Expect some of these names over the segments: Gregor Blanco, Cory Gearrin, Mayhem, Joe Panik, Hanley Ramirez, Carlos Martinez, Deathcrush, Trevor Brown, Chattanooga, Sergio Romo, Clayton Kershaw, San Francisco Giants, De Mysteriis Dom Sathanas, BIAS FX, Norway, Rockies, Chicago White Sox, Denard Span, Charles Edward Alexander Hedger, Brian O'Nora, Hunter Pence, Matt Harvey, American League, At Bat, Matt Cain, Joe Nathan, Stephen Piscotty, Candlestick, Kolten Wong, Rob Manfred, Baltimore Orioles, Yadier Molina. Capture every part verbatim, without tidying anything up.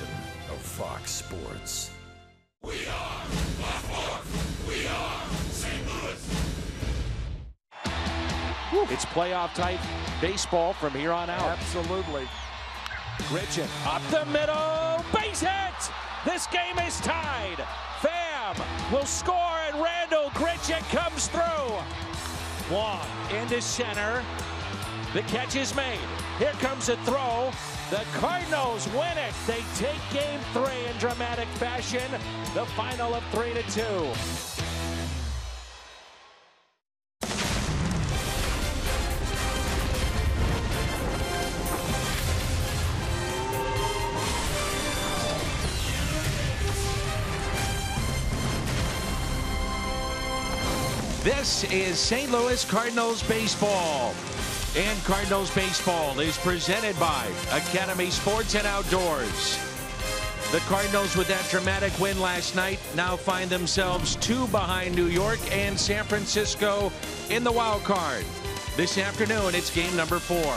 presentation of Fox Sports. We are Fox. We are Saint Louis. It's playoff type baseball from here on out. Absolutely. Grichuk up the middle, base hit. This game is tied. Pham will score, and Randal Grichuk comes through. Wong into center. The catch is made. Here comes a throw. The Cardinals win it. They take game three in dramatic fashion. The final of three to two. This is Saint Louis Cardinals baseball. And Cardinals baseball is presented by Academy Sports and Outdoors. The Cardinals, with that dramatic win last night, now find themselves two behind New York and San Francisco in the wild card. This afternoon, it's game number four.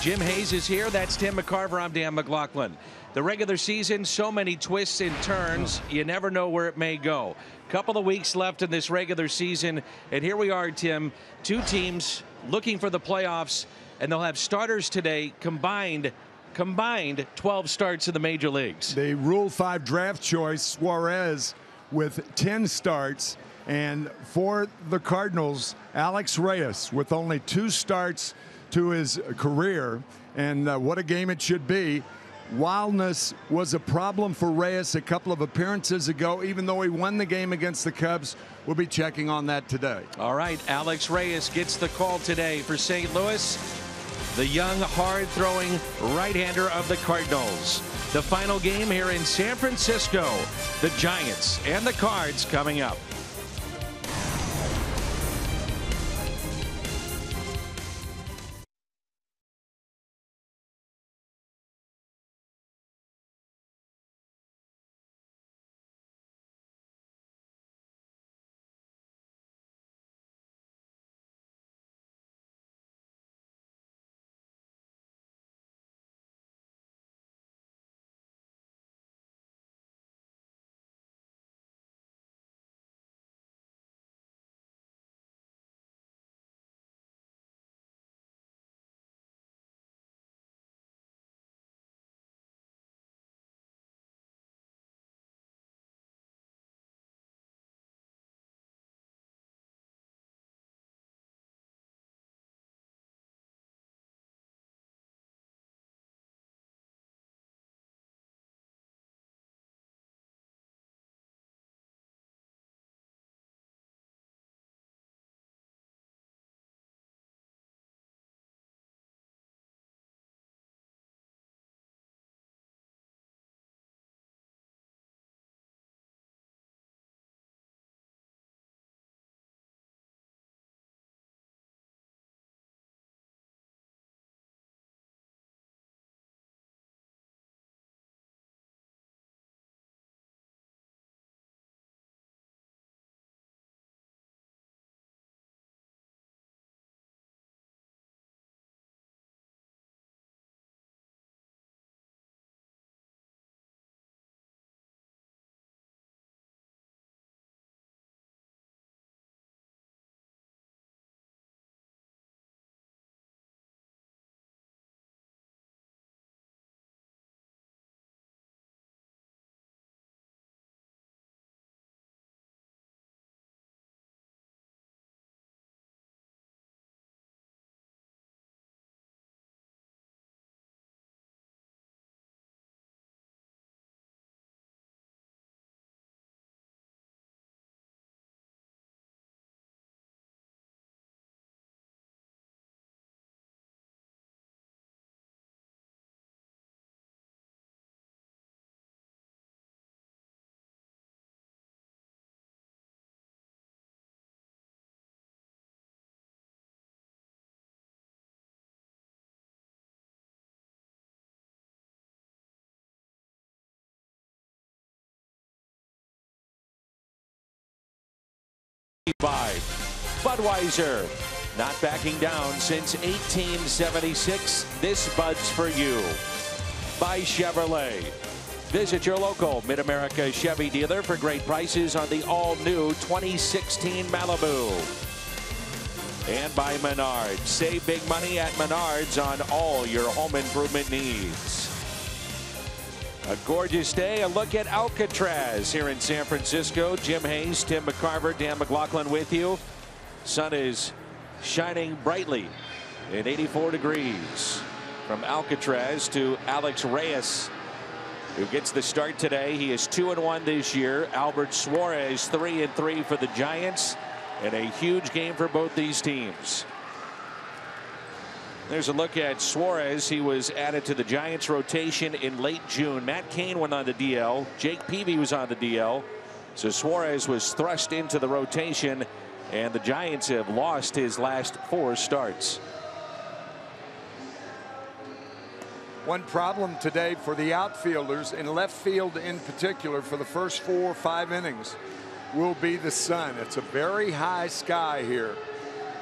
Jim Hayes is here. That's Tim McCarver. I'm Dan McLaughlin. The regular season, so many twists and turns. You never know where it may go. Couple of weeks left in this regular season, and here we are, Tim. Two teams looking for the playoffs, and they'll have starters today, combined combined twelve starts in the major leagues. The Rule five draft choice, Suarez, with ten starts, and for the Cardinals, Alex Reyes with only two starts to his career. And uh, what a game it should be. Wildness was a problem for Reyes a couple of appearances ago, even though he won the game against the Cubs. We'll be checking on that today. All right, Alex Reyes gets the call today for Saint Louis, the young, hard-throwing right-hander of the Cardinals. The final game here in San Francisco, the Giants and the Cards coming up. By Budweiser, not backing down since eighteen seventy-six. This Bud's for you. By Chevrolet, Visit your local Mid-America Chevy dealer for great prices on the all-new twenty sixteen Malibu. And by Menards. Save big money at Menards on all your home improvement needs. A gorgeous day. A look at Alcatraz here in San Francisco. Jim Hayes, Tim McCarver, Dan McLaughlin with you. Sun is shining brightly at eighty-four degrees. From Alcatraz to Alex Reyes, who gets the start today. He is two and one this year. Albert Suarez three and three for the Giants. And a huge game for both these teams. There's a look at Suarez. He was added to the Giants rotation in late June. Matt Cain went on the D L. Jake Peavy was on the D L. So Suarez was thrust into the rotation, and the Giants have lost his last four starts. One problem today for the outfielders, in left field in particular, for the first four or five innings, will be the sun. It's a very high sky here,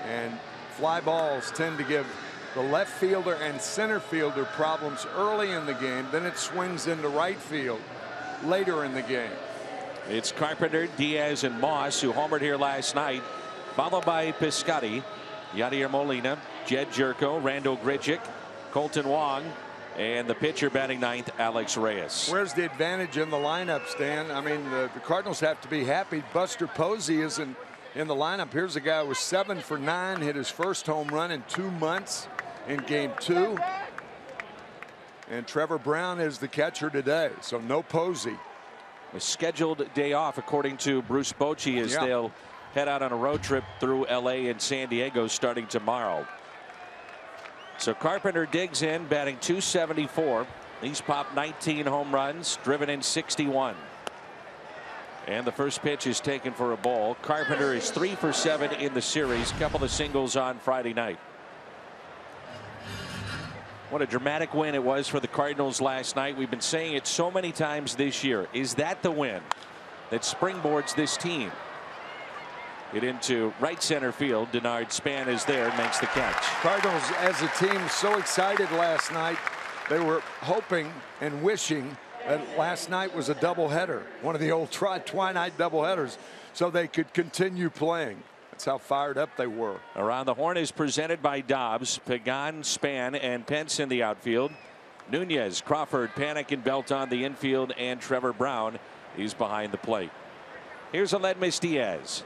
and fly balls tend to give the left fielder and center fielder problems early in the game. Then it swings into right field later in the game. It's Carpenter, Diaz, and Moss, who homered here last night, followed by Piscotty, Yadier Molina, Jedd Gyorko, Randal Grichuk, Kolten Wong, and the pitcher batting ninth, Alex Reyes. Where's the advantage in the lineup, Stan? I mean, the, the Cardinals have to be happy. Buster Posey isn't in the lineup. Here's a guy who was seven for nine, hit his first home run in two months in game two. And Trevor Brown is the catcher today, so no Posey. A scheduled day off, according to Bruce Bochy, as yeah. they'll head out on a road trip through L A and San Diego starting tomorrow. So Carpenter digs in, batting two seventy-four. He's popped nineteen home runs, driven in sixty-one. And the first pitch is taken for a ball. Carpenter is three for seven in the series. Couple of singles on Friday night. What a dramatic win it was for the Cardinals last night. We've been saying it so many times this year. Is that the win that springboards this team? It into right center field. Denard Span is there, makes the catch. Cardinals as a team so excited last night. They were hoping and wishing that last night was a doubleheader, one of the old tri-twilight doubleheaders, so they could continue playing. That's how fired up they were. Around the horn is presented by Dobbs, Pagan, Span, and Pence in the outfield. Nunez, Crawford, Panik, and Belt on the infield, and Trevor Brown is behind the plate. Here's Aledmys Diaz.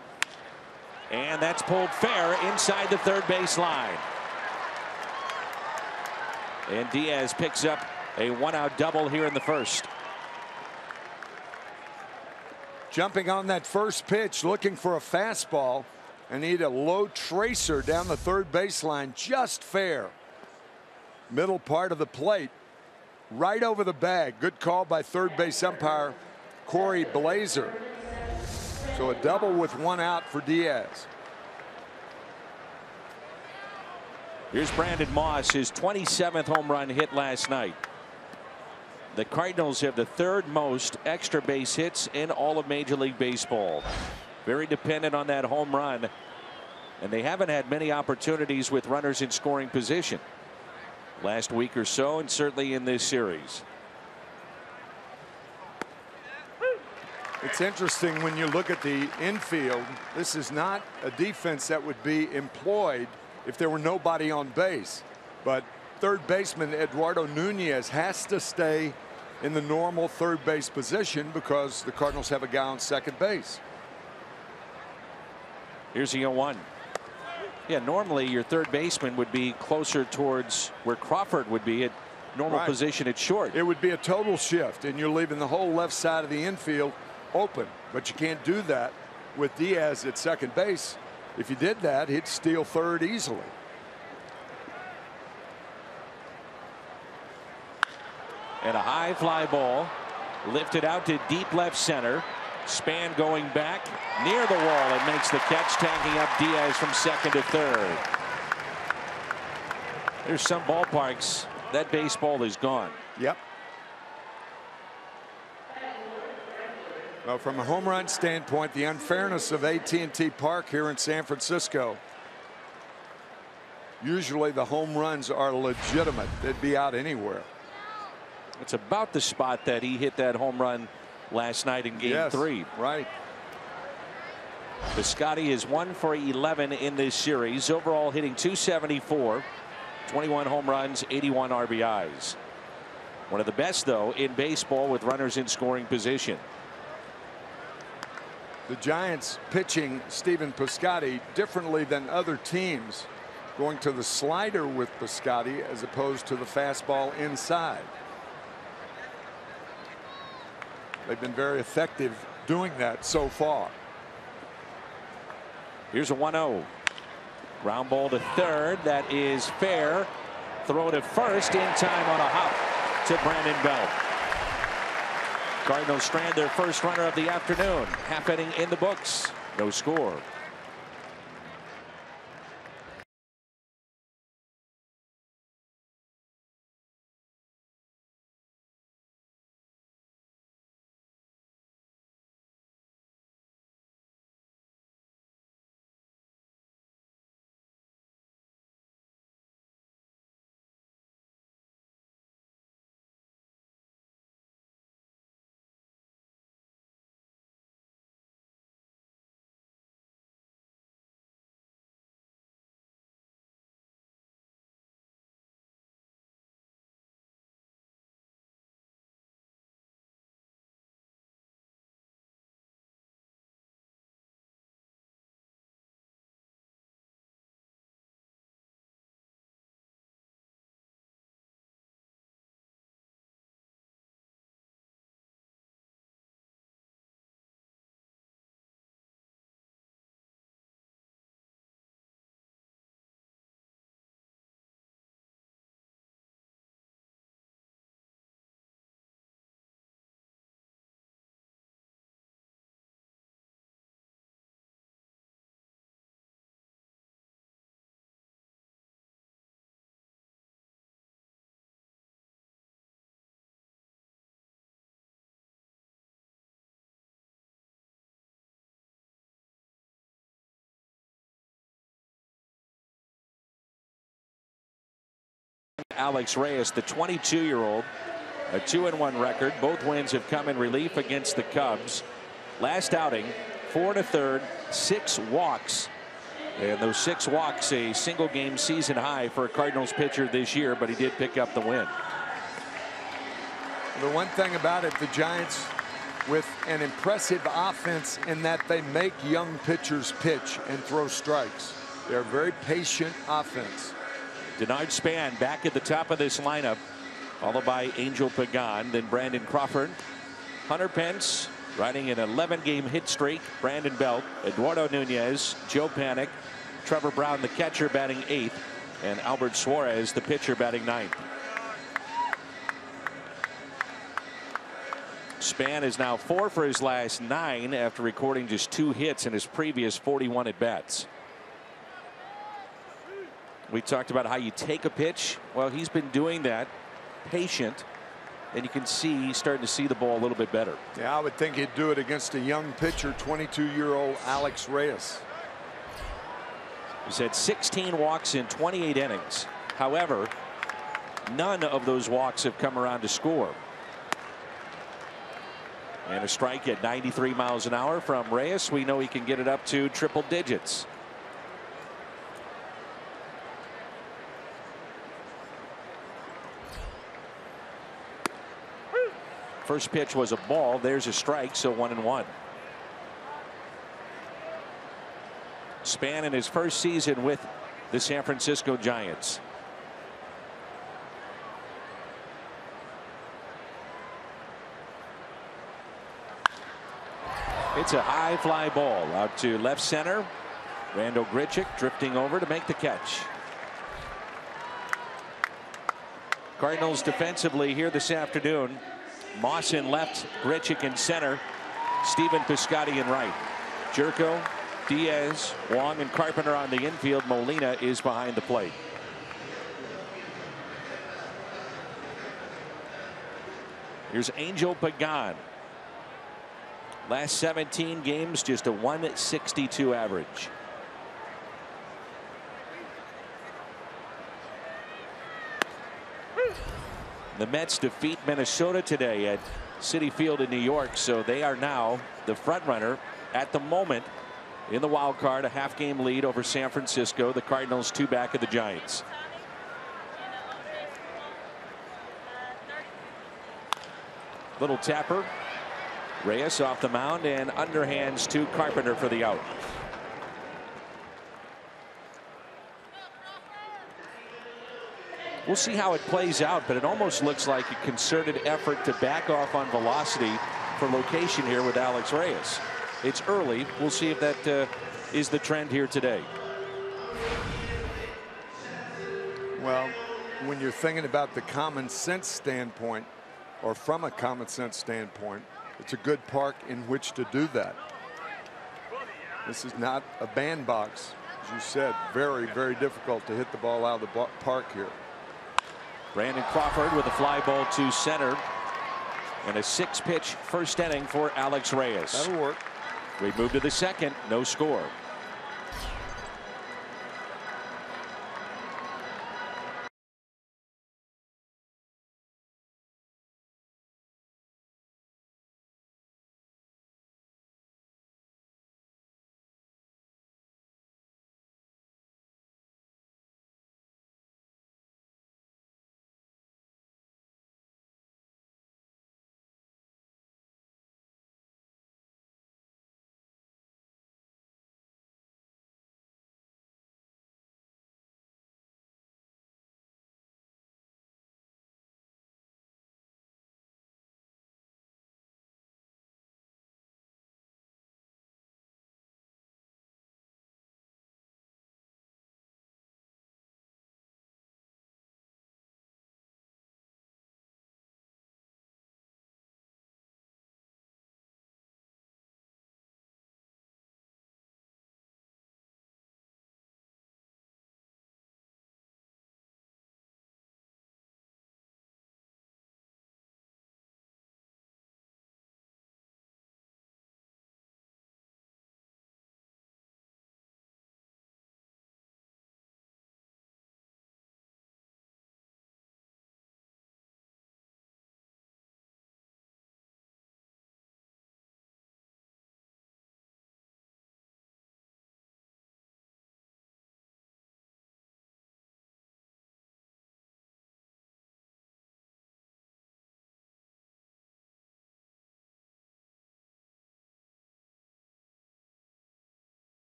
And that's pulled fair inside the third base line. And Diaz picks up a one-out double here in the first. Jumping on that first pitch, looking for a fastball, and he had a low tracer down the third baseline, just fair. Middle part of the plate, right over the bag. Good call by third base umpire Corey Blazer. So a double with one out for Diaz. Here's Brandon Moss, his twenty-seventh home run hit last night. The Cardinals have the third most extra base hits in all of Major League Baseball. Very dependent on that home run. And they haven't had many opportunities with runners in scoring position last week or so, and certainly in this series. It's interesting when you look at the infield. This is not a defense that would be employed if there were nobody on base. But third baseman Eduardo Nunez has to stay in the normal third base position because the Cardinals have a guy on second base. Here's the oh one. Yeah, normally your third baseman would be closer towards where Crawford would be at normal right. position at short. It would be a total shift, and you're leaving the whole left side of the infield open, but you can't do that with Diaz at second base. If you did that, he'd steal third easily. And a high fly ball lifted out to deep left center. Span going back near the wall and makes the catch, tagging up Diaz from second to third. There's some ballparks that baseball is gone. Yep. Well, from a home run standpoint, the unfairness of A T and T Park here in San Francisco. Usually the home runs are legitimate. They'd be out anywhere. It's about the spot that he hit that home run last night in game yes, three. Right. Piscotty is one for eleven in this series, overall hitting two seventy-four, twenty-one home runs, eighty-one R B Is. One of the best, though, in baseball with runners in scoring position. The Giants pitching Stephen Piscotty differently than other teams, going to the slider with Piscotty as opposed to the fastball inside. They've been very effective doing that so far. Here's a one oh. Ground ball to third. That is fair. Throw to first in time on a hop to Brandon Belt. Cardinals strand their first runner of the afternoon. Half inning in the books. No score. Alex Reyes, the twenty-two-year-old, a two and one record. Both wins have come in relief against the Cubs. Last outing, four and a third, six walks. And those six walks, a single-game season high for a Cardinals pitcher this year, but he did pick up the win. The one thing about it, the Giants with an impressive offense in that they make young pitchers pitch and throw strikes. They're a very patient offense. Denard Span back at the top of this lineup, followed by Angel Pagan, then Brandon Crawford. Hunter Pence riding an eleven game hit streak. Brandon Belt, Eduardo Nunez, Joe Panik, Trevor Brown, the catcher, batting eighth, and Albert Suarez, the pitcher, batting ninth. Span is now four for his last nine after recording just two hits in his previous forty-one at-bats. We talked about how you take a pitch. Well, he's been doing that, patient, and you can see he's starting to see the ball a little bit better. Yeah, I would think he'd do it against a young pitcher, twenty-two-year-old Alex Reyes. He's had sixteen walks in twenty-eight innings. However, none of those walks have come around to score. And a strike at ninety-three miles an hour from Reyes. We know he can get it up to triple digits. First pitch was a ball. There's a strike, so one and one. Span in his first season with the San Francisco Giants. It's a high fly ball out to left center. Randal Grichuk drifting over to make the catch. Cardinals defensively here this afternoon. Moss in left, Grichuk in center, Stephen Piscotty in right. Gyorko, Diaz, Wong, and Carpenter on the infield. Molina is behind the plate. Here's Angel Pagan. Last seventeen games, just a one sixty-two average. The Mets defeat Minnesota today at Citi Field in New York, so they are now the front runner at the moment in the wild card, a half game lead over San Francisco. The Cardinals two back of the Giants. Little tapper. Reyes off the mound and underhands to Carpenter for the out. We'll see how it plays out, but it almost looks like a concerted effort to back off on velocity for location here with Alex Reyes. It's early. We'll see if that uh, is the trend here today. Well, when you're thinking about the common sense standpoint, or from a common sense standpoint, it's a good park in which to do that. This is not a bandbox. As you said, very, very difficult to hit the ball out of the park here. Brandon Crawford with a fly ball to center. And a six-pitch first inning for Alex Reyes. That'll work. We move to the second. No score.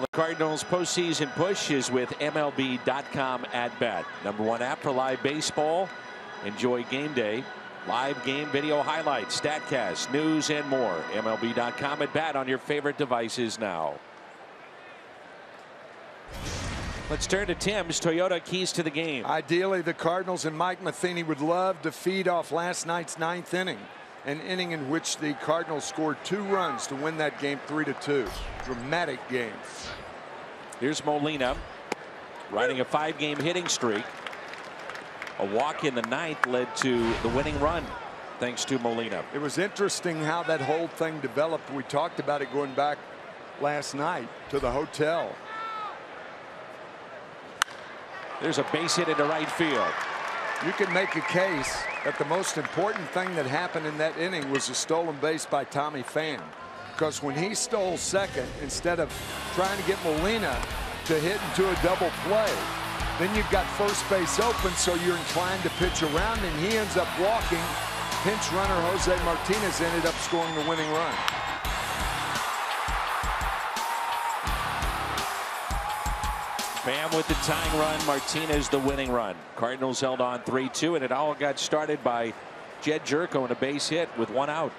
The Cardinals' postseason push is with M L B dot com At Bat, number one app for live baseball. Enjoy game day, live game video highlights, Statcast, news, and more. M L B dot com At Bat on your favorite devices now. Let's turn to Tim's Toyota. Keys to the game. Ideally, the Cardinals and Mike Matheny would love to feed off last night's ninth inning. An inning in which the Cardinals scored two runs to win that game three to two. Dramatic game. Here's Molina riding a five game hitting streak. A walk in the ninth led to the winning run thanks to Molina. It was interesting how that whole thing developed. We talked about it going back last night to the hotel. There's a base hit into right field. You can make a case that the most important thing that happened in that inning was a stolen base by Tommy Pham, because when he stole second, instead of trying to get Molina to hit into a double play, then you've got first base open, so you're inclined to pitch around, and he ends up walking. Pinch runner Jose Martinez ended up scoring the winning run. Pham with the tying run, Martinez the winning run. Cardinals held on three two, and it all got started by Jedd Gyorko in a base hit with one out.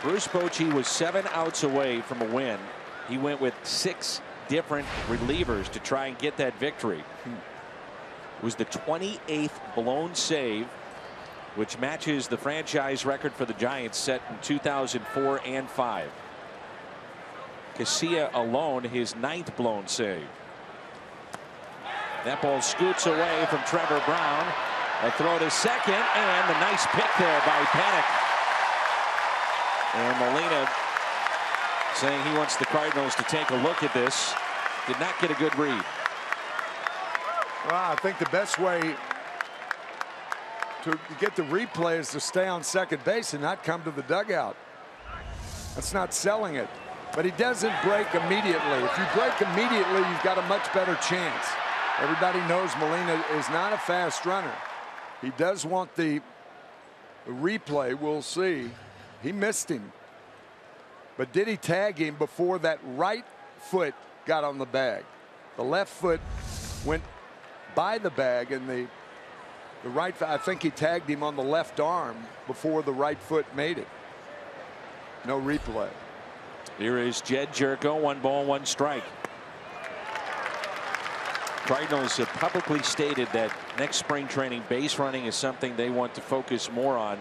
Bruce Bochy was seven outs away from a win. He went with six different relievers to try and get that victory. It was the twenty-eighth blown save, which matches the franchise record for the Giants set in two thousand four and five. Casilla alone, his ninth blown save. That ball scoots away from Trevor Brown. A throw to second, and a nice pick there by Panik. And Molina saying he wants the Cardinals to take a look at this. Did not get a good read. Well, I think the best way to get the replay is to stay on second base and not come to the dugout. That's not selling it. But he doesn't break immediately. If you break immediately, you've got a much better chance. Everybody knows Molina is not a fast runner. He does want the replay. We'll see. He missed him. But did he tag him before that right foot got on the bag? The left foot went by the bag, and the the right, I think he tagged him on the left arm before the right foot made it. No replay. Here is Jedd Gyorko. One ball, one strike. Cardinals have publicly stated that next spring training, base running is something they want to focus more on.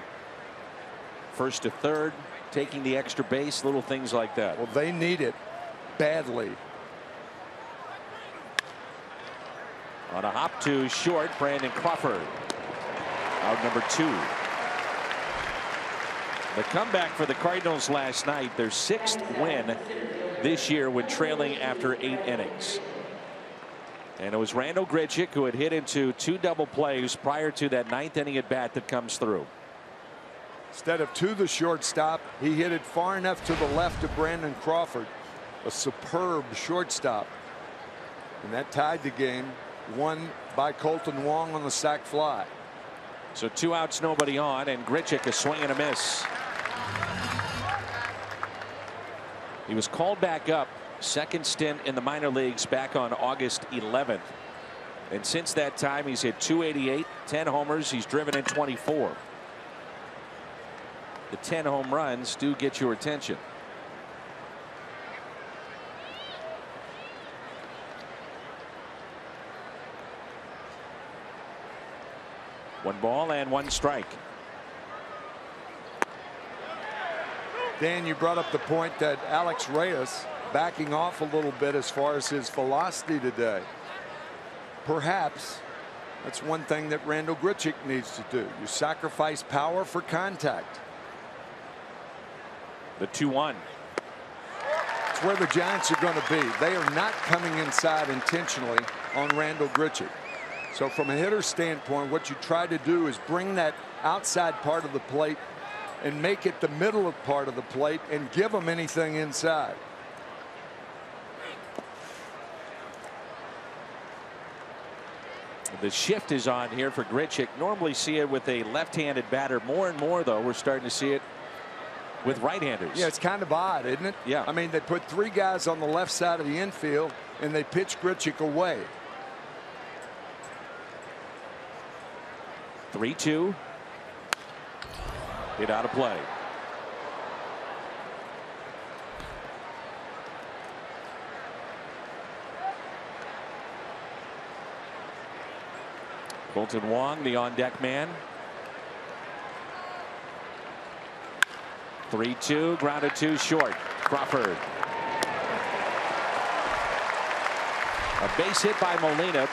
First to third, taking the extra base, little things like that. Well, they need it badly. On a hop to short, Brandon Crawford. Out number two. The comeback for the Cardinals last night, their sixth win this year when trailing after eight innings. And it was Randal Grichuk who had hit into two double plays prior to that ninth inning at bat that comes through. Instead of to the shortstop, he hit it far enough to the left of Brandon Crawford. A superb shortstop. And that tied the game. One by Kolten Wong on the sac fly. So two outs, nobody on, and Grichuk a swing and a miss. He was called back up, second stint in the minor leagues back on August eleventh. And since that time, he's hit two eighty-eight, ten homers, he's driven in twenty-four. The ten home runs do get your attention. One ball and one strike. Dan, you brought up the point that Alex Reyes backing off a little bit as far as his velocity today. Perhaps that's one thing that Randal Grichuk needs to do. You sacrifice power for contact. The two one. It's where the Giants are going to be. They are not coming inside intentionally on Randal Grichuk. So from a hitter's standpoint, what you try to do is bring that outside part of the plate and make it the middle part of the plate and give them anything inside. The shift is on here for Grichuk. Normally see it with a left-handed batter. More and more, though, we're starting to see it with right-handers. Yeah, it's kind of odd, isn't it? Yeah. I mean, they put three guys on the left side of the infield, and they pitch Grichuk away. three two. Hit out of play. Kolten Wong, the on-deck man. three two, grounded two short. Crawford. A base hit by Molina.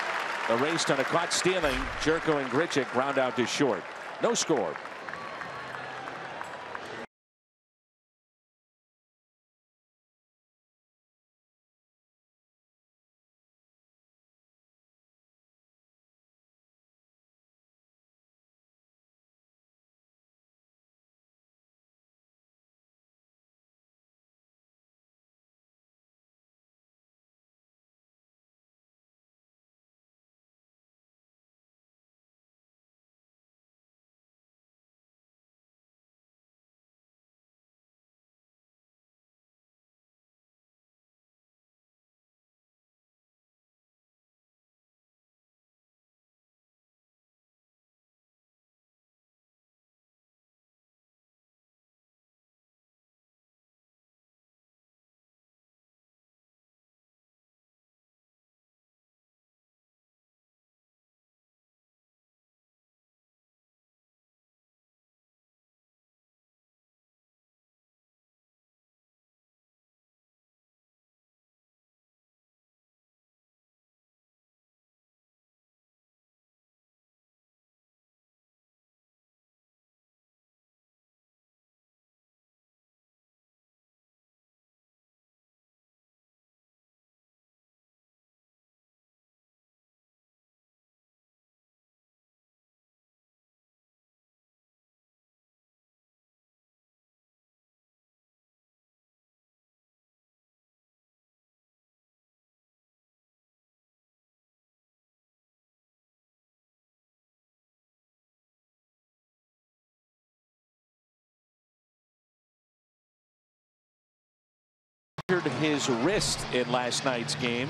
Erased on a caught stealing. Gyorko and Grichuk ground out to short. No score. His wrist in last night's game.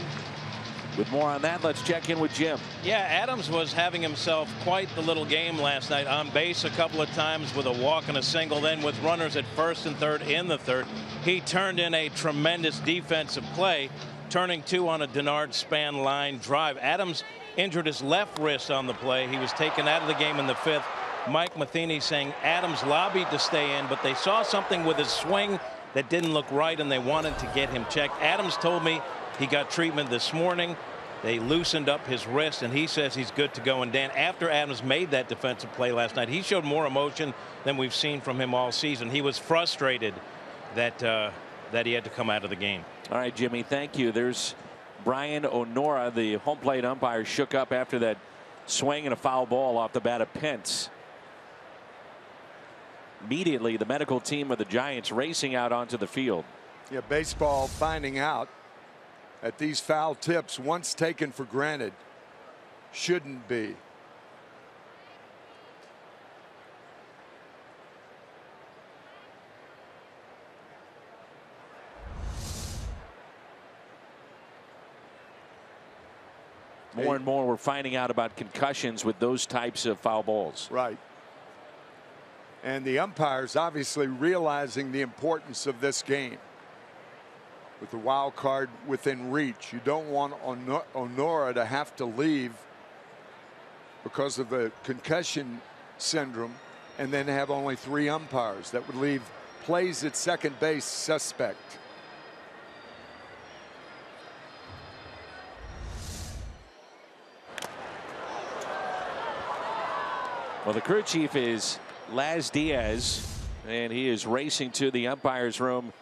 With more on that, let's check in with Jim. Yeah, Adams was having himself quite the little game last night, on base a couple of times with a walk and a single. Then with runners at first and third in the third, he turned in a tremendous defensive play, turning two on a Denard Span line drive. Adams injured his left wrist on the play. He was taken out of the game in the fifth. Mike Matheny saying Adams lobbied to stay in, but they saw something with his swing that didn't look right, and they wanted to get him checked. Adams told me he got treatment this morning. They loosened up his wrist, and he says he's good to go. And Dan, after Adams made that defensive play last night, he showed more emotion than we've seen from him all season. He was frustrated that uh, that he had to come out of the game. All right, Jimmy, thank you. There's Brian O'Nora. The home plate umpire shook up after that swing and a foul ball off the bat of Pence. Immediately, the medical team of the Giants racing out onto the field. Yeah, baseball finding out that these foul tips, once taken for granted, shouldn't be. More and more, we're finding out about concussions with those types of foul balls. Right. And the umpires obviously realizing the importance of this game. With the wild card within reach, you don't want O'Nora to have to leave because of the concussion syndrome and then have only three umpires. That would leave plays at second base suspect. Well, the crew chief is Laz Diaz, and he is racing to the umpire's room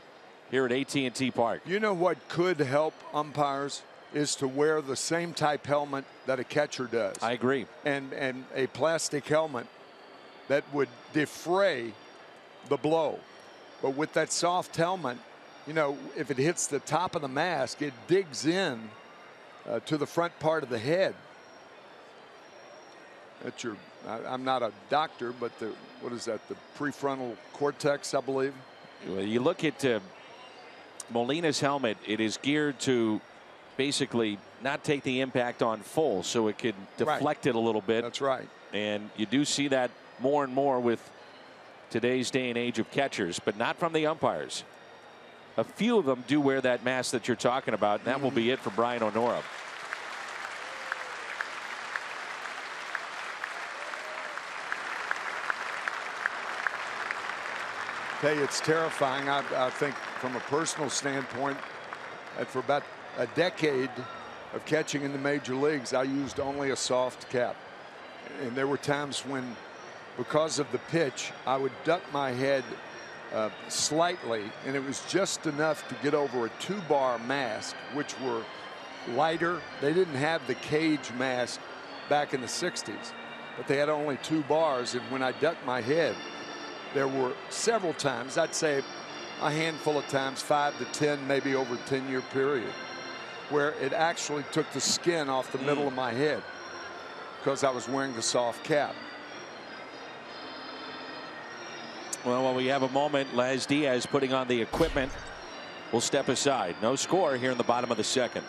here at A T and T Park. You know what could help umpires is to wear the same type helmet that a catcher does. I agree. And and a plastic helmet that would defray the blow. But with that soft helmet, you know, if it hits the top of the mask, it digs in uh, to the front part of the head. That's your, I, I'm not a doctor, but the, what is that, the prefrontal cortex, I believe. Well, you look at uh, Molina's helmet. It is geared to basically not take the impact on full, so it could deflect it a little bit. That's right. And you do see that more and more with today's day and age of catchers, but not from the umpires. A few of them do wear that mask that you're talking about, and that mm-hmm. will be it for Brian O'Nora. Hey, it's terrifying. I, I think from a personal standpoint, and for about a decade of catching in the major leagues, I used only a soft cap. And there were times when, because of the pitch, I would duck my head uh, slightly, and it was just enough to get over a two-bar mask, which were lighter. They didn't have the cage mask back in the sixties, but they had only two bars, and when I ducked my head, there were several times, I'd say a handful of times, five to ten, maybe over a ten-year period, where it actually took the skin off the mm. middle of my head because I was wearing the soft cap. Well, while we have a moment, Laz Diaz putting on the equipment will step aside. No score here in the bottom of the second.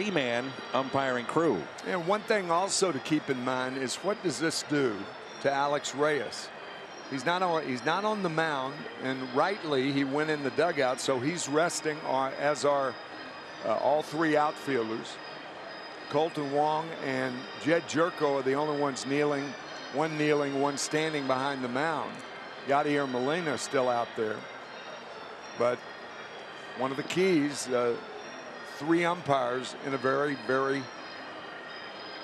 three-man umpiring crew. And one thing also to keep in mind is, what does this do to Alex Reyes? He's not on, he's not on the mound, and rightly he went in the dugout, so he's resting, on, as are uh, all three outfielders. Kolten Wong and Jedd Gyorko are the only ones kneeling, one kneeling, one standing behind the mound. Yadier Molina is still out there. But one of the keys, uh, three umpires in a very, very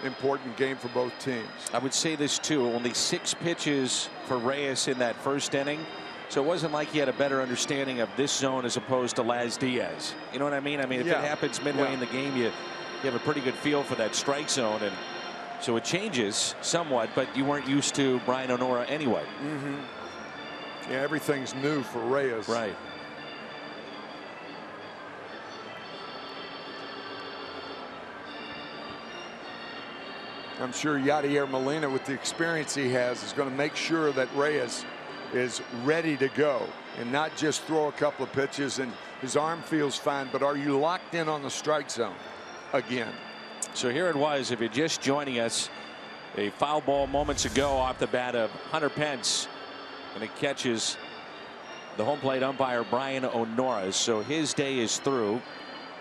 important game for both teams. I would say this too, only six pitches for Reyes in that first inning. So it wasn't like he had a better understanding of this zone as opposed to Laz Diaz. You know what I mean? I mean, if yeah. it happens midway yeah. in the game, you, you have a pretty good feel for that strike zone. And so it changes somewhat, but you weren't used to Brian O'Nora anyway. Mm-hmm. Yeah, everything's new for Reyes. Right. I'm sure Yadier Molina, with the experience he has, is going to make sure that Reyes is ready to go and not just throw a couple of pitches and his arm feels fine. But are you locked in on the strike zone again? So here it was, if you're just joining us, a foul ball moments ago off the bat of Hunter Pence, and it catches the home plate umpire Brian O'Nora. So his day is through.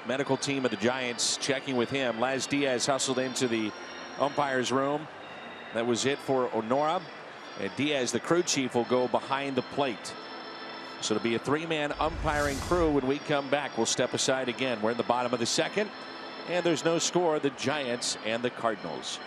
Medical team of the Giants checking with him. Laz Diaz hustled into the umpire's room. That was it for O'Nora, and Diaz, the crew chief, will go behind the plate. So it'll be a three-man umpiring crew. When we come back, we'll step aside again. We're in the bottom of the second, and there's no score. The Giants and the Cardinals.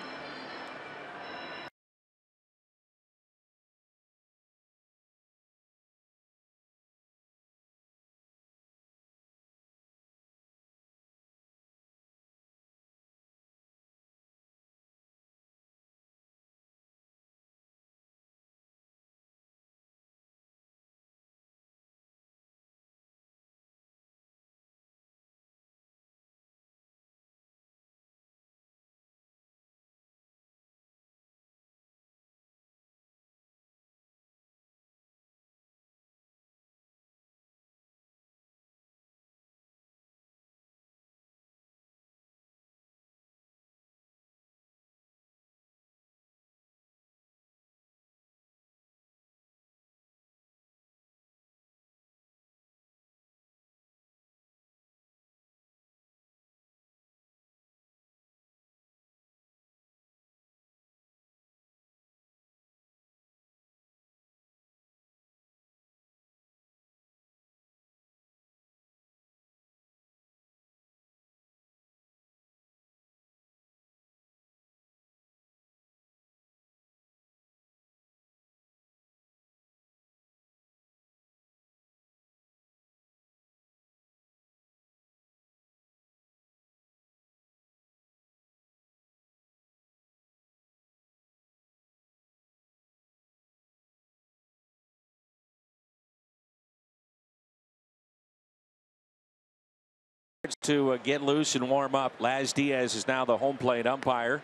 To uh, get loose and warm up. Laz Diaz is now the home plate umpire.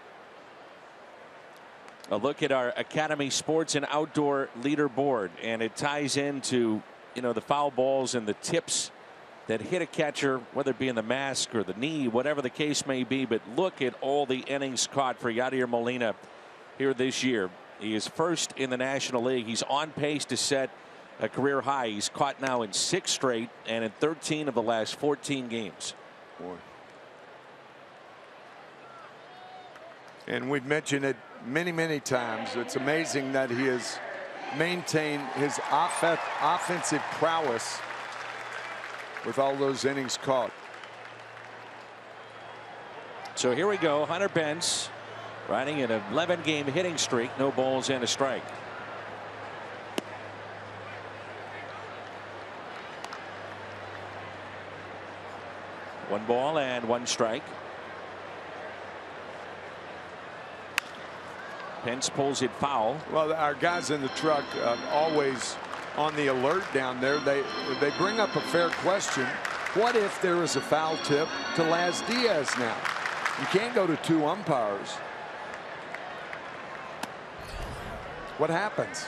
A look at our Academy Sports and Outdoor leaderboard, and it ties into, you know, the foul balls and the tips that hit a catcher, whether it be in the mask or the knee, whatever the case may be. But look at all the innings caught for Yadier Molina here this year. He is first in the National League. He's on pace to set a career high. He's caught now in six straight and in thirteen of the last fourteen games. Boy. And we've mentioned it many, many times. It's amazing that he has maintained his off offensive prowess with all those innings caught. So here we go. Hunter Pence riding an eleven game hitting streak, no balls and a strike. One ball and one strike. Pence pulls it foul. Well, our guys in the truck uh, always on the alert down there. They they bring up a fair question. What if there is a foul tip to Laz Diaz now? You can't go to two umpires. What happens?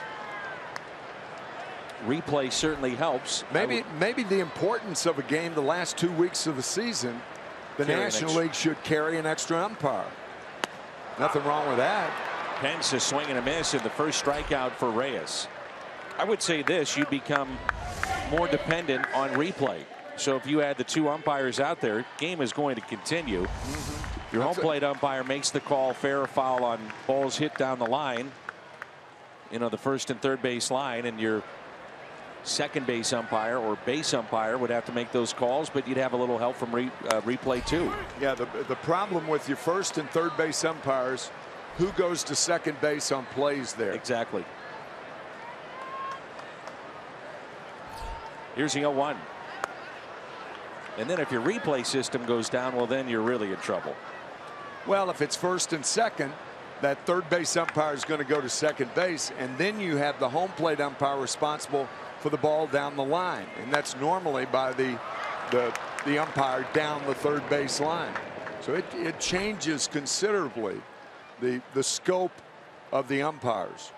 Replay certainly helps. Maybe maybe the importance of a game the last two weeks of the season The National League should carry an extra umpire. Nothing wrong with that. Pence is swinging a miss in the first strikeout for Reyes. I would say this, you become more dependent on replay. So if you had the two umpires out there, game is going to continue. Mm-hmm. Your home plate umpire makes the call, fair or foul on balls hit down the line. You know, the first and third base line, and your second base umpire or base umpire would have to make those calls, but you'd have a little help from re, uh, replay too. Yeah, the, the problem with your first and third base umpires, who goes to second base on plays there? Exactly. Here's the oh one. And then if your replay system goes down, well, then you're really in trouble. Well, if it's first and second, that third base umpire is going to go to second base, and then you have the home plate umpire responsible for the ball down the line, and that's normally by the the, the umpire down the third base line. So it, it changes considerably the the scope of the umpires.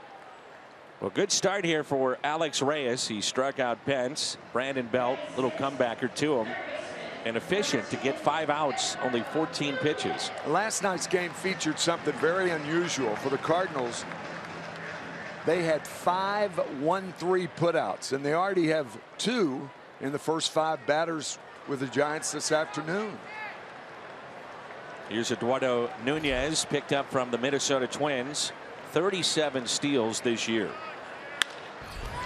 Well, good start here for Alex Reyes. He struck out Pence, Brandon Belt, little comebacker to him, and efficient to get five outs, only fourteen pitches. Last night's game featured something very unusual for the Cardinals. They had five one three putouts, and they already have two in the first five batters with the Giants this afternoon. Here's Eduardo Nunez, picked up from the Minnesota Twins. thirty-seven steals this year.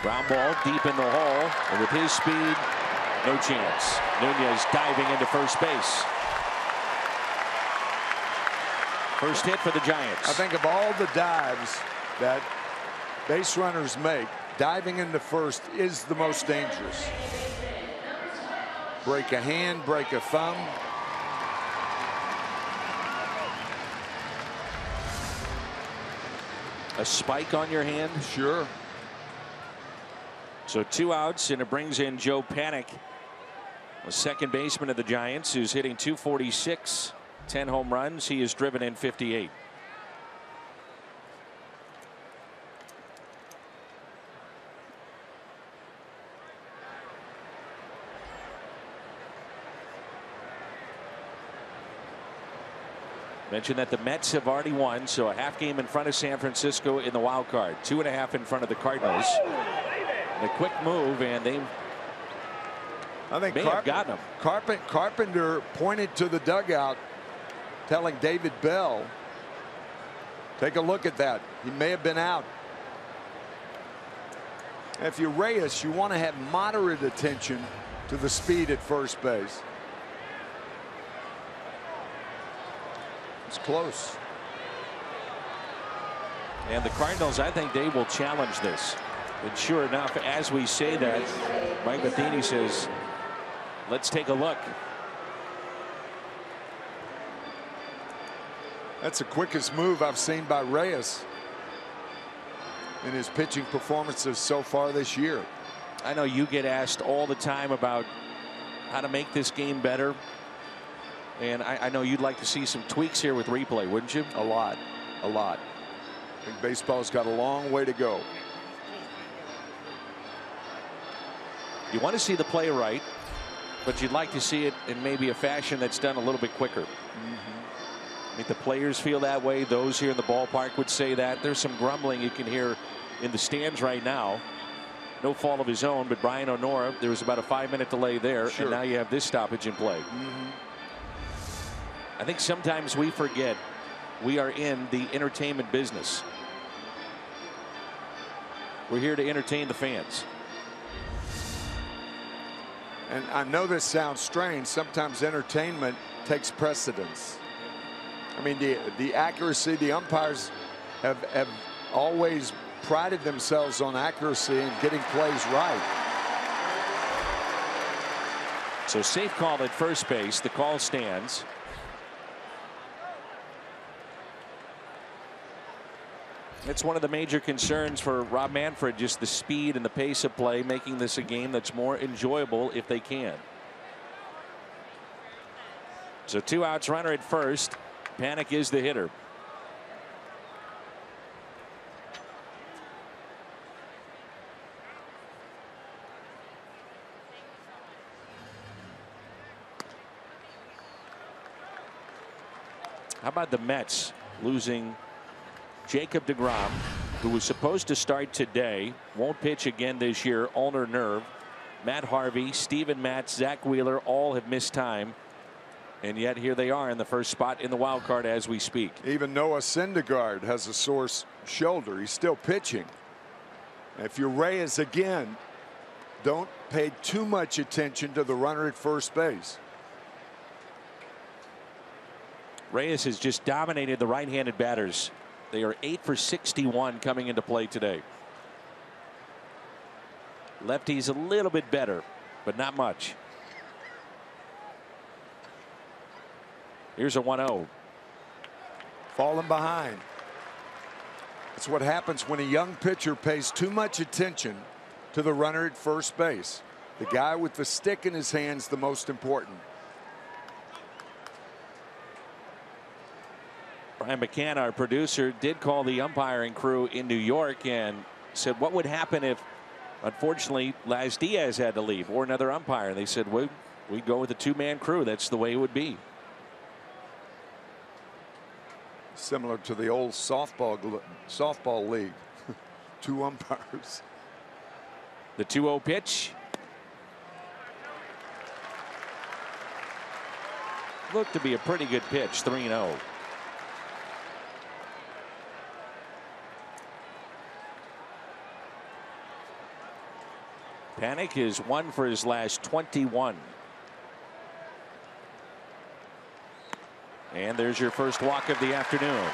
Ground ball deep in the hole, and with his speed, no chance. Nunez diving into first base. First hit for the Giants. I think of all the dives that base runners make, diving into first is the most dangerous. Break a hand, break a thumb. A spike on your hand? Sure. So two outs, and it brings in Joe Panik, the second baseman of the Giants, who's hitting two forty-six, ten home runs. He has driven in fifty-eight. Mentioned that the Mets have already won, so a half game in front of San Francisco in the wild card, two and a half in front of the Cardinals. A quick move, and they I think may Carp have gotten him. Carp Carpenter pointed to the dugout, telling David Bell, "Take a look at that. He may have been out." If you're Reyes, you want to have moderate attention to the speed at first base. It's close. And the Cardinals, I think they will challenge this. And sure enough, as we say that, Mike Matheny says, let's take a look. That's the quickest move I've seen by Reyes in his pitching performances so far this year. I know you get asked all the time about how to make this game better. And I, I know you'd like to see some tweaks here with replay, wouldn't you? A lot. A lot. I think baseball's got a long way to go. You want to see the play right, but you'd like to see it in maybe a fashion that's done a little bit quicker. Mm-hmm. I mean, the players feel that way. Those here in the ballpark would say that. There's some grumbling you can hear in the stands right now. No fault of his own, but Brian O'Nora, there was about a five-minute delay there, sure. And now you have this stoppage in play. Mm-hmm. I think sometimes we forget we are in the entertainment business. We're here to entertain the fans. And I know this sounds strange. Sometimes entertainment takes precedence. I mean, the, the accuracy, the umpires have, have always prided themselves on accuracy and getting plays right. So safe call at first base. The call stands. It's one of the major concerns for Rob Manfred, just the speed and the pace of play, making this a game that's more enjoyable if they can. So two outs, runner at first. Panik is the hitter. How about the Mets losing Jacob deGrom, who was supposed to start today, won't pitch again this year, ulnar nerve. Matt Harvey, Steven Matz, Zach Wheeler all have missed time. And yet here they are in the first spot in the wild card as we speak. Even Noah Syndergaard has a sore shoulder. He's still pitching. If you're Reyes again, don't pay too much attention to the runner at first base. Reyes has just dominated the right-handed batters. They are eight for sixty-one coming into play today. Lefty's a little bit better, but not much. Here's a one oh. Falling behind. That's what happens when a young pitcher pays too much attention to the runner at first base. The guy with the stick in his hand's the most important. Brian McCann, our producer, did call the umpiring crew in New York and said, what would happen if, unfortunately, Laz Diaz had to leave or another umpire? And they said, well, we'd go with a two-man crew. That's the way it would be. Similar to the old softball softball league. Two umpires. The two oh pitch. Looked to be a pretty good pitch, three oh. Panik is one for his last twenty-one. And there's your first walk of the afternoon.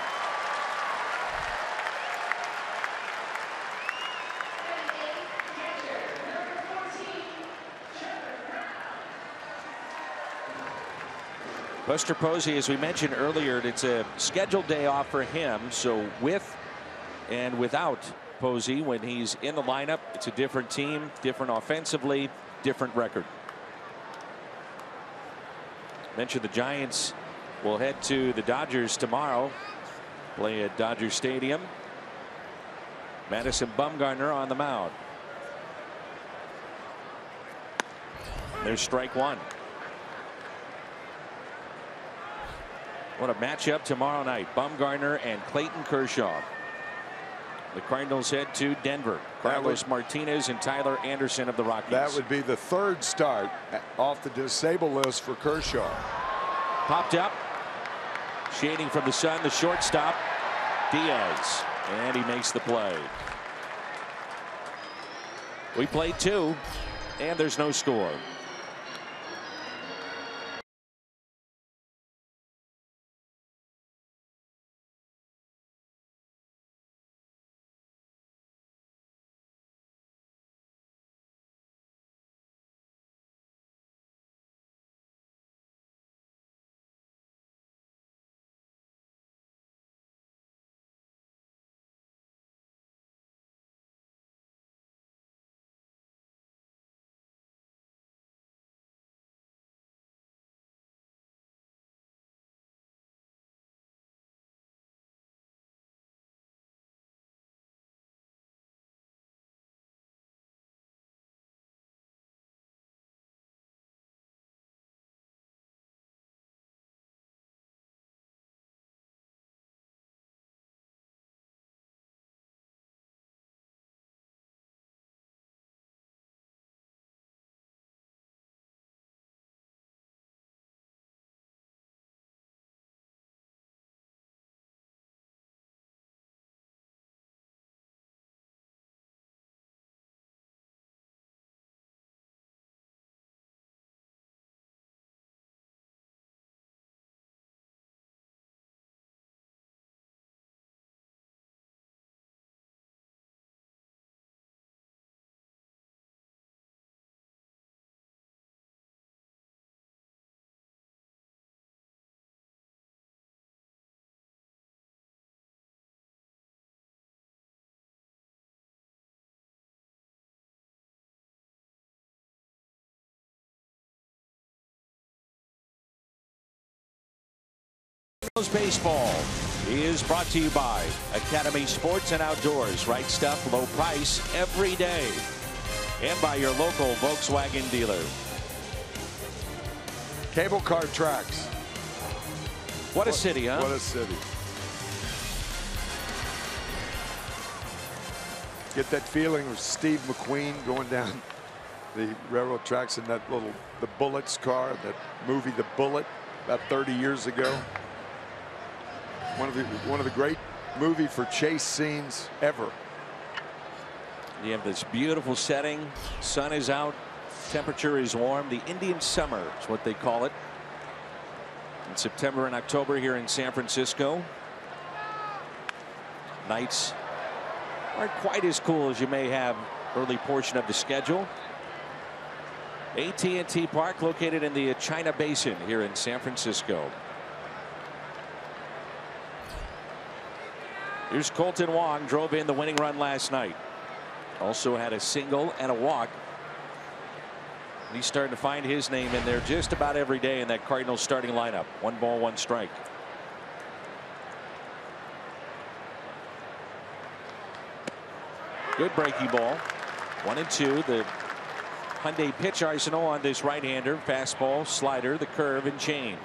Buster Posey, as we mentioned earlier, it's a scheduled day off for him. So with and without Posey, when he's in the lineup, it's a different team, different offensively, different record. Mentioned the Giants will head to the Dodgers tomorrow, play at Dodger Stadium. Madison Bumgarner on the mound. There's strike one. What a matchup tomorrow night. Bumgarner and Clayton Kershaw. The Cardinals head to Denver. Carlos would, Martinez and Tyler Anderson of the Rockies. That would be the third start off the disabled list for Kershaw. Popped up. Shading from the sun, the shortstop, Diaz. And he makes the play. We played two, and there's no score. Baseball is brought to you by Academy Sports and Outdoors. Right stuff, low price every day. And by your local Volkswagen dealer. Cable car tracks. What a city, huh? What a city. Get that feeling of Steve McQueen going down the railroad tracks in that little the Bullets car, that movie The Bullet, about thirty years ago. One of the one of the great movie for chase scenes ever. You have this beautiful setting. Sun is out. Temperature is warm. The Indian summer is what they call it. In September and October here in San Francisco. Nights aren't quite as cool as you may have early portion of the schedule. A T and T Park, located in the China Basin here in San Francisco. Here's Kolten Wong, drove in the winning run last night. Also had a single and a walk. And he's starting to find his name in there just about every day in that Cardinals starting lineup. One ball, one strike. Good breaking ball. One and two. The Hyundai pitch arsenal on this right-hander. Fastball, slider, the curve, and change.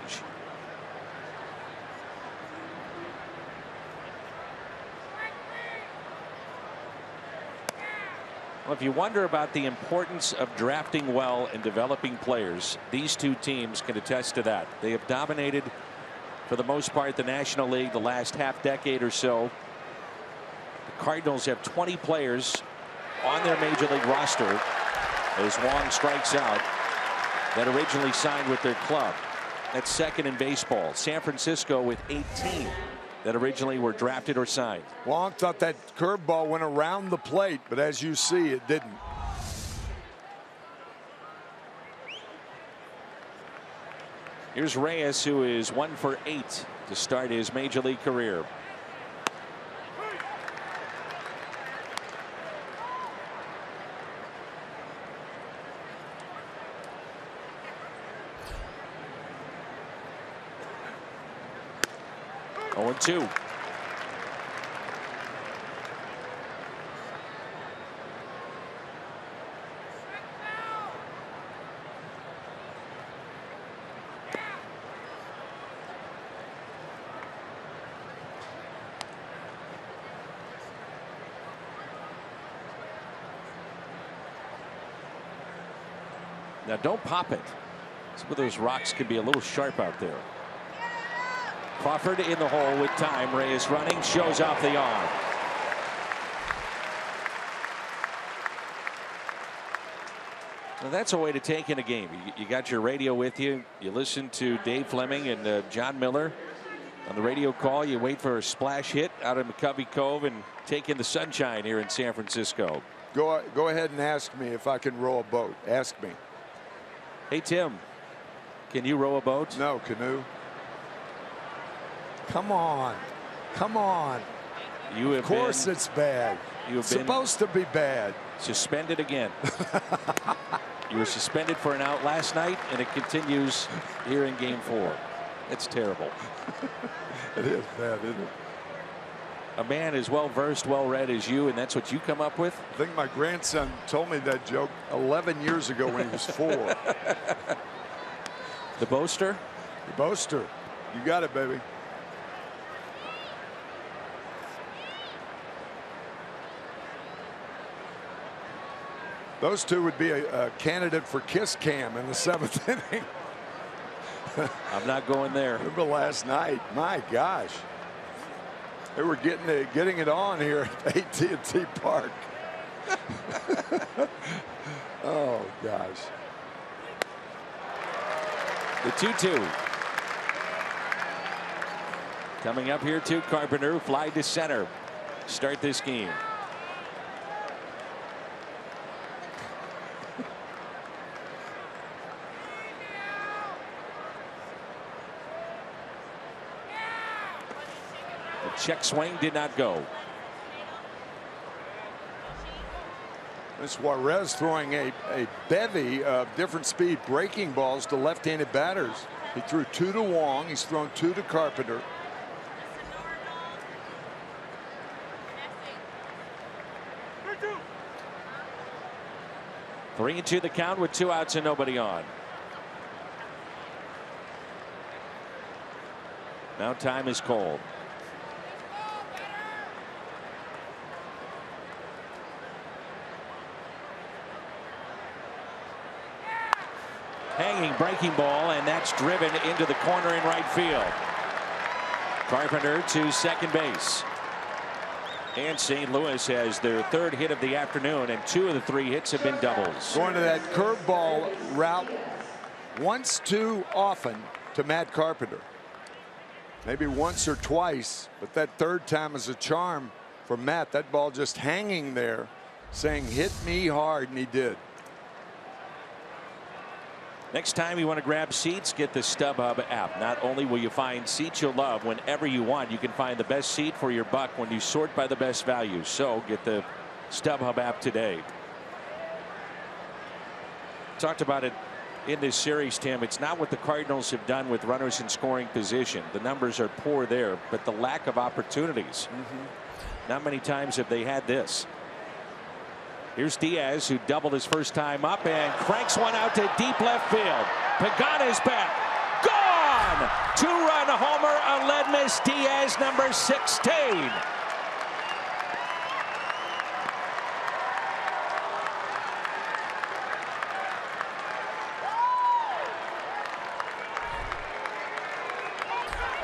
Well, if you wonder about the importance of drafting well and developing players, these two teams can attest to that. They have dominated, for the most part, the National League the last half decade or so. The Cardinals have twenty players on their major league roster, as Wong strikes out, that originally signed with their club. That's second in baseball. San Francisco with eighteen that originally were drafted or signed. Wong thought that curveball went around the plate, but as you see, it didn't. Here's Reyes, who is one for eight to start his major league career. oh and two. Now don't pop it. Some of those rocks can be a little sharp out there. Crawford in the hole with time. Reyes running, shows off the arm. Now that's a way to take in a game. You, you got your radio with you. You listen to Dave Fleming and uh, John Miller on the radio call. You wait for a splash hit out of McCovey Cove and take in the sunshine here in San Francisco. Go go ahead and ask me if I can row a boat. Ask me. Hey Tim, can you row a boat? No, canoe. Come on, come on. You have of course been, it's bad. You have supposed been to be bad. Suspended again. You were suspended for an out last night, and it continues here in game four. It's terrible. It is bad, isn't it? A man as well versed, well read as you, and that's what you come up with? I think my grandson told me that joke eleven years ago when he was four. The boaster? The boaster. You got it, baby. Those two would be a, a candidate for kiss cam in the seventh inning. I'm not going there. Remember last night? My gosh. They were getting it, getting it on here at A T and T Park. Oh, gosh. The two two. Coming up here to Carpenter, fly to center. Start this game. Check swing did not go. Suarez throwing a, a bevy of different speed breaking balls to left-handed batters. He threw two to Wong. He's thrown two to Carpenter. Three and two the count with two outs and nobody on. Now time is called. Hanging breaking ball, and that's driven into the corner in right field. Carpenter to second base. And Saint Louis has their third hit of the afternoon, and two of the three hits have been doubles. Going to that curveball route once too often to Matt Carpenter. Maybe once or twice, but that third time is a charm for Matt. That ball just hanging there, saying, hit me hard, and he did. Next time you want to grab seats, get the StubHub app. Not only will you find seats you'll love whenever you want, you can find the best seat for your buck when you sort by the best value. So get the StubHub app today. Talked about it in this series, Tim. It's not what the Cardinals have done with runners in scoring position. The numbers are poor there, but the lack of opportunities. Mm-hmm. Not many times have they had this. Here's Diaz, who doubled his first time up and cranks one out to deep left field. Pagan is back. Gone! Two-run homer, Aledmys Diaz, number sixteen.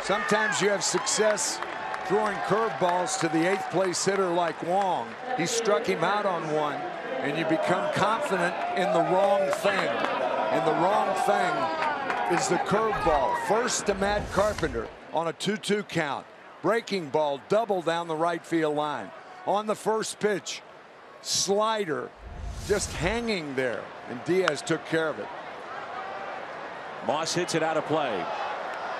Sometimes you have success throwing curveballs to the eighth place hitter like Wong. He struck him out on one, and you become confident in the wrong thing. And the wrong thing is the curveball. First to Matt Carpenter on a two two count. Breaking ball, double down the right field line. On the first pitch, slider just hanging there, and Diaz took care of it. Moss hits it out of play.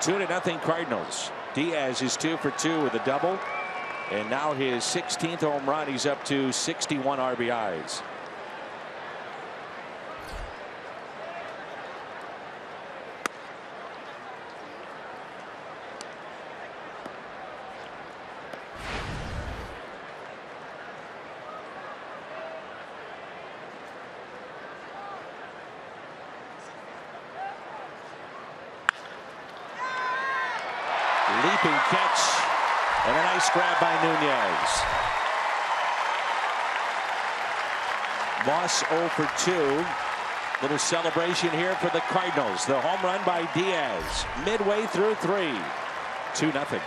Two to nothing Cardinals. Diaz is two for two with a double, and now his sixteenth home run. He's up to sixty-one R B Is. Grab by Nunez. Moss oh for two. Little celebration here for the Cardinals. The home run by Diaz. Midway through three. two nothing.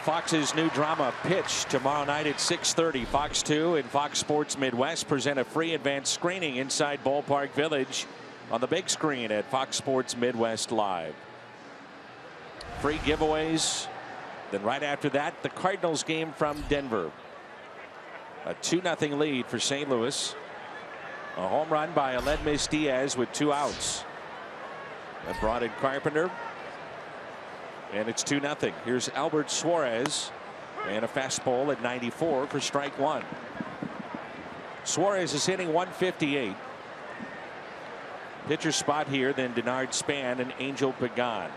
Fox's new drama Pitch tomorrow night at six thirty. Fox two and Fox Sports Midwest present a free advanced screening inside Ballpark Village on the big screen at Fox Sports Midwest Live. Free giveaways. Then right after that, the Cardinals game from Denver. A two nothing lead for Saint Louis. A home run by Aledmys Diaz with two outs. That brought in Carpenter. and it's two nothing. Here's Albert Suarez, and a fastball at ninety-four for strike one. Suarez is hitting one fifty-eight. Pitcher spot here, then Denard Span and Angel Pagan.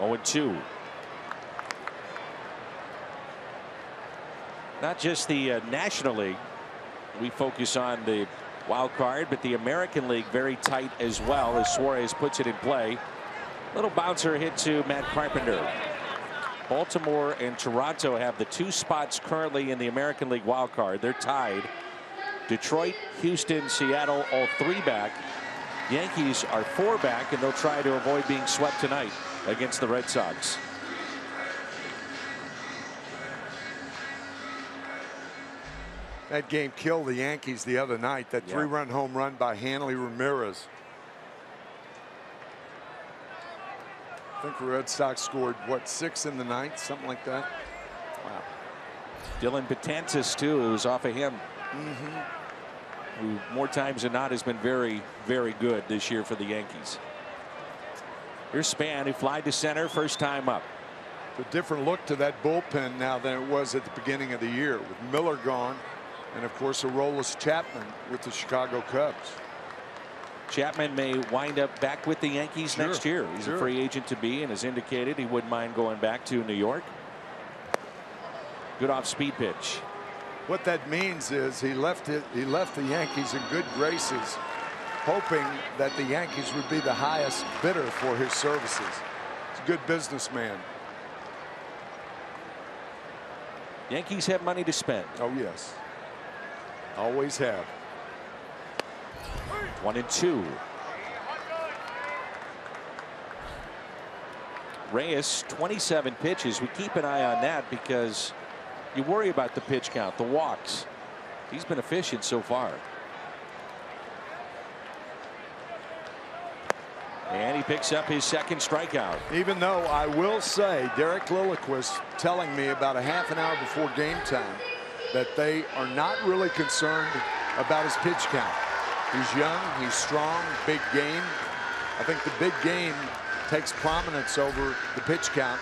oh and two. Not just the uh, National League. We focus on the wild card, but the American League very tight as well, as Suarez puts it in play. Little bouncer hit to Matt Carpenter. Baltimore and Toronto have the two spots currently in the American League wild card. They're tied. Detroit, Houston, Seattle, all three back. Yankees are four back, and they'll try to avoid being swept tonight against the Red Sox. That game killed the Yankees the other night. That yeah. three-run home run by Hanley Ramirez. I think the Red Sox scored, what, six in the ninth, something like that. Wow. Dylan Betances, too, it was off of him. Mm-hmm. Who more times than not has been very, very good this year for the Yankees. Here's Span, who flied to center, first time up. It's a different look to that bullpen now than it was at the beginning of the year, with Miller gone, and of course Aroldis Chapman with the Chicago Cubs. Chapman may wind up back with the Yankees sure. next year. He's sure. a free agent to be, and has indicated he wouldn't mind going back to New York. Good off-speed pitch. What that means is he left it. He left the Yankees in good graces, hoping that the Yankees would be the highest bidder for his services. He's a good businessman. Yankees have money to spend. Oh yes. Always have. One and two. Reyes, twenty-seven pitches. We keep an eye on that because you worry about the pitch count, the walks. He's been efficient so far. And he picks up his second strikeout. Even though I will say Derek Lillequist telling me about a half an hour before game time that they are not really concerned about his pitch count. He's young, he's strong, big game. I think the big game takes prominence over the pitch count.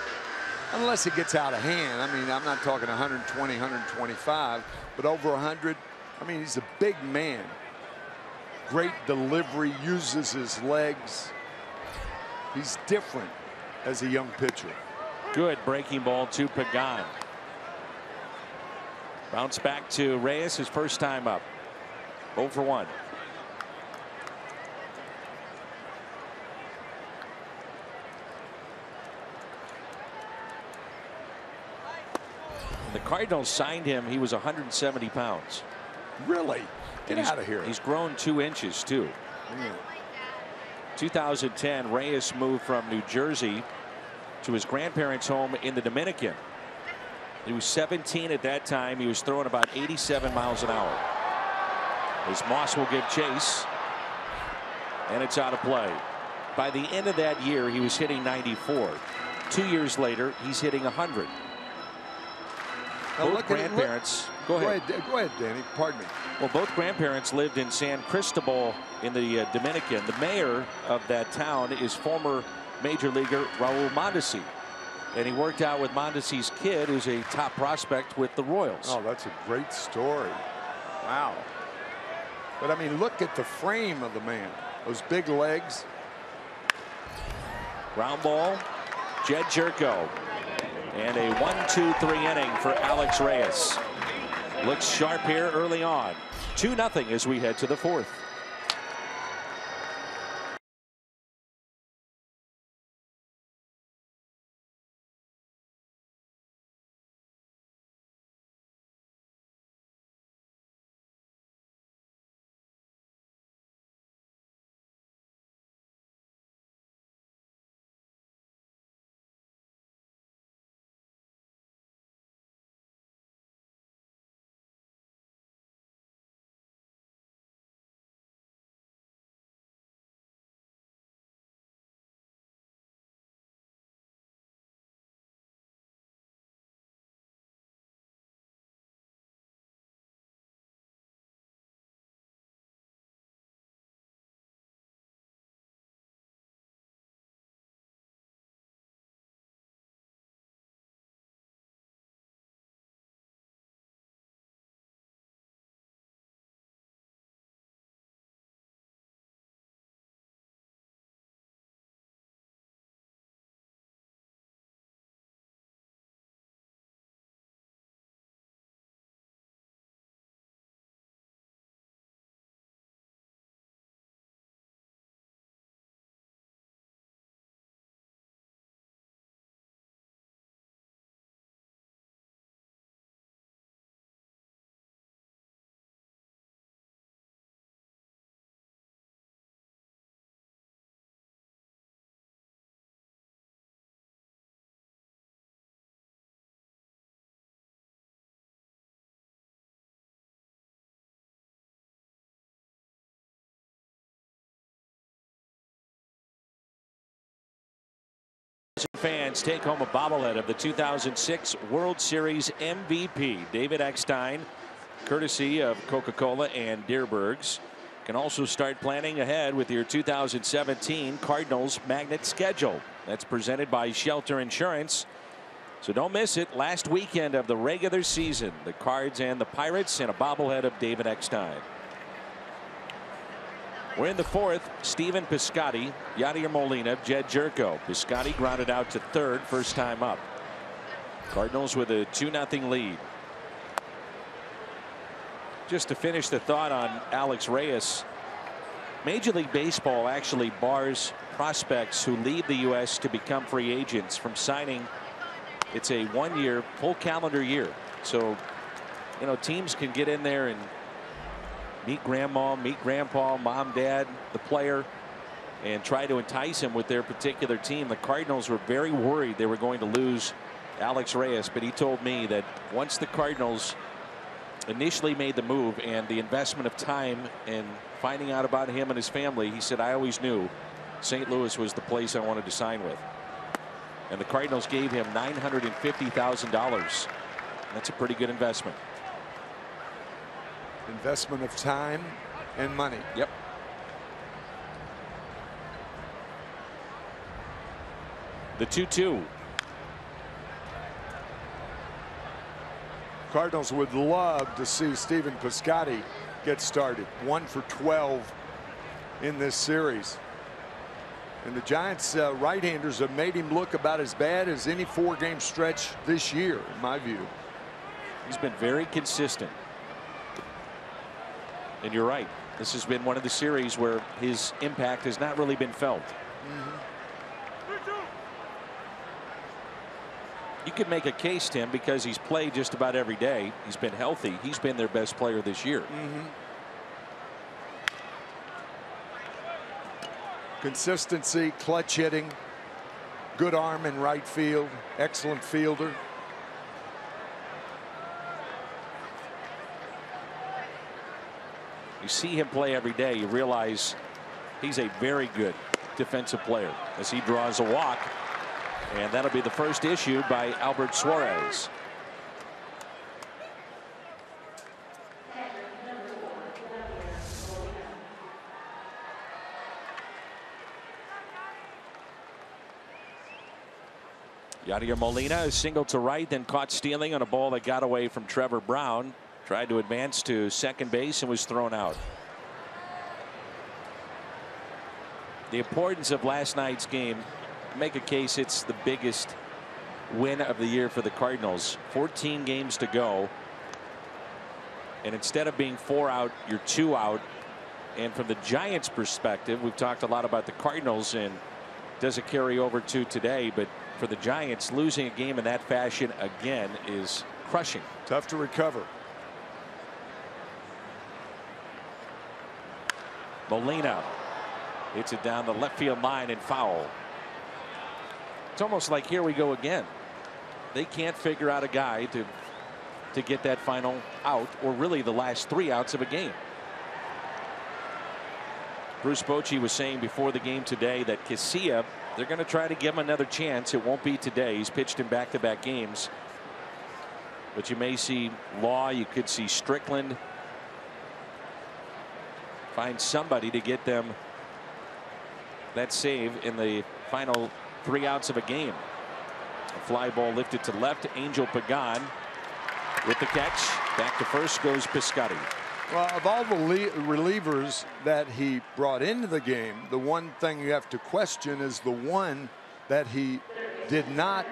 Unless it gets out of hand. I mean, I'm not talking one twenty, one twenty-five, but over one hundred. I mean, he's a big man. Great delivery, uses his legs. He's different as a young pitcher. Good breaking ball to Pagan. Bounce back to Reyes, his first time up. oh for one. The Cardinals signed him. He was one hundred seventy pounds. Really? Get out of here. He's grown two inches, too. Yeah. two thousand ten, Reyes moved from New Jersey to his grandparents' home in the Dominican. He was seventeen at that time. He was throwing about eighty-seven miles an hour. As Moss will give chase. And it's out of play. By the end of that year, he was hitting ninety-four. Two years later, he's hitting one hundred. Now both look grandparents. At go, ahead. go ahead. Go ahead, Danny. Pardon me. Well, both grandparents lived in San Cristobal in the uh, Dominican. The mayor of that town is former major leaguer Raul Mondesi. And he worked out with Mondesi's kid, who's a top prospect with the Royals. Oh, that's a great story. Wow. But, I mean, look at the frame of the man. Those big legs. Ground ball. Jedd Gyorko. And a one two three inning for Alex Reyes. Looks sharp here early on. two nothing as we head to the fourth. fans take home a bobblehead of the two thousand six World Series M V P David Eckstein, courtesy of Coca-Cola and Dierbergs. Can also start planning ahead with your two thousand seventeen Cardinals Magnet Schedule. That's presented by Shelter Insurance. So don't miss it. Last weekend of the regular season, the Cards and the Pirates, and a bobblehead of David Eckstein. We're in the fourth. Stephen Piscotty, Yadier Molina, Jedd Gyorko. Piscotty grounded out to third, first time up. Cardinals with a two nothing lead. Just to finish the thought on Alex Reyes, Major League Baseball actually bars prospects who leave the U S to become free agents from signing. It's a one-year full calendar year, so you know teams can get in there and meet grandma, meet grandpa, mom, dad, the player, and try to entice him with their particular team. The Cardinals were very worried they were going to lose Alex Reyes, but he told me that once the Cardinals initially made the move and the investment of time and finding out about him and his family, he said, I always knew Saint Louis was the place I wanted to sign with. And the Cardinals gave him nine hundred fifty thousand dollars. That's a pretty good investment. Investment of time and money. Yep. The two two. Cardinals would love to see Stephen Piscotty get started. one for twelve in this series. And the Giants uh, right-handers have made him look about as bad as any four-game stretch this year, in my view. He's been very consistent. And you're right. This has been one of the series where his impact has not really been felt. Mm-hmm. You could make a case, Tim, because he's played just about every day. He's been healthy. He's been their best player this year. Mm-hmm. Consistency, clutch hitting, good arm in right field, excellent fielder. You see him play every day, you realize he's a very good defensive player as he draws a walk. And that'll be the first issue by Albert Suarez. Yadier Molina, a single to right, then caught stealing on a ball that got away from Trevor Brown. Tried to advance to second base and was thrown out. The importance of last night's game, make a case it's the biggest win of the year for the Cardinals. fourteen games to go. And instead of being four out, you're two out. And from the Giants' perspective, we've talked a lot about the Cardinals, and does it carry over to today? But for the Giants, losing a game in that fashion again is crushing. Tough to recover. Molina hits it down the left field line and foul. It's almost like here we go again. They can't figure out a guy to to get that final out, or really the last three outs of a game. Bruce Bochy was saying before the game today that Casilla, they're going to try to give him another chance. It won't be today. He's pitched in back-to-back games. But you may see Law. You could see Strickland. Find somebody to get them that save in the final three outs of a game. A fly ball lifted to left. Angel Pagan with the catch. Back to first goes Piscotty. Well, of all the relievers that he brought into the game, the one thing you have to question is the one that he did not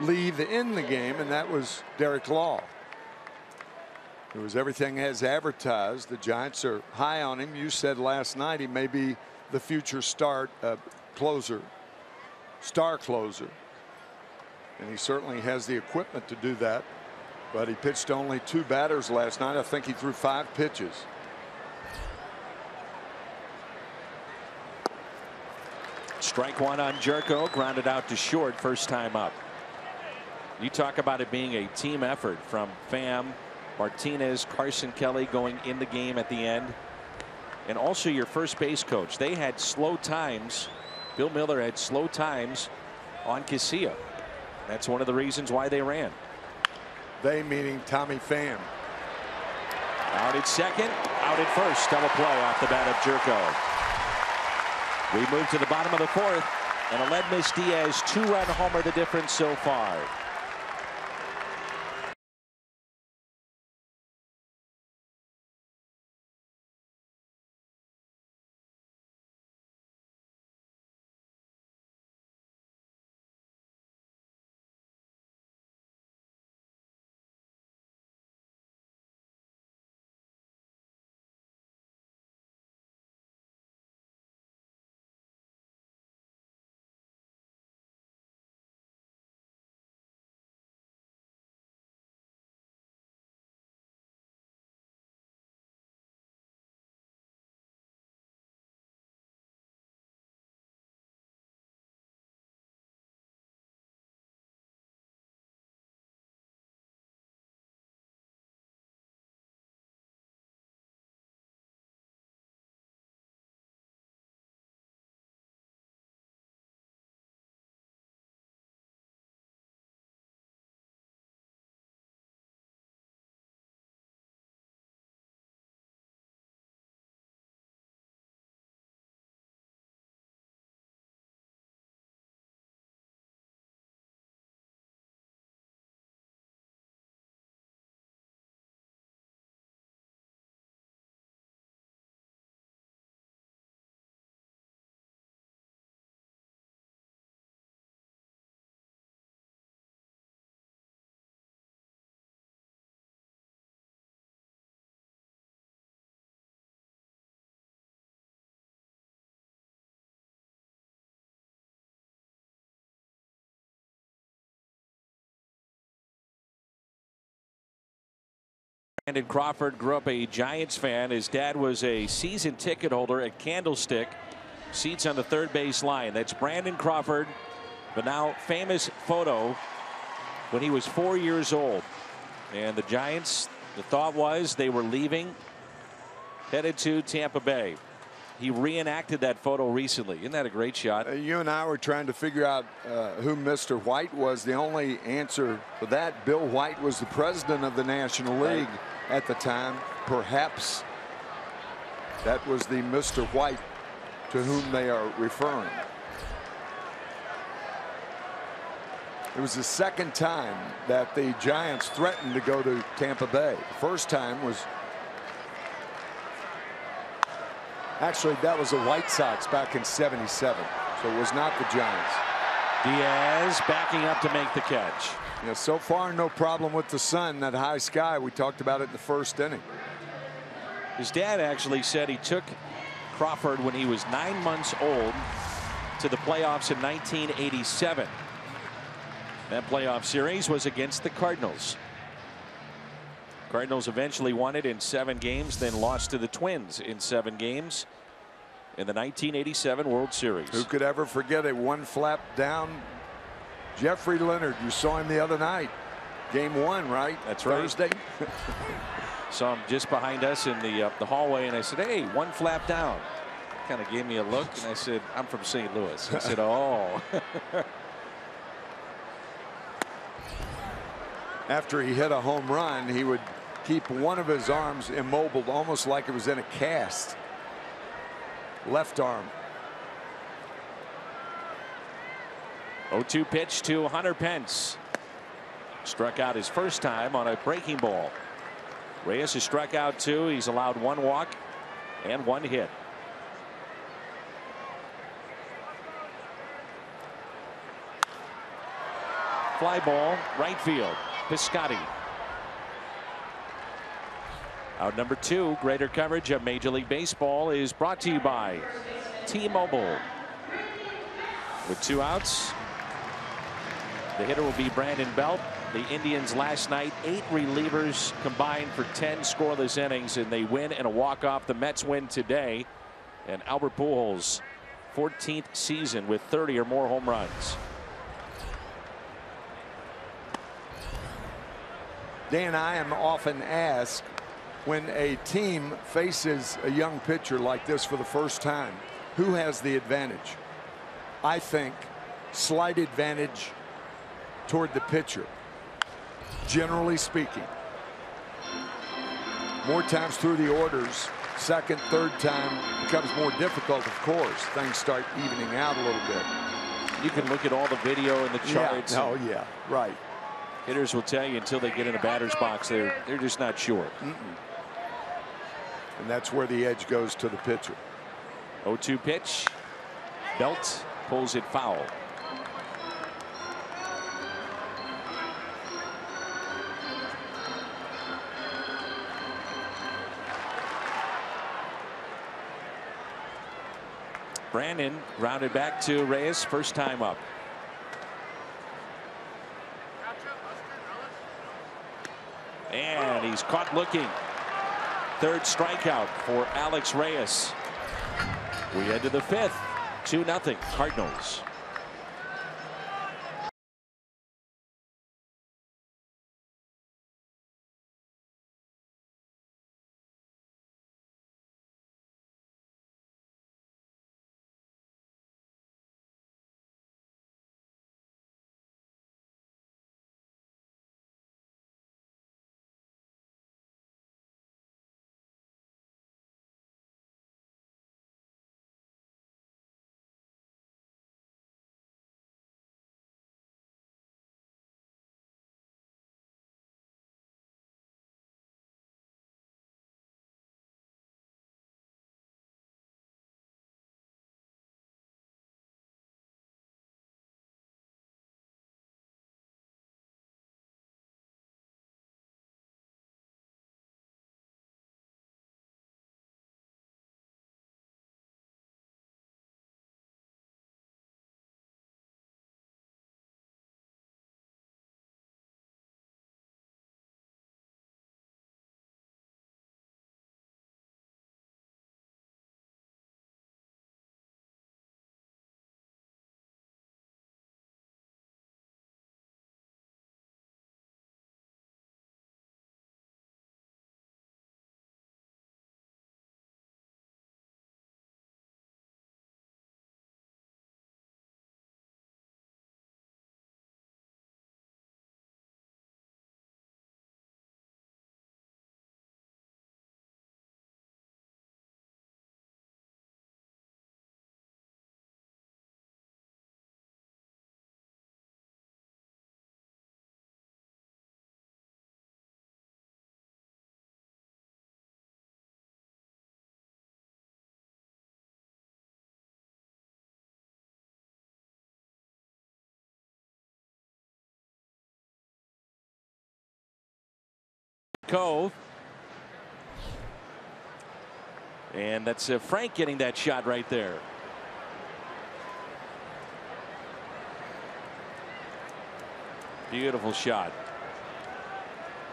leave in the game, and that was Derek Law. It was everything as advertised. The Giants are high on him. You said last night he may be the future start uh, closer, star closer. And he certainly has the equipment to do that. But he pitched only two batters last night. I think he threw five pitches. Strike one on Gyorko, grounded out to short, first time up. You talk about it being a team effort from Pham, Martinez, Carson Kelly going in the game at the end. And also your first base coach. They had slow times. Bill Miller had slow times on Kisia. That's one of the reasons why they ran. They meaning Tommy Pham. Out at second, out at first. Double play off the bat of Gyorko. We move to the bottom of the fourth, and Aledmys Diaz two-run homer the difference so far. Brandon Crawford grew up a Giants fan. His dad was a season ticket holder at Candlestick. Seats on the third base line. That's Brandon Crawford. The now famous photo when he was four years old. And the Giants, the thought was they were leaving, headed to Tampa Bay. He reenacted that photo recently. Isn't that a great shot? Uh, you and I were trying to figure out uh, who Mister White was. The only answer for that, Bill White was the president of the National League right at the time. Perhaps that was the Mister White to whom they are referring. It was the second time that the Giants threatened to go to Tampa Bay. The first time was actually, that was the White Sox back in seventy-seven, so it was not the Giants. Diaz backing up to make the catch. You know, so far, no problem with the sun, that high sky. We talked about it in the first inning. His dad actually said he took Crawford when he was nine months old to the playoffs in nineteen eighty-seven. That playoff series was against the Cardinals. Cardinals eventually won it in seven games, then lost to the Twins in seven games in the nineteen eighty-seven World Series. Who could ever forget a one flap down Jeffrey Leonard? You saw him the other night. Game one, right? That's right. Thursday. Saw him just behind us in the, uh, the hallway, and I said, hey, one flap down. Kind of gave me a look, and I said, I'm from Saint Louis. I said, oh. After he hit a home run, he would keep one of his arms immobile, almost like it was in a cast. Left arm. oh two pitch to Hunter Pence. Struck out his first time on a breaking ball. Reyes has struck out two. He's allowed one walk and one hit. Fly ball, right field. Piscotty. Out number two. Greater coverage of Major League Baseball is brought to you by T-Mobile. With two outs, the hitter will be Brandon Belt. The Indians last night, eight relievers combined for ten scoreless innings, and they win in a walk-off. The Mets win today, and Albert Pujols' fourteenth season with thirty or more home runs. Dan, I am often asked, when a team faces a young pitcher like this for the first time, who has the advantage? I think slight advantage toward the pitcher, generally speaking. More times through the orders, second, third time becomes more difficult, of course. Things start evening out a little bit. You can look at all the video and the charts. Yeah. Oh, yeah, right. Hitters will tell you until they get in a batter's box, they're, they're just not sure. Mm-mm. And that's where the edge goes to the pitcher. oh two pitch. Belt pulls it foul. Brandon grounded back to Reyes, first time up. And he's caught looking. Third strikeout for Alex Reyes. We head to the fifth. two nothing Cardinals. Cove. And that's uh, Frank getting that shot right there. Beautiful shot.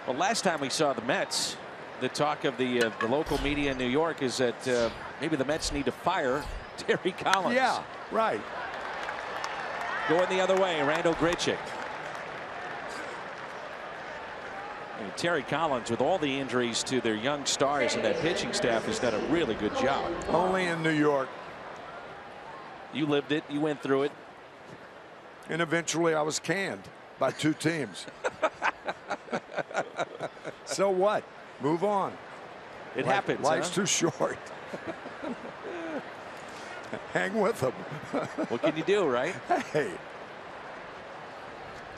Well, last time we saw the Mets, the talk of the, uh, the local media in New York is that uh, maybe the Mets need to fire Terry Collins. Yeah, right. Going the other way, Randal Grichuk. And Terry Collins, with all the injuries to their young stars and that pitching staff, has done a really good job. Only in New York. You lived it. You went through it. And eventually I was canned by two teams. So what? Move on. It Life, happens. Life's huh? too short. Hang with them. What can you do, right? Hey.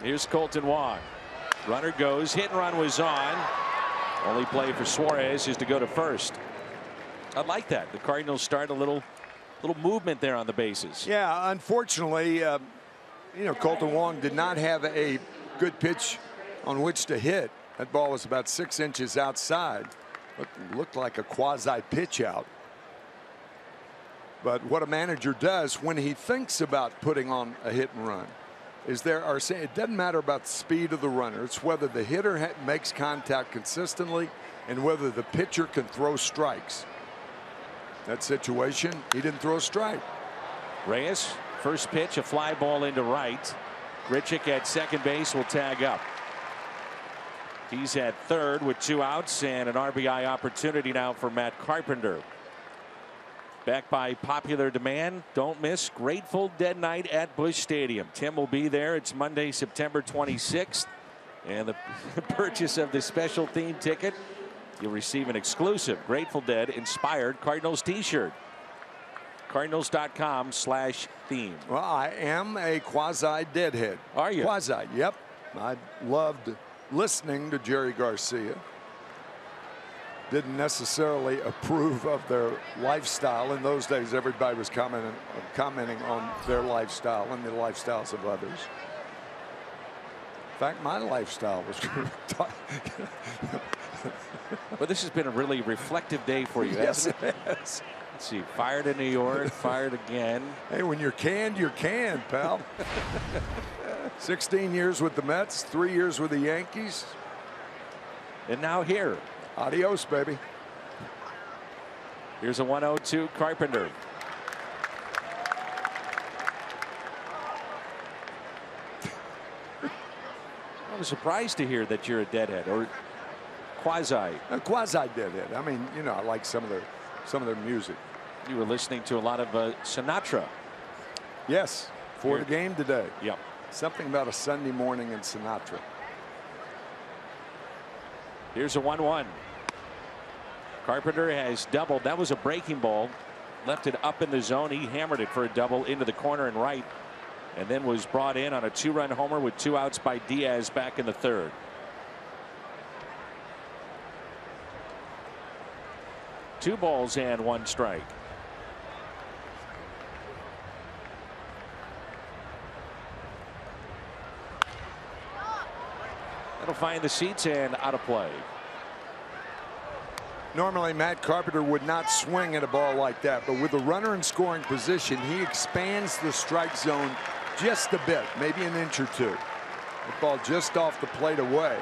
Here's Kolten Wong. Runner goes, hit and run was on. Only play for Suarez is to go to first. I like that. The Cardinals start a little little movement there on the bases. Yeah, unfortunately, uh, you know, Kolten Wong did not have a good pitch on which to hit. That ball was about six inches outside. It looked like a quasi pitch out. But what a manager does when he thinks about putting on a hit and run is there are saying it doesn't matter about the speed of the runner. It's whether the hitter ha makes contact consistently and whether the pitcher can throw strikes. That situation, he didn't throw a strike. Reyes, first pitch, a fly ball into right. Grichuk at second base will tag up. He's at third with two outs and an R B I opportunity now for Matt Carpenter. Back by popular demand. Don't miss Grateful Dead Night at Busch Stadium. Tim will be there. It's Monday, September twenty-sixth. And the purchase of the special theme ticket, you'll receive an exclusive Grateful Dead inspired Cardinals t-shirt. Cardinals.com slash theme. Well, I am a quasi deadhead. Are you? Quasi, yep. I loved listening to Jerry Garcia. Didn't necessarily approve of their lifestyle. In those days, everybody was commenting, commenting on their lifestyle and the lifestyles of others. In fact, my lifestyle was. Well, this has been a really reflective day for you, hasn't yes, it? Yes. Let's see, fired in New York, fired again. Hey, when you're canned, you're canned, pal. sixteen years with the Mets, three years with the Yankees. And now here. Adios, baby. Here's a one oh two Carpenter. I was surprised to hear that you're a deadhead or quasi. A quasi deadhead. I mean, you know, I like some of their some of their music. You were listening to a lot of uh, Sinatra. Yes, for here. The game today. Yep. Something about a Sunday morning in Sinatra. Here's a one one. Carpenter has doubled. That was a breaking ball. Left it up in the zone. He hammered it for a double into the corner and right. And then was brought in on a two-run homer with two outs by Diaz back in the third. Two balls and one strike. That'll find the seats and out of play. Normally, Matt Carpenter would not swing at a ball like that, but with a runner in scoring position, he expands the strike zone just a bit, maybe an inch or two. The ball just off the plate away.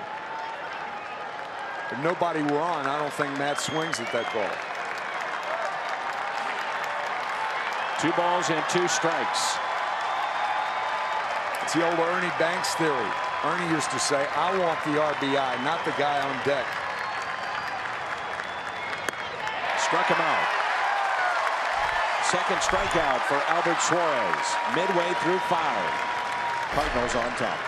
If nobody were on, I don't think Matt swings at that ball. Two balls and two strikes. It's the old Ernie Banks theory. Ernie used to say, I want the R B I, not the guy on deck. Struck him out. Second strikeout for Albert Suarez. Midway through five. Cardinals on top.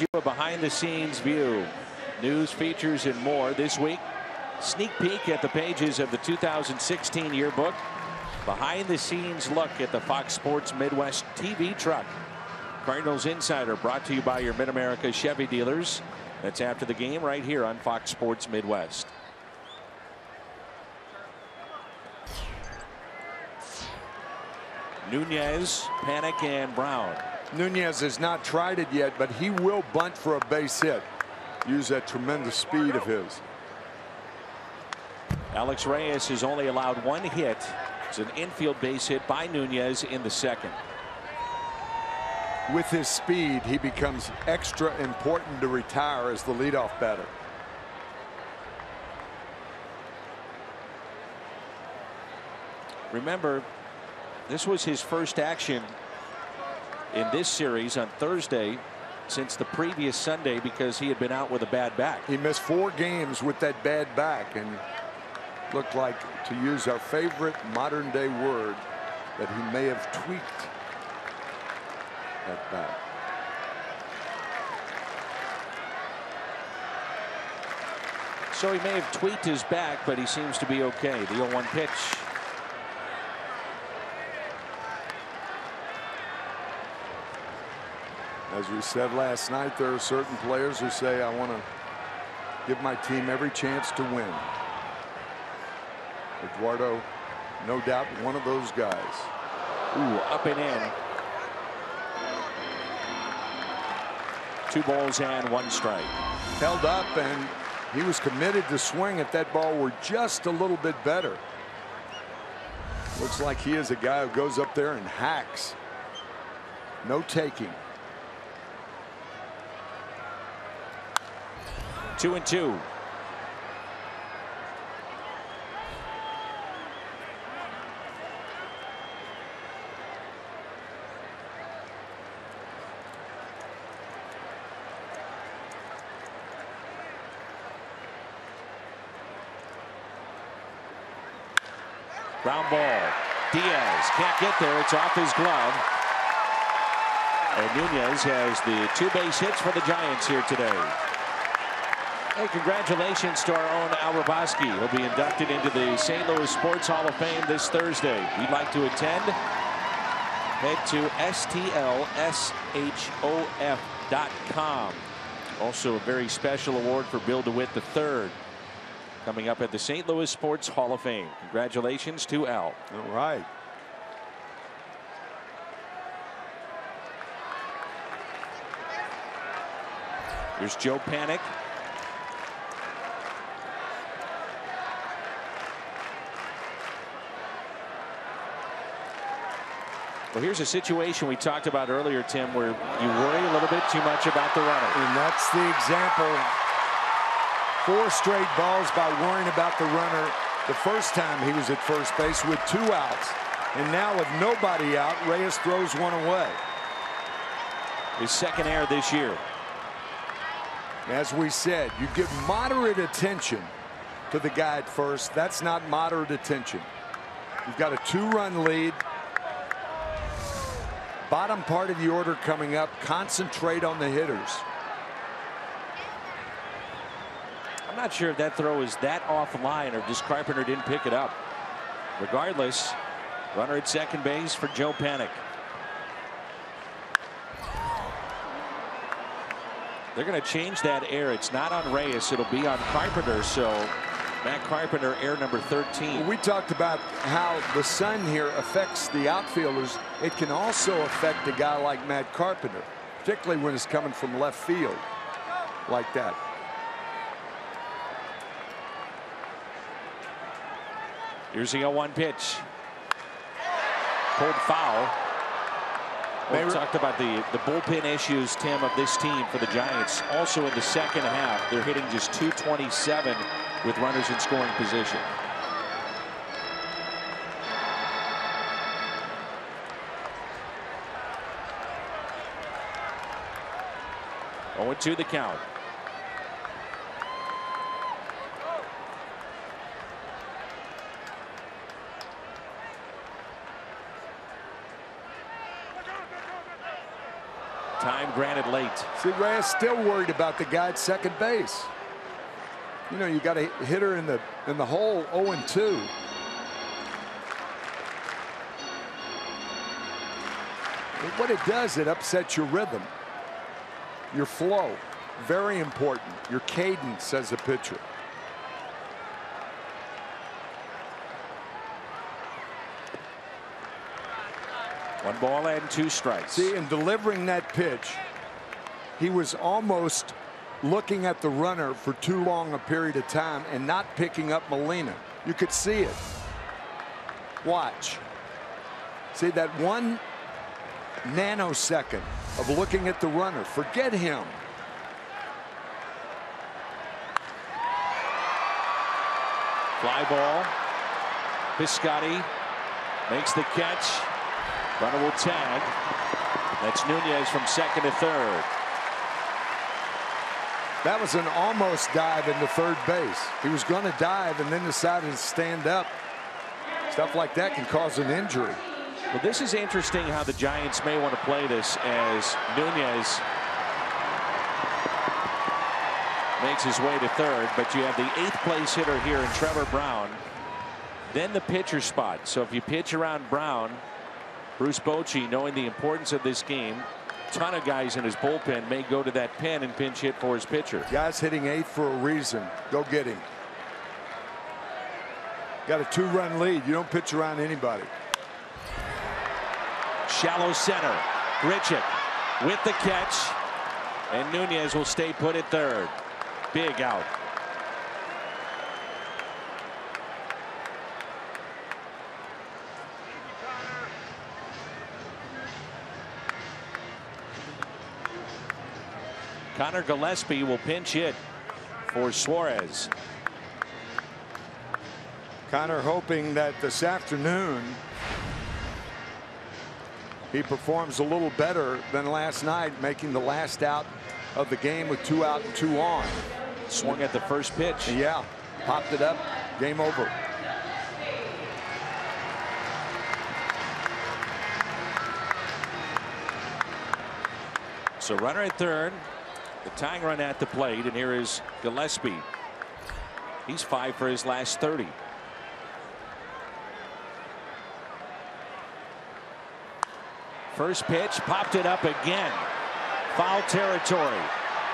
You a behind-the-scenes view, news, features, and more this week. Sneak peek at the pages of the two thousand sixteen yearbook. Behind-the-scenes look at the Fox Sports Midwest T V truck. Cardinals Insider brought to you by your Mid-America Chevy dealers. That's after the game right here on Fox Sports Midwest. Nunez, Panik, and Brown. Nunez has not tried it yet, but he will bunt for a base hit. Use that tremendous speed of his. Alex Reyes has only allowed one hit. It's an infield base hit by Nunez in the second. With his speed, he becomes extra important to retire as the leadoff batter. Remember, this was his first action in this series on Thursday since the previous Sunday, because he had been out with a bad back. He missed four games with that bad back, and looked like, to use our favorite modern day word, that he may have tweaked that back. So he may have tweaked his back, but he seems to be okay. The oh one pitch. As we said last night, there are certain players who say, I want to give my team every chance to win. Eduardo, no doubt, one of those guys. Ooh, up and in. Two balls and one strike. Held up, and he was committed to swing if that ball were just a little bit better. Looks like he is a guy who goes up there and hacks. No taking. Two and two. Ground ball. Diaz can't get there. It's off his glove. And Nunez has the two base hits for the Giants here today. Hey, congratulations to our own Al Roboski. He'll be inducted into the Saint Louis Sports Hall of Fame this Thursday. If you'd like to attend, head to S T L S H O F dot com. Also a very special award for Bill DeWitt the third coming up at the Saint Louis Sports Hall of Fame. Congratulations to Al. All right. Here's Joe Panik. Well, here's a situation we talked about earlier, Tim, where you worry a little bit too much about the runner. And that's the example. Four straight balls by worrying about the runner the first time he was at first base with two outs. And now with nobody out, Reyes throws one away. His second error this year. As we said, you give moderate attention to the guy at first. That's not moderate attention. You've got a two-run lead. Bottom part of the order coming up. Concentrate on the hitters. I'm not sure if that throw is that offline or just Carpenter didn't pick it up. Regardless, runner at second base for Joe Panik. They're going to change that error. It's not on Reyes. It'll be on Carpenter. So Matt Carpenter, error number thirteen. We talked about how the sun here affects the outfielders. It can also affect a guy like Matt Carpenter, particularly when it's coming from left field like that. Here's the oh one pitch. Cold foul. Well, we talked about the, the bullpen issues, Tim, of this team for the Giants. Also in the second half, they're hitting just two twenty-seven. With runners in scoring position. oh two the count. Time granted late. See, Reyes still worried about the guy at second base. You know, you got a hitter in the in the hole. oh and two. What it does, it upsets your rhythm, your flow, very important, your cadence as a pitcher. One ball and two strikes. See, in delivering that pitch, he was almost looking at the runner for too long a period of time and not picking up Molina. You could see it. Watch. See that one nanosecond of looking at the runner. Forget him. Fly ball. Piscotty makes the catch. Runner will tag. That's Nunez from second to third. That was an almost dive into third base. He was going to dive and then decided to stand up. Stuff like that can cause an injury. Well, this is interesting how the Giants may want to play this, as Nunez makes his way to third, but you have the eighth place hitter here in Trevor Brown, then the pitcher spot. So if you pitch around Brown, Bruce Bochy, knowing the importance of this game, ton of guys in his bullpen may go to that pen and pinch hit for his pitcher. Guys hitting eighth for a reason. Go get him. Got a two run lead. You don't pitch around anybody. Shallow center. Grichuk with the catch, and Nunez will stay put at third. Big out. Conor Gillaspie will pinch hit for Suarez. Conor hoping that this afternoon he performs a little better than last night, making the last out of the game with two out and two on. Swung at the first pitch. Yeah, popped it up. Game over. So runner at third, the tying run at the plate, and here is Gillaspie. He's five for his last thirty. First pitch, popped it up again. Foul territory.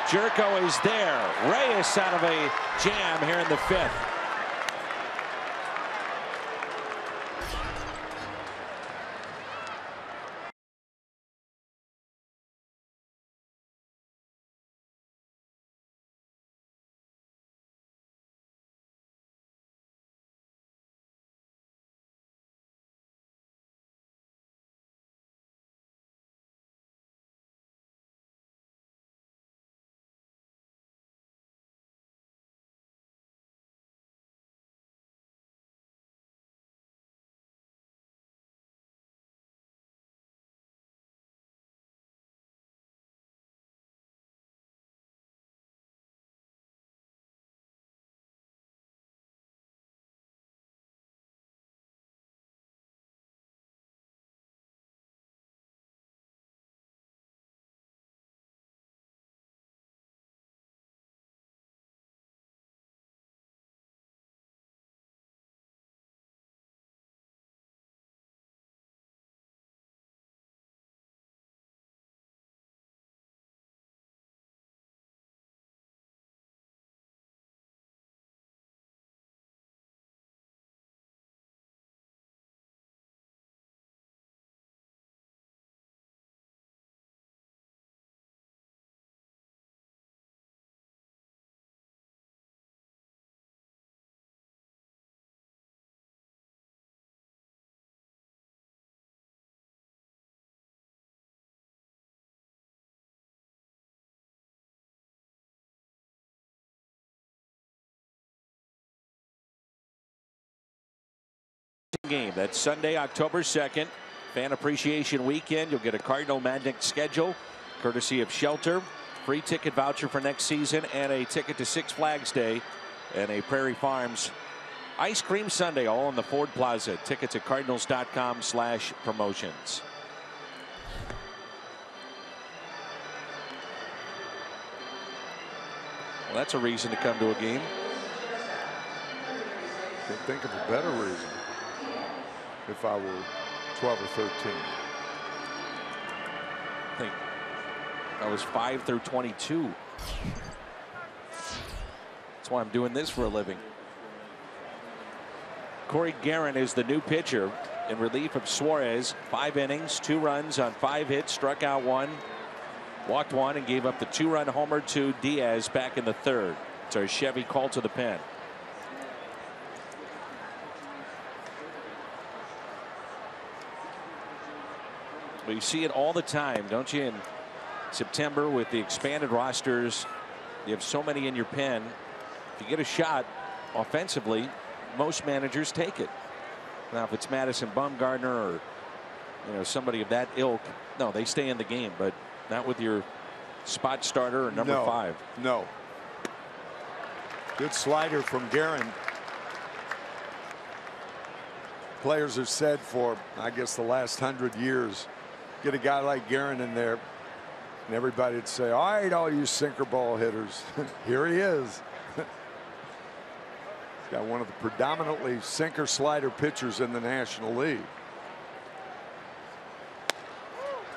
Gyorko is there. Reyes out of a jam here in the fifth. Game. That's Sunday, October second, Fan Appreciation Weekend. You'll get a Cardinal Magic schedule, courtesy of Shelter, free ticket voucher for next season, and a ticket to Six Flags Day and a Prairie Farms Ice Cream Sunday, all in the Ford Plaza. Tickets at cardinals dot com slash promotions. Well, that's a reason to come to a game. Can't think of a better reason. If I were twelve or thirteen. I think I was five through twenty-two. That's why I'm doing this for a living. Cory Gearrin is the new pitcher. in relief of Suarez. Five innings, two runs on five hits, struck out one, walked one, and gave up the two-run homer to Diaz back in the third. It's our Chevy call to the pen. But you see it all the time, don't you, in September with the expanded rosters. You have so many in your pen. If you get a shot offensively, most managers take it. Now, if it's Madison Bumgarner or, you know, somebody of that ilk, no, they stay in the game, but not with your spot starter or number no, five. No. Good slider from Gearrin. Players have said for, I guess, the last hundred years, get a guy like Gearrin in there, and everybody would say, all right, all you sinker ball hitters, here he is. He's got one of the predominantly sinker slider pitchers in the National League.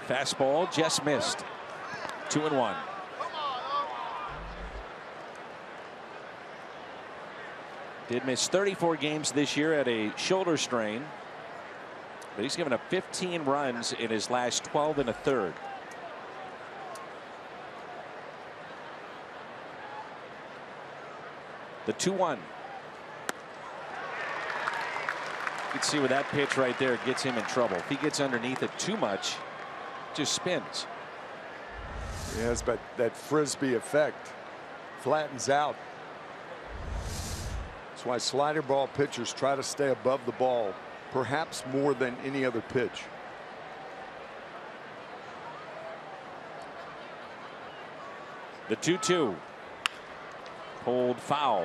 Fastball just missed. Two and one. Did miss thirty-four games this year at a shoulder strain, but he's given up fifteen runs in his last twelve and a third. The two one. You can see where that pitch right there gets him in trouble. If he gets underneath it too much, it just spins. Yes, but that frisbee effect flattens out. That's why slider ball pitchers try to stay above the ball, perhaps more than any other pitch. The two two. Pulled foul.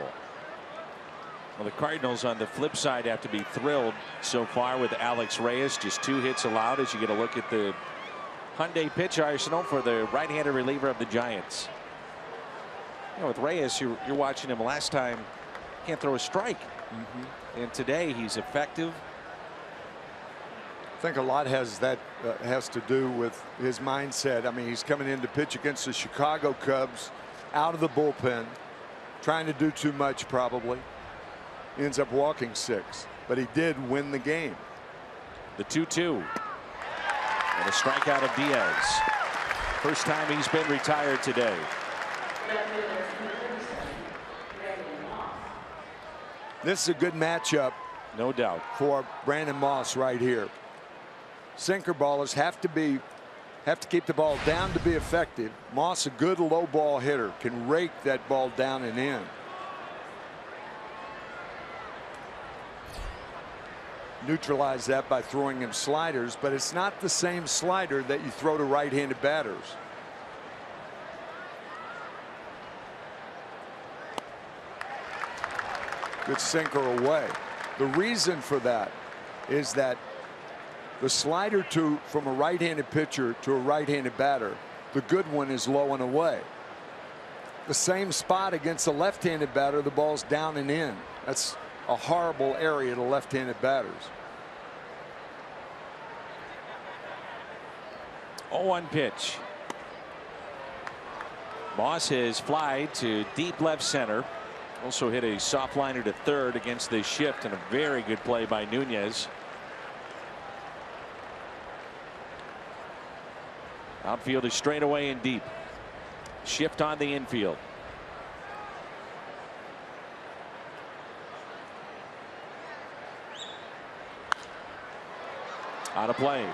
Well, the Cardinals on the flip side have to be thrilled so far with Alex Reyes. Just two hits allowed as you get a look at the Hyundai pitch arsenal for the right-handed reliever of the Giants. You know, with Reyes, you're, you're watching him last time. Can't throw a strike. Mm-hmm. And today he's effective. I think a lot has that uh, has to do with his mindset. I mean, he's coming in to pitch against the Chicago Cubs out of the bullpen, trying to do too much, probably ends up walking six, but he did win the game. The two two and a strikeout of Diaz. First time he's been retired today. This is a good matchup, no doubt, for Brandon Moss right here. Sinker ballers have to be, have to keep the ball down to be effective. Moss, a good low ball hitter, can rake that ball down and in. Neutralize that by throwing him sliders, but it's not the same slider that you throw to right-handed batters. Good sinker away. The reason for that is that the slider to from a right-handed pitcher to a right-handed batter, the good one is low and away. The same spot against a left-handed batter, the ball's down and in. That's a horrible area to left-handed batters. oh one pitch. Moss has fly to deep left center. Also hit a soft liner to third against this shift, and a very good play by Nunez. Outfield is straight away and deep. Shift on the infield. Out of play.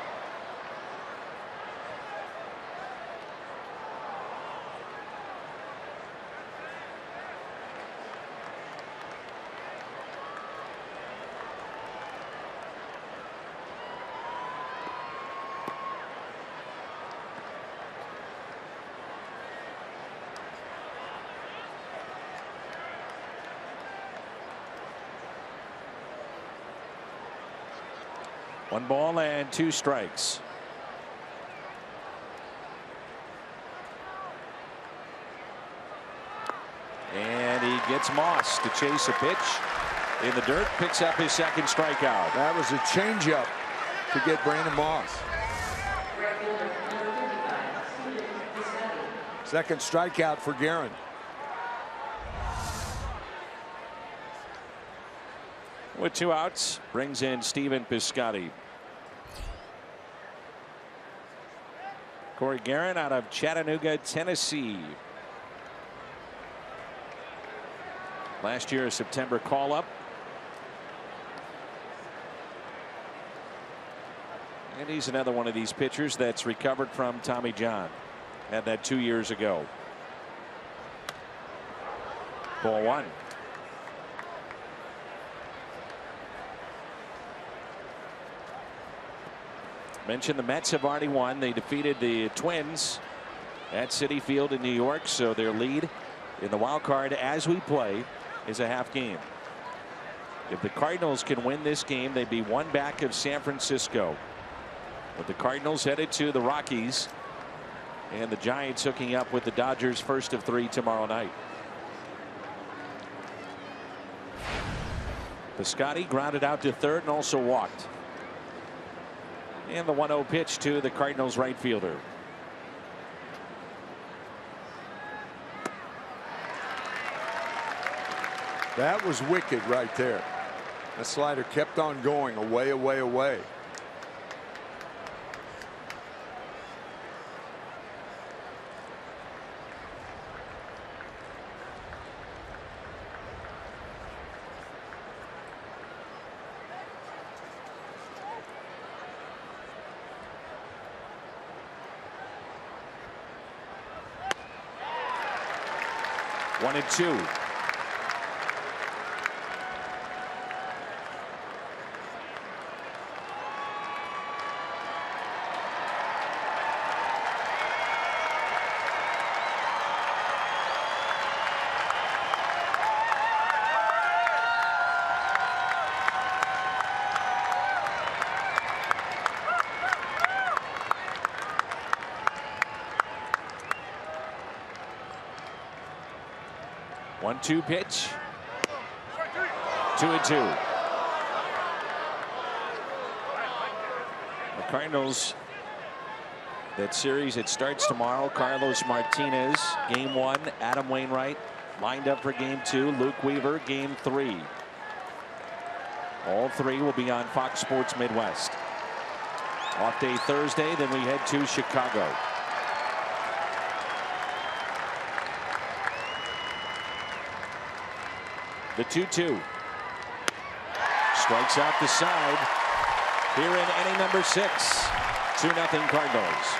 One ball and two strikes. And he gets Moss to chase a pitch in the dirt, picks up his second strikeout. That was a changeup to get Brandon Moss. Second strikeout for Gearrin. With two outs, brings in Stephen Piscotty. Cory Gearrin out of Chattanooga, Tennessee. Last year, a September call-up. And he's another one of these pitchers that's recovered from Tommy John. Had that two years ago. Ball one. Mentioned the Mets have already won. They defeated the Twins at Citi Field in New York, so their lead in the wild card as we play is a half game. If the Cardinals can win this game, they'd be one back of San Francisco. But the Cardinals headed to the Rockies, and the Giants hooking up with the Dodgers, first of three tomorrow night. Piscotty grounded out to third and also walked. And the one oh pitch to the Cardinals right fielder. That was wicked right there. That slider kept on going away, away, away. One and two. One two pitch. Two and two. The Cardinals, that series, it starts tomorrow. Carlos Martinez, game one. Adam Wainwright lined up for game two. Luke Weaver, game three. All three will be on Fox Sports Midwest. Off day Thursday, then we head to Chicago. The two two. Strikes out the side. Here in inning number six. two nothing Cardinals.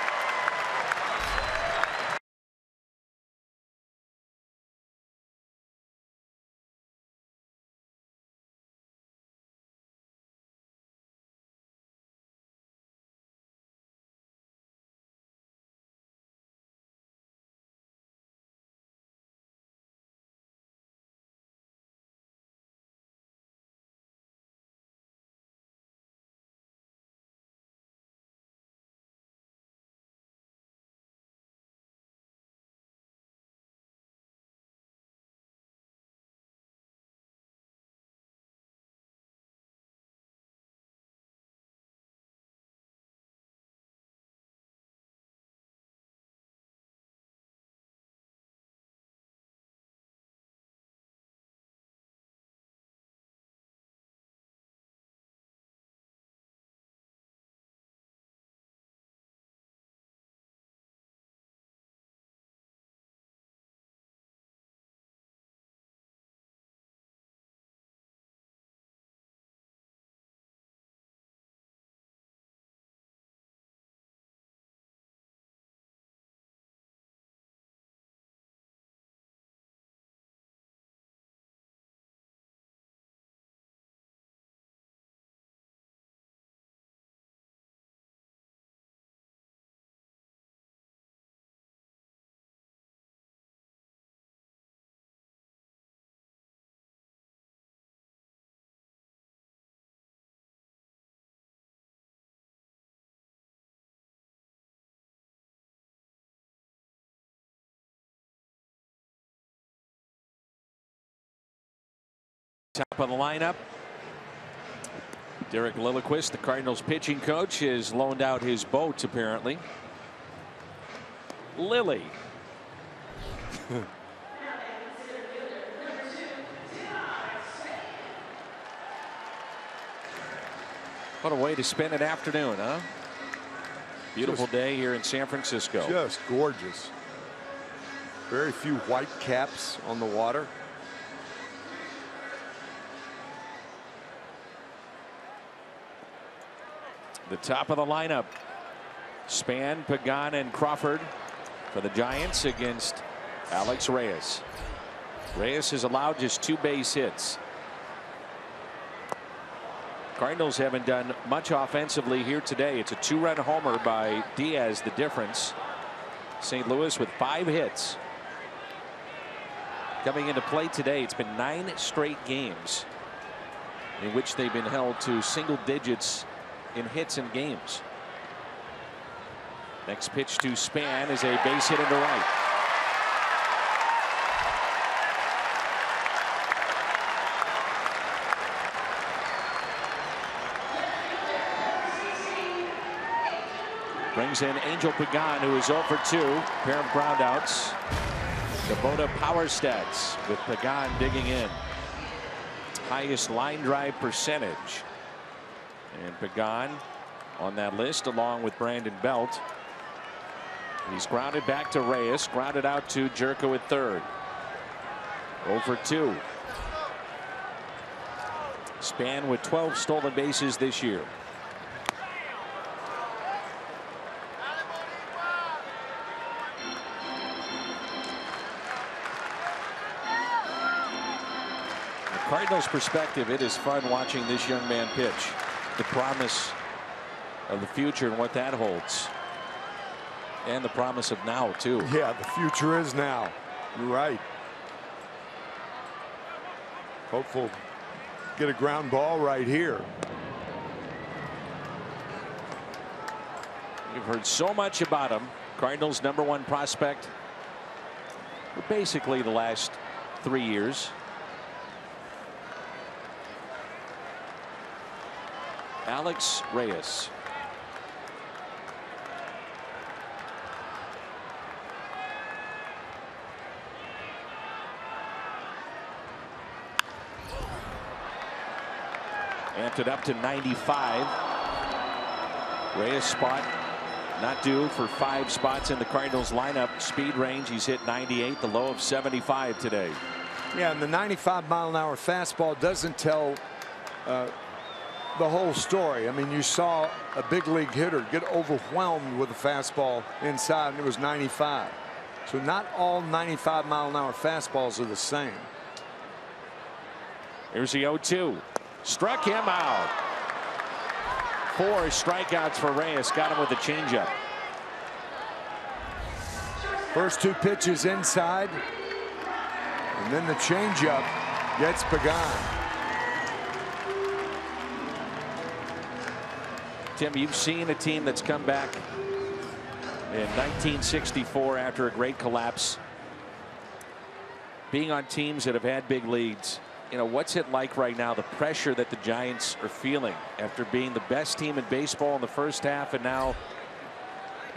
Top of the lineup. Derek Lillequist, the Cardinals pitching coach, has loaned out his boat apparently. Lily. What a way to spend an afternoon, huh? Beautiful just, day here in San Francisco. Just gorgeous. Very few white caps on the water. The top of the lineup. Span, Pagan, and Crawford for the Giants against Alex Reyes. Reyes has allowed just two base hits. Cardinals haven't done much offensively here today. It's a two-run homer by Diaz, the difference. Saint Louis with five hits. Coming into play today, it's been nine straight games in which they've been held to single digits in hits and games. Next pitch to Span is a base hit into right. Brings in Angel Pagan, who is oh for two. Pair of groundouts. Kubota power stats with Pagan digging in. Highest line drive percentage. And Pagan on that list along with Brandon Belt. He's grounded back to Reyes, grounded out to Gyorko at third. oh for two. Span with twelve stolen bases this year. The Cardinals' perspective, it is fun watching this young man pitch. The promise of the future and what that holds. And the promise of now, too. Yeah, the future is now. You're right. Hopeful get a ground ball right here. You've heard so much about him. Cardinals' number one prospect for basically the last three years. Alex Reyes. Amped it up to ninety-five. Reyes spot not due for five spots in the Cardinals lineup. Speed range, he's hit ninety-eight, the low of seventy-five today. Yeah, and the ninety-five mile an hour fastball doesn't tell uh, the whole story. I mean, you saw a big league hitter get overwhelmed with a fastball inside, and it was ninety-five. So not all ninety-five mile an hour fastballs are the same. Here's the oh two. Struck him out. Four strikeouts for Reyes. Got him with a changeup. First two pitches inside. And then the changeup gets Pagan. Tim, you've seen a team that's come back in nineteen sixty-four after a great collapse. Being on teams that have had big leads. You know, what's it like right now, the pressure that the Giants are feeling after being the best team in baseball in the first half and now,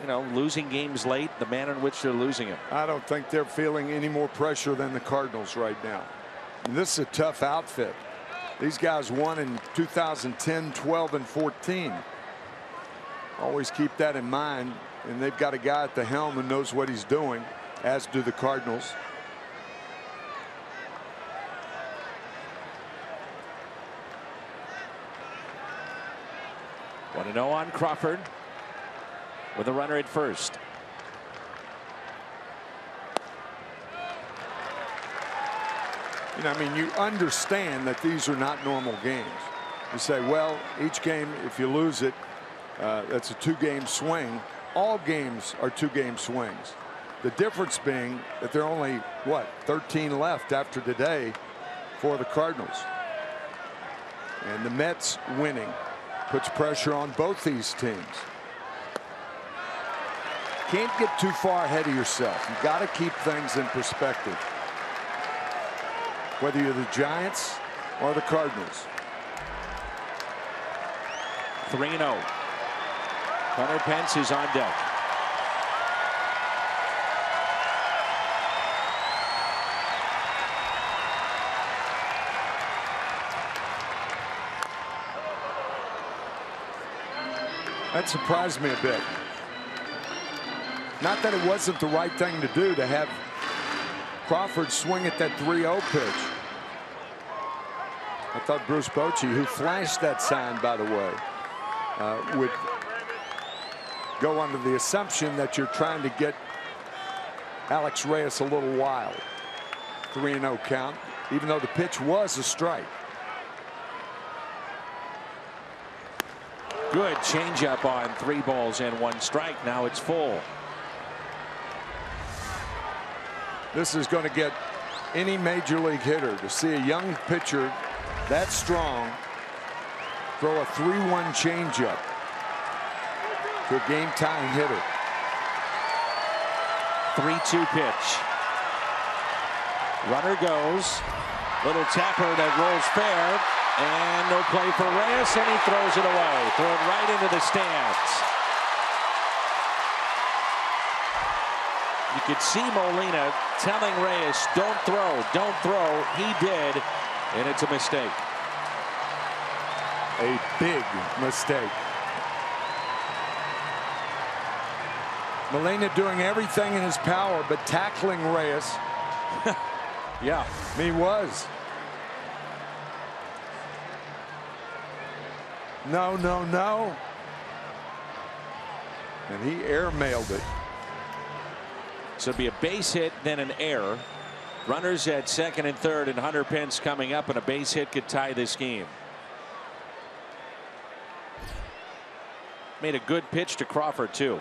you know, losing games late, the manner in which they're losing them? I don't think they're feeling any more pressure than the Cardinals right now. And this is a tough outfit. These guys won in two thousand ten, twelve, and fourteen. Always keep that in mind. And they've got a guy at the helm who knows what he's doing, as do the Cardinals. one oh on Crawford with a runner at first. You know, I mean, you understand that these are not normal games. You say, well, each game, if you lose it, uh, that's a two-game swing. All games are two-game swings. The difference being that there are only, what, thirteen left after today for the Cardinals. And the Mets winning puts pressure on both these teams. Can't get too far ahead of yourself. You've got to keep things in perspective. Whether you're the Giants or the Cardinals. three oh. Hunter Pence is on deck. That surprised me a bit. Not that it wasn't the right thing to do to have Crawford swing at that three oh pitch. I thought Bruce Bochy, who flashed that sign, by the way, uh, would go under the assumption that you're trying to get Alex Reyes a little wild. three and oh count, even though the pitch was a strike. Good changeup on three balls and one strike. Now it's full. This is going to get any major league hitter to see a young pitcher that strong throw a three one changeup to a game tying hitter. three two pitch. Runner goes. Little tapper that rolls fair. And no play for Reyes, and he throws it away. Throw it right into the stands. You could see Molina telling Reyes, don't throw, don't throw. He did, and it's a mistake. A big mistake. Molina doing everything in his power, but tackling Reyes. Yeah, he was. No, no, no. And he air mailed it. So it'd be a base hit, then an error. Runners at second and third, and Hunter Pence coming up, and a base hit could tie this game. Made a good pitch to Crawford, too.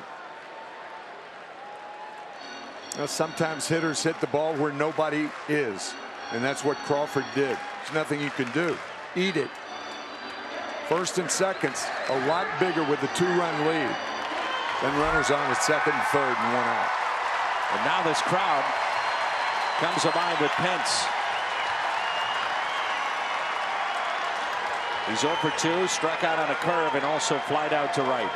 Now, sometimes hitters hit the ball where nobody is, and that's what Crawford did. There's nothing you can do. Eat it. First and seconds, a lot bigger with the two-run lead. Then runners on at second and third and one out. And now this crowd comes alive with Pence. He's oh for two, struck out on a curve, and also flied out to right.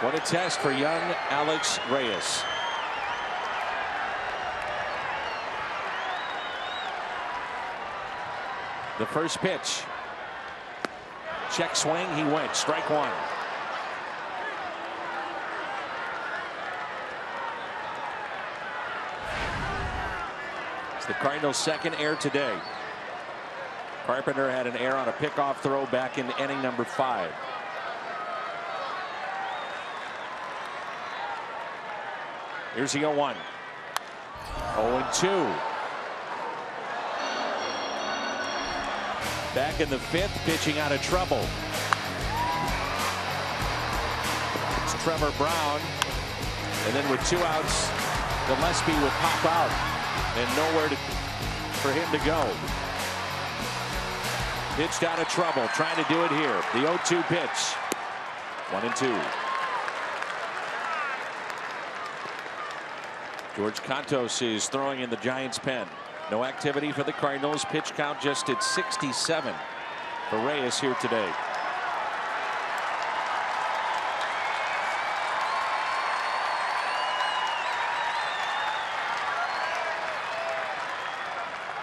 What a test for young Alex Reyes. The first pitch. Check swing. He went. Strike one. It's the Cardinals' second error today. Carpenter had an error on a pickoff throw back in inning number five. Here's the oh one. oh and two. Back in the fifth, pitching out of trouble. It's Trevor Brown. And then with two outs, Gillespie would pop out. And nowhere to, for him to go. Pitched out of trouble, trying to do it here. The oh two pitch. One and two. George Kantos is throwing in the Giants' pen. No activity for the Cardinals. Pitch count just at sixty-seven for Reyes here today.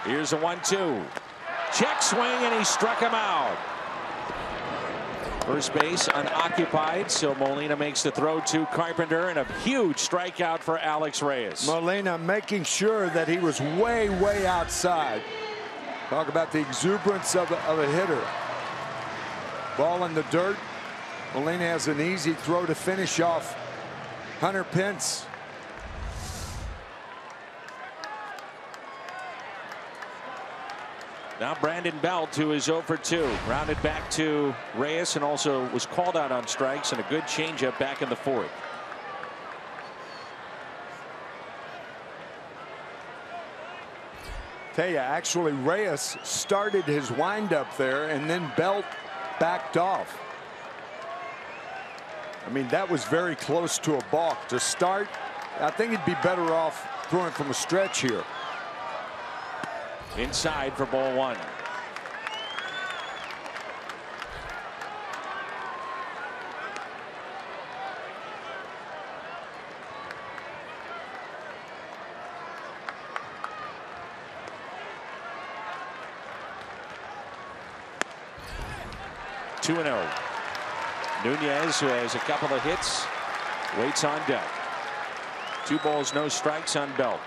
Here's a one two. Check swing, and he struck him out. First base unoccupied, so Molina makes the throw to Carpenter, and a huge strikeout for Alex Reyes. Molina making sure that he was way, way outside. Talk about the exuberance of a, of a hitter. Ball in the dirt. Molina has an easy throw to finish off Hunter Pence. Now Brandon Belt, who is oh for two, rounded back to Reyes, and also was called out on strikes, and a good changeup back in the fourth. Tell you, actually, Reyes started his windup there, and then Belt backed off. I mean, that was very close to a balk to start. I think he'd be better off throwing from a stretch here. Inside for ball one. two and oh. Nunez, who has a couple of hits, waits on deck. Two balls, no strikes on Belt.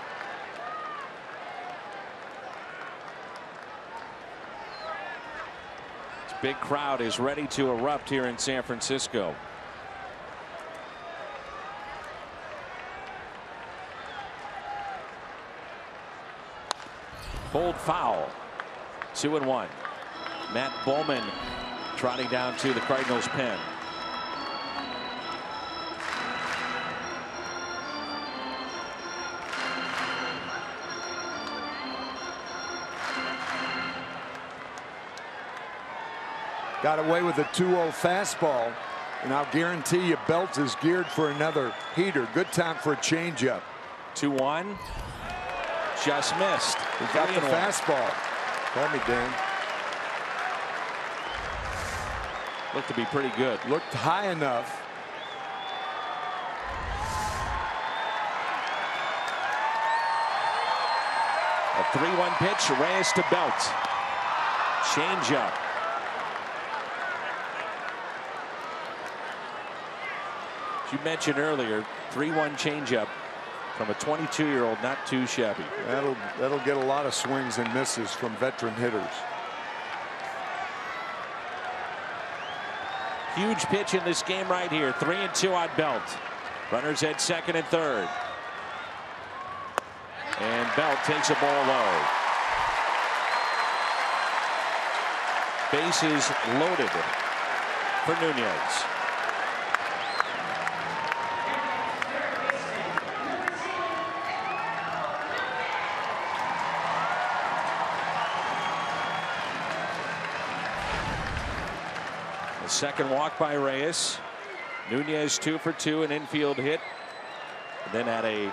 This big crowd is ready to erupt here in San Francisco. Cold foul. Two and one. Matt Bowman trotting down to the Cardinals' pen. Got away with a two oh fastball, and I'll guarantee you Belt is geared for another heater. Good time for a changeup. two one. Just missed. He got the fastball. Tell me, Dan. Looked to be pretty good. Looked high enough. A three one pitch. Reyes to Belt. Change up. As you mentioned earlier, three one change up from a twenty-two-year-old, not too shabby. That'll that'll get a lot of swings and misses from veteran hitters. Huge pitch in this game right here. Three and two on Belt. Runners at second and third. And Belt takes a ball low. Bases loaded for Nunez. Second walk by Reyes. Nunez two for two, an infield hit. And then had a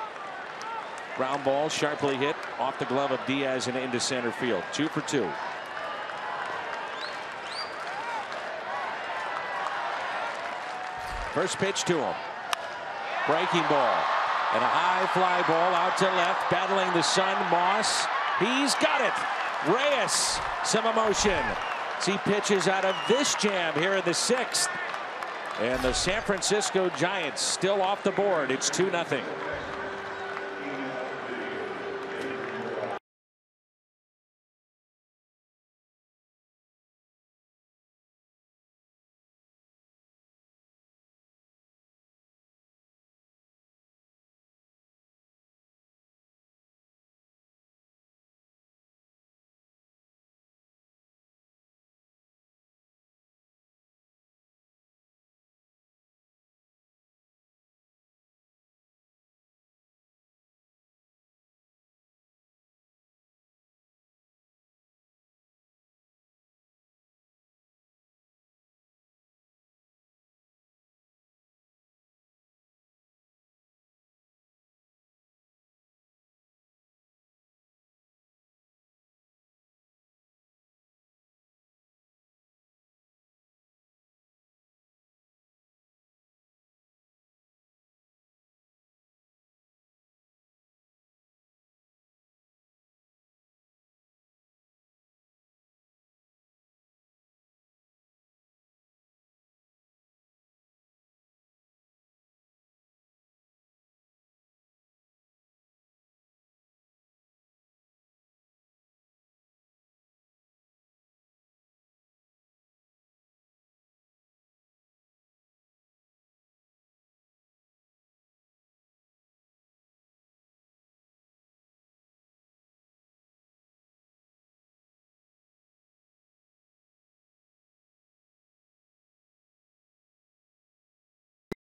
ground ball sharply hit off the glove of Diaz and into center field. Two for two. First pitch to him. Breaking ball. And a high fly ball out to left. Battling the sun, Moss. He's got it. Reyes, some emotion. He pitches out of this jam here in the sixth, and the San Francisco Giants still off the board. It's two nothing.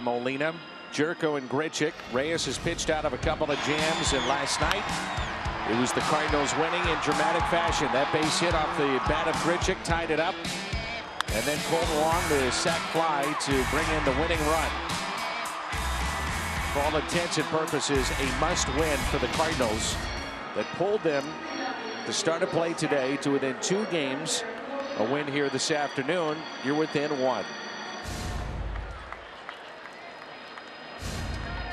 Molina, Gyorko, and Grichuk. Reyes has pitched out of a couple of jams, and last night it was the Cardinals winning in dramatic fashion. That base hit off the bat of Grichuk tied it up, and then Kolten Wong the sac fly to bring in the winning run. For all intents and purposes, a must-win for the Cardinals that pulled them to start a play today to within two games. A win here this afternoon, you're within one.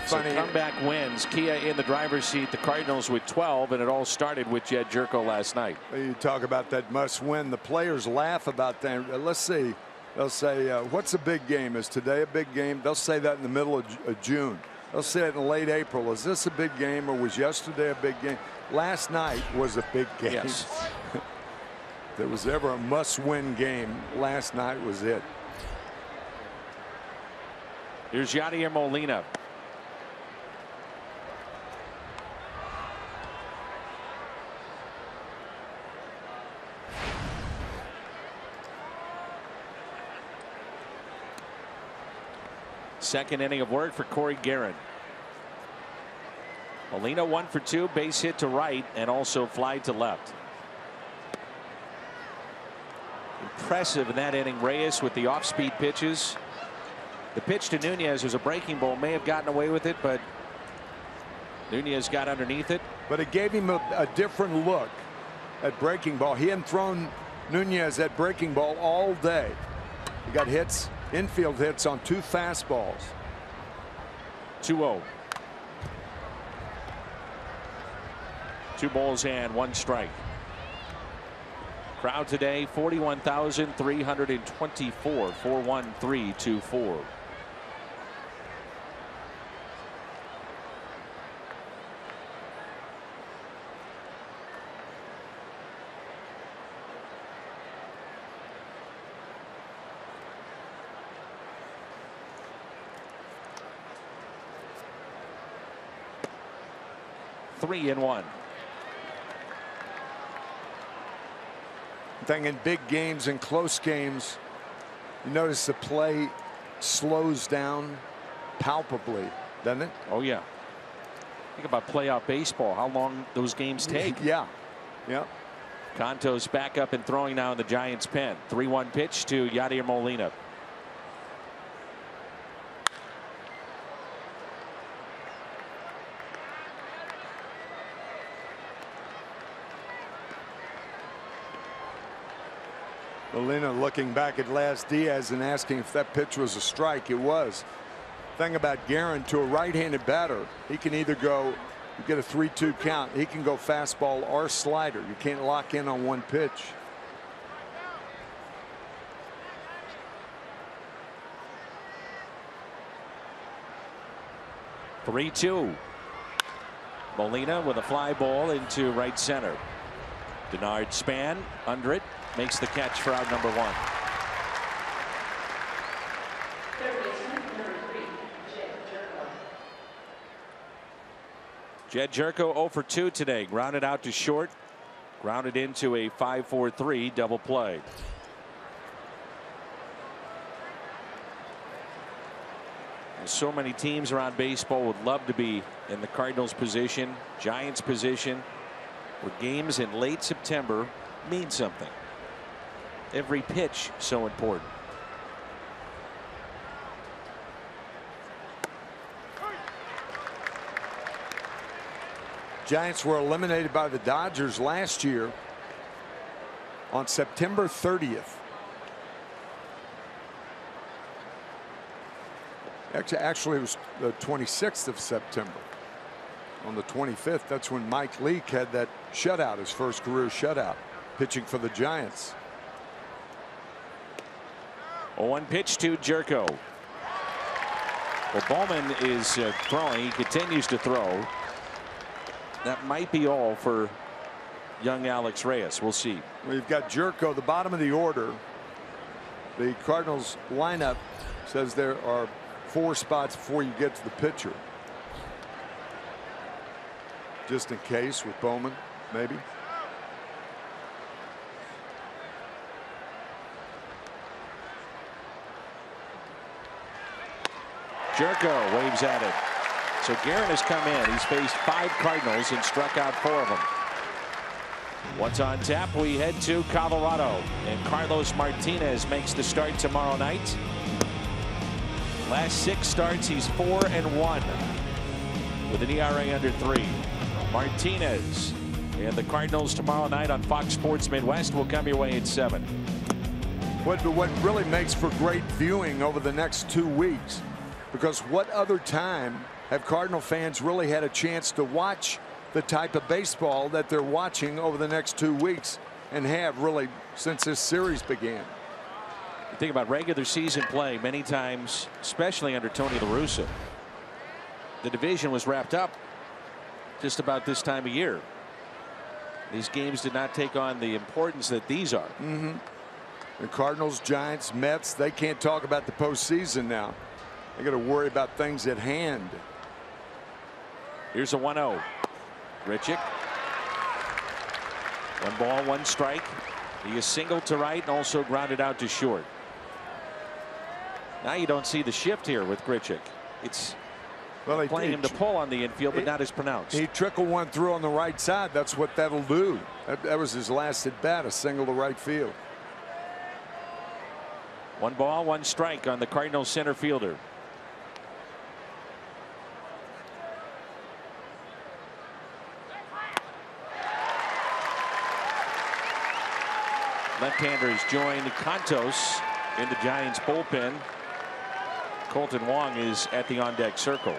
So comeback wins. Kia in the driver's seat. The Cardinals with twelve, and it all started with Jedd Gyorko last night. You talk about that must win. The players laugh about that. Let's see. They'll say, uh, what's a big game? Is today a big game? They'll say that in the middle of, of June. They'll say it in late April. Is this a big game or was yesterday a big game? Last night was a big game. Yes. There was ever a must-win game. Last night was it. Here's Yadier Molina. Second inning of work for Cory Gearrin. Molina one for two, base hit to right, and also fly to left. Impressive in that inning, Reyes with the off-speed pitches. The pitch to Nunez was a breaking ball, may have gotten away with it, but Nunez got underneath it. But it gave him a, a different look at breaking ball. He hadn't thrown Nunez at breaking ball all day. He got hits. Infield hits on two fastballs. two oh. Two balls and one strike. Crowd today forty-one thousand three hundred twenty-four. four one three two four. Three and one. Thing in big games and close games, you notice the play slows down palpably, doesn't it? Oh yeah. Think about playoff baseball, how long those games take. Yeah. Yeah. Contos back up and throwing now in the Giants' pen. three one pitch to Yadier Molina. Molina looking back at Laz Diaz and asking if that pitch was a strike. It was. Thing about Gearrin, to a right-handed batter, he can either go, you get a three two count, he can go fastball or slider. You can't lock in on one pitch. three two. Molina with a fly ball into right center. Denard Span under it. Makes the catch for out number one. Jedd Gyorko oh for two today. Grounded out to short. Grounded into a five four three double play. And so many teams around baseball would love to be in the Cardinals' position, Giants' position, where games in late September mean something. Every pitch so important. Giants were eliminated by the Dodgers last year on September thirtieth. Actually, actually it was the twenty-sixth of September. On the twenty-fifth, that's when Mike Leake had that shutout, his first career shutout, pitching for the Giants. One pitch to Gyorko. Well, Bowman is uh, throwing. He continues to throw. That might be all for young Alex Reyes. We'll see. We've got Gyorko, the bottom of the order. The Cardinals lineup says there are four spots before you get to the pitcher. Just in case with Bowman, maybe. Gyorko waves at it. So Gearrin has come in. He's faced five Cardinals and struck out four of them. What's on tap? We head to Colorado, and Carlos Martinez makes the start tomorrow night. Last six starts, he's four and one with an E R A under three. Martinez and the Cardinals tomorrow night on Fox Sports Midwest. Will come your way at seven. What, what really makes for great viewing over the next two weeks. Because what other time have Cardinal fans really had a chance to watch the type of baseball that they're watching over the next two weeks, and have really since this series began? Think about regular season play many times, especially under Tony La Russa. The division was wrapped up just about this time of year. These games did not take on the importance that these are. Mm-hmm. The Cardinals, Giants, Mets, they can't talk about the postseason now. They got to worry about things at hand. Here's a one oh. Grichuk. One ball, one strike. He is singled to right and also grounded out to short. Now you don't see the shift here with Grichuk. It's well, he, playing he, him to pull on the infield, but he, not as pronounced. He trickled one through on the right side. That's what that'll do. That, that was his last at bat, a single to right field. One ball, one strike on the Cardinals center fielder. Left-hander has joined Contos in the Giants bullpen. Kolten Wong is at the on-deck circle.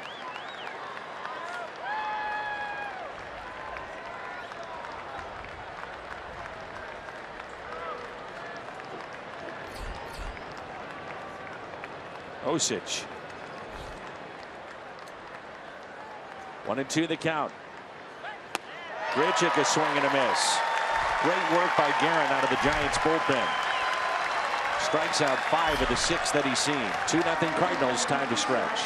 Osich. One and two the count. Grichuk is swinging a miss. Great work by Gearrin out of the Giants bullpen. Strikes out five of the six that he's seen. Two nothing Cardinals. Time to stretch.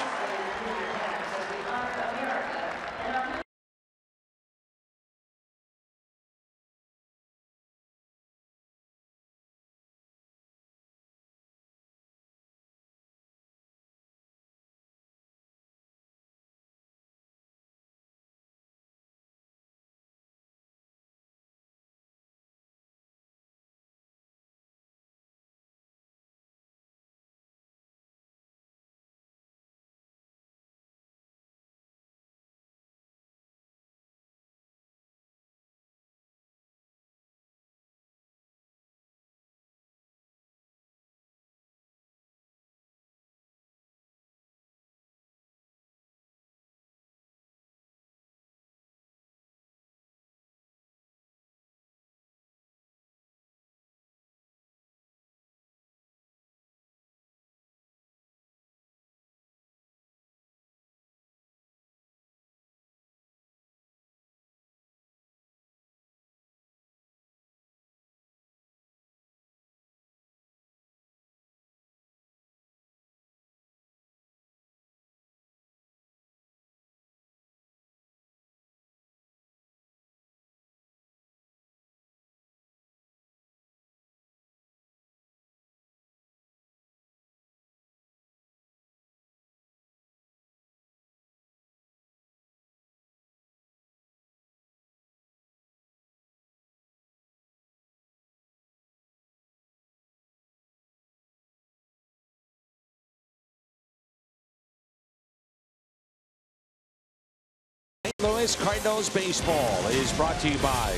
Louis Cardinals baseball is brought to you by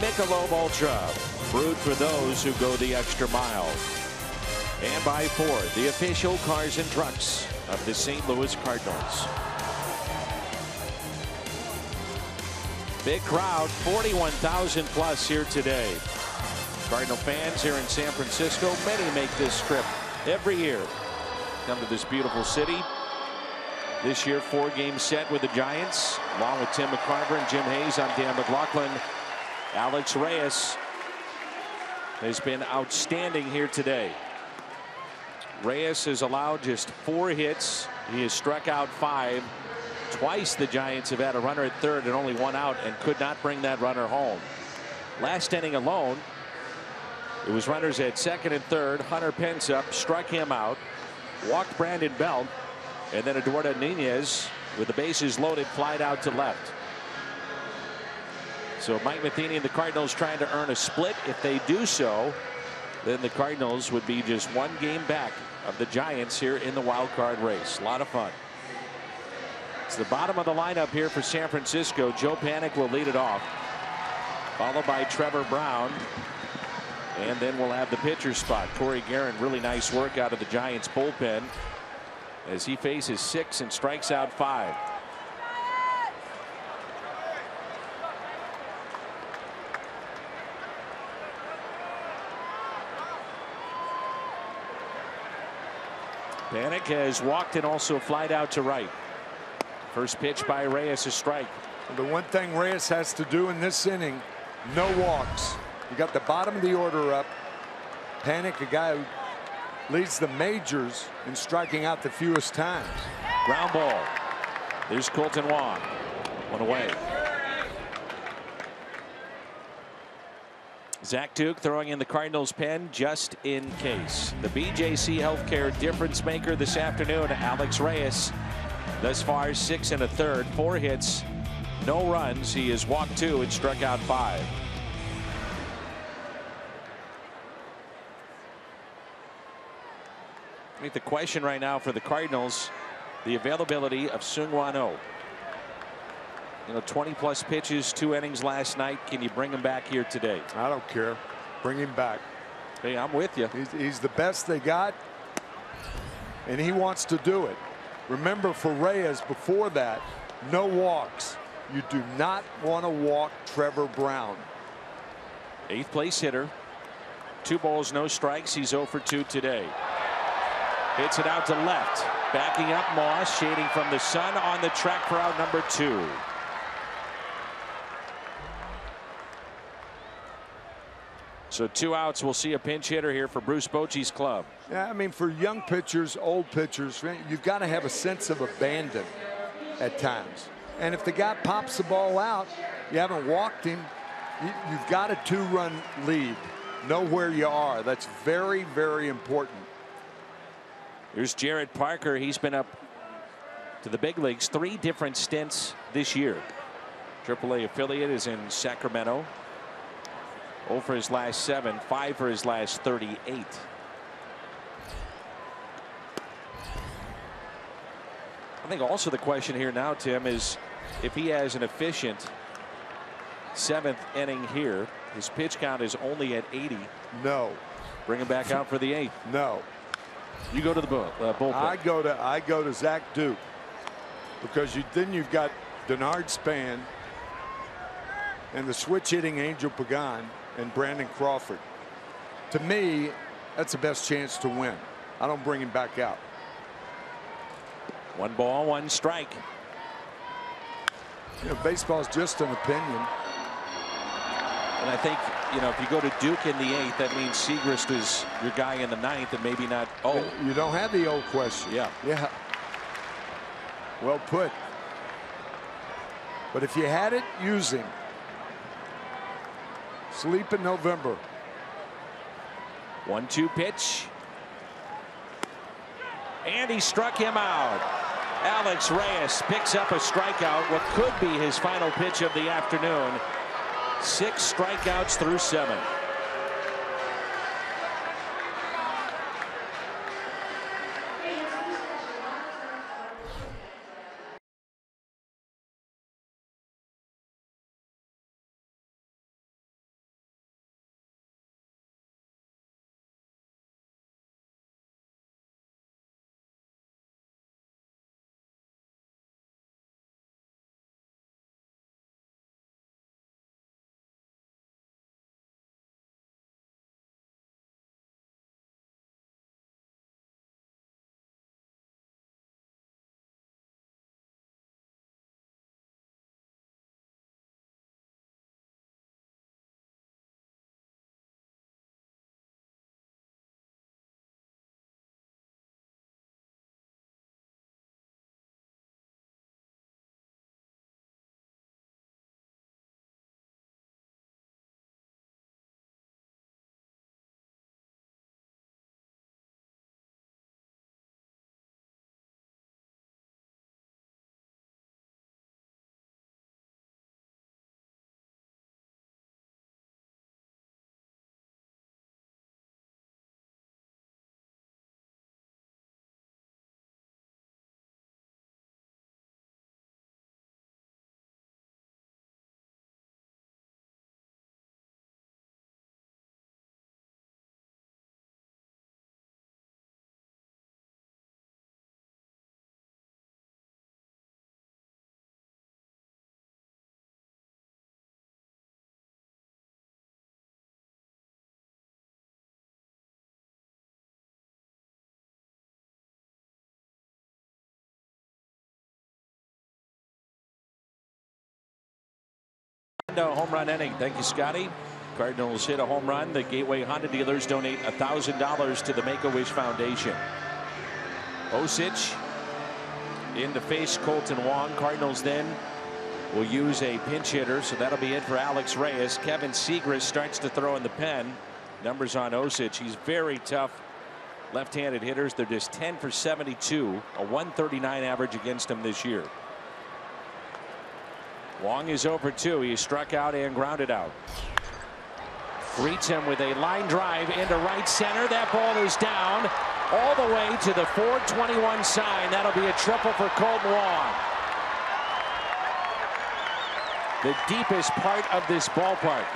Michelob Ultra, brewed for those who go the extra mile, and by Ford, the official cars and trucks of the Saint Louis Cardinals. Big crowd, forty-one thousand plus here today. Cardinal fans here in San Francisco, many make this trip every year. Come to this beautiful city. This year, four game set with the Giants, along with Tim McCarver and Jim Hayes. I'm Dan McLaughlin. Alex Reyes has been outstanding here today. Reyes has allowed just four hits. He has struck out five. Twice the Giants have had a runner at third and only one out and could not bring that runner home. Last inning alone, it was runners at second and third. Hunter Pence up, struck him out, walked Brandon Belt. And then Eduardo Nunez with the bases loaded, flied out to left. So Mike Matheny and the Cardinals trying to earn a split. If they do so, then the Cardinals would be just one game back of the Giants here in the wild card race. A lot of fun. It's the bottom of the lineup here for San Francisco. Joe Panik will lead it off, followed by Trevor Brown. And then we'll have the pitcher spot. Cory Gearrin, really nice work out of the Giants bullpen, as he faces six and strikes out five. Panik has walked and also flied out to right. First pitch by Reyes, a strike. The one thing Reyes has to do in this inning, no walks. You got the bottom of the order up. Panik, a guy who leads the majors in striking out the fewest times. Ground ball. There's Kolten Wong. One away. Zach Duke throwing in the Cardinals pen just in case. The B J C Healthcare difference maker this afternoon, Alex Reyes. Thus far, six and a third, four hits, no runs. He has walked two and struck out five. I think the question right now for the Cardinals, the availability of Seung-hwan Oh. You know, twenty plus pitches, two innings last night. Can you bring him back here today? I don't care. Bring him back. Hey, I'm with you. He's, he's the best they got, and he wants to do it. Remember, for Reyes before that, no walks. You do not want to walk Trevor Brown. Eighth place hitter. Two balls, no strikes. He's oh for two today. Hits it out to left. Backing up Moss, shading from the sun on the track for out number two. So two outs. We'll see a pinch hitter here for Bruce Bochy's club. Yeah, I mean, for young pitchers, old pitchers, you've got to have a sense of abandon at times. And if the guy pops the ball out, you haven't walked him, you've got a two-run lead. Know where you are. That's very, very important. Here's Jarrett Parker. He's been up to the big leagues three different stints this year. triple A affiliate is in Sacramento. oh for his last seven, five for his last thirty-eight. I think also the question here now, Tim, is if he has an efficient seventh inning here, his pitch count is only at eighty. No. Bring him back out for the eighth. No. You go to the bull, uh, bullpen. I go to I go to Zach Duke, because you, then you've got Denard Span and the switch hitting Angel Pagan and Brandon Crawford. To me, that's the best chance to win. I don't bring him back out. One ball, one strike. You know, baseball's just an opinion. And I think, you know, if you go to Duke in the eighth, that means Siegrist is your guy in the ninth, and maybe not. Oh, you don't have the old question. Yeah. Yeah. Well put. But if you had it, use him. Sleep in November. one two pitch. And he struck him out. Alex Reyes picks up a strikeout, what could be his final pitch of the afternoon. Six strikeouts through seven. No home run inning. Thank you, Scotty. Cardinals hit a home run. The Gateway Honda dealers donate one thousand dollars to the Make-A-Wish Foundation. Osich in to face Kolten Wong. Cardinals then will use a pinch hitter, so that'll be it for Alex Reyes. Kevin Siegrist starts to throw in the pen. Numbers on Osich. He's very tough. Left-handed hitters, they're just ten for seventy-two, a one thirty-nine average against him this year. Wong is oh for two. He struck out and grounded out. Greets him with a line drive into right center. That ball is down all the way to the four twenty-one sign. That'll be a triple for Kolten Wong. The deepest part of this ballpark.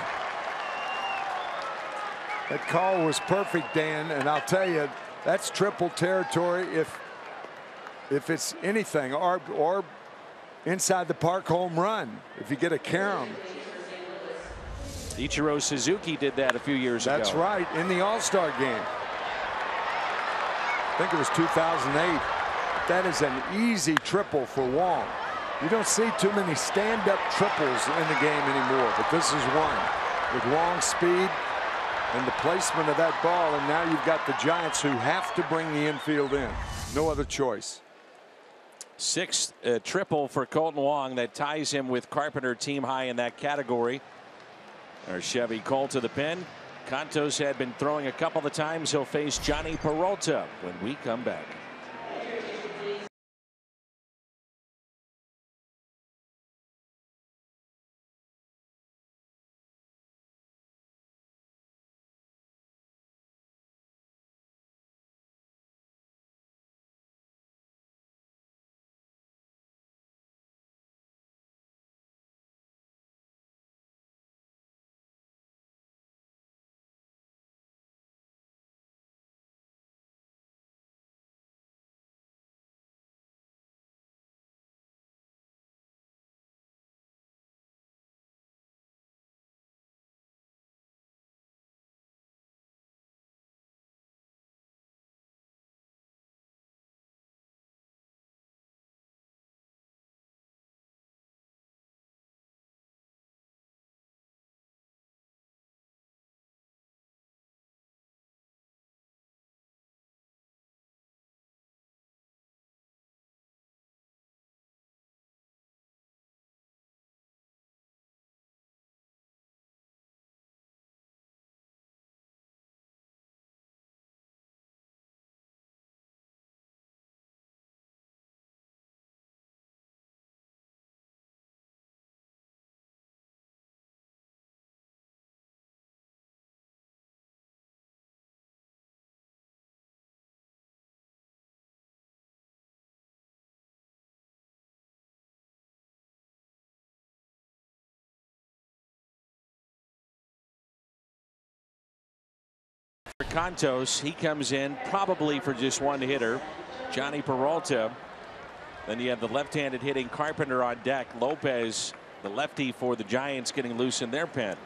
That call was perfect, Dan, and I'll tell you, that's triple territory if if it's anything, or or inside the park home run if you get a carom. Ichiro Suzuki did that a few years ago. That's right, in the All-Star game. I think it was two thousand eight. That is an easy triple for Wong. You don't see too many stand-up triples in the game anymore, but this is one with Wong's speed and the placement of that ball, and now you've got the Giants who have to bring the infield in. No other choice. Sixth uh, triple for Kolten Wong. That ties him with Carpenter team high in that category. Our Chevy Cole to the pen. Contos had been throwing a couple of times. He'll face Jhonny Peralta when we come back. Contos, he comes in probably for just one hitter, Jhonny Peralta. Then you have the left-handed hitting Carpenter on deck. Lopez, the lefty for the Giants, getting loose in their pen.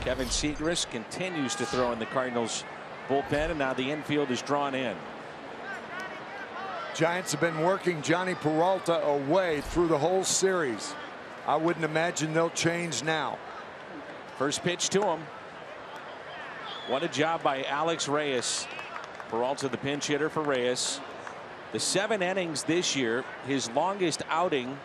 Kevin Siegrist continues to throw in the Cardinals bullpen, and now the infield is drawn in. Giants have been working Jhonny Peralta away through the whole series. I wouldn't imagine they'll change now. First pitch to him. What a job by Alex Reyes. Peralta, the pinch hitter for Reyes. The seven innings this year, his longest outing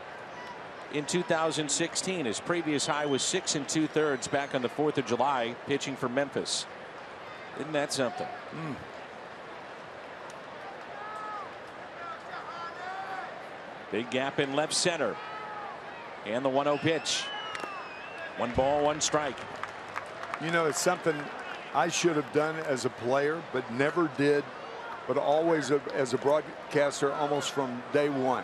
in two thousand sixteen. His previous high was six and two thirds back on the fourth of July, pitching for Memphis. Isn't that something? Mm. Big gap in left center. And the one oh pitch. One ball, one strike. You know, it's something I should have done as a player, but never did, but always a, as a broadcaster almost from day one.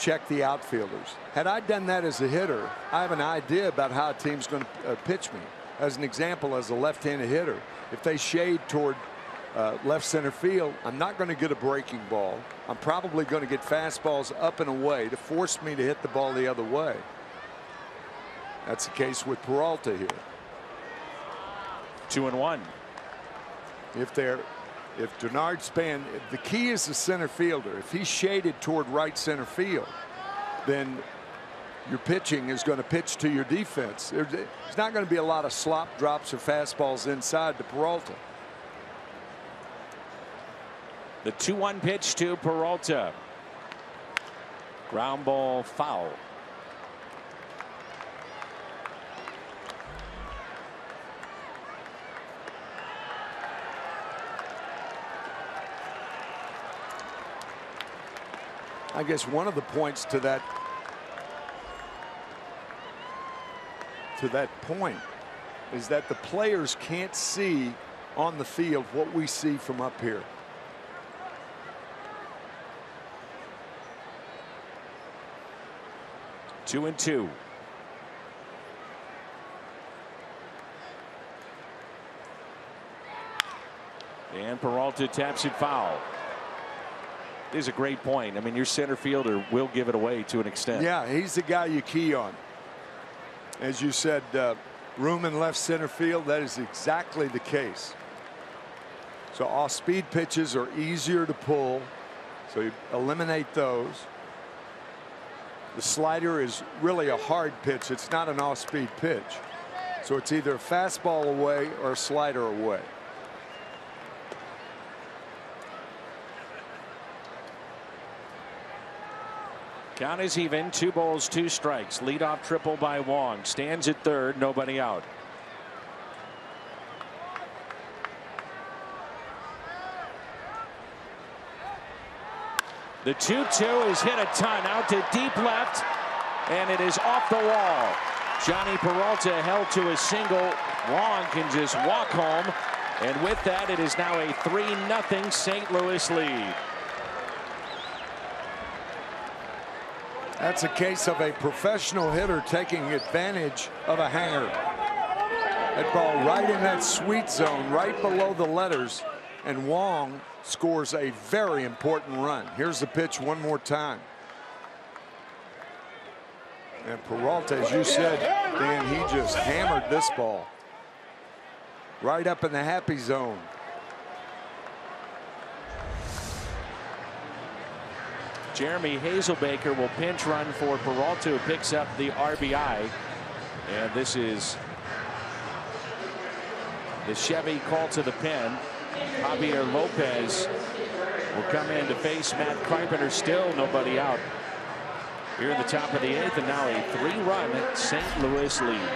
Check the outfielders. Had I done that as a hitter, I have an idea about how a team's going to uh, pitch me. As an example, as a left-handed hitter, if they shade toward uh, left center field, I'm not going to get a breaking ball. I'm probably going to get fastballs up and away to force me to hit the ball the other way. That's the case with Peralta here. Two and one. If they're, if Denard Span, the key is the center fielder. If he's shaded toward right center field, then your pitching is going to pitch to your defense. There's not going to be a lot of slop drops or fastballs inside to Peralta. The two one pitch to Peralta. Ground ball foul. I guess one of the points to that to that point is that the players can't see on the field what we see from up here. Two and two. And Peralta taps it foul. Is a great point. I mean, your center fielder will give it away to an extent. Yeah, he's the guy you key on. As you said, uh, room in left center field, that is exactly the case. So off-speed pitches are easier to pull, so you eliminate those. The slider is really a hard pitch. It's not an off-speed pitch. So it's either a fastball away or a slider away. Count is even. Two balls, two strikes. Leadoff triple by Wong. Stands at third. Nobody out. The two two is hit a ton out to deep left, and it is off the wall. Jhonny Peralta held to a single. Wong can just walk home, and with that, it is now a three nothing Saint Louis lead. That's a case of a professional hitter taking advantage of a hanger. That ball right in that sweet zone, right below the letters, and Wong scores a very important run. Here's the pitch one more time. And Peralta, as you said, Dan, he just hammered this ball. Right up in the happy zone. Jeremy Hazelbaker will pinch run for Peralta, who picks up the R B I. And this is the Chevy call to the pen. Javier Lopez will come in to face Matt Carpenter. Still nobody out here in the top of the eighth, and now a three run Saint Louis lead.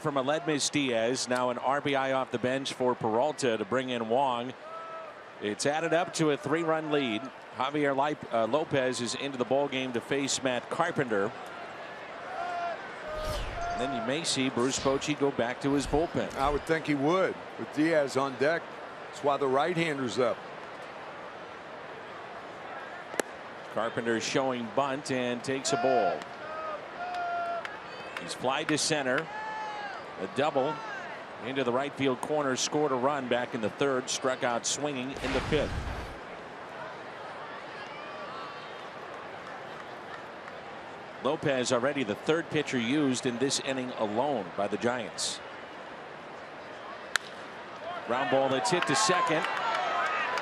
From Aledmys Diaz, now an R B I off the bench for Peralta to bring in Wong. It's added up to a three run lead. Javier Leip, uh, Lopez is into the ballgame to face Matt Carpenter. And then you may see Bruce Bochy go back to his bullpen. I would think he would with Diaz on deck. That's why the right-hander's up. Carpenter showing bunt and takes a ball. He's flied to center. A double into the right field corner, scored a run back in the third, struck out swinging in the fifth. Lopez already the third pitcher used in this inning alone by the Giants. Ground ball that's hit to second.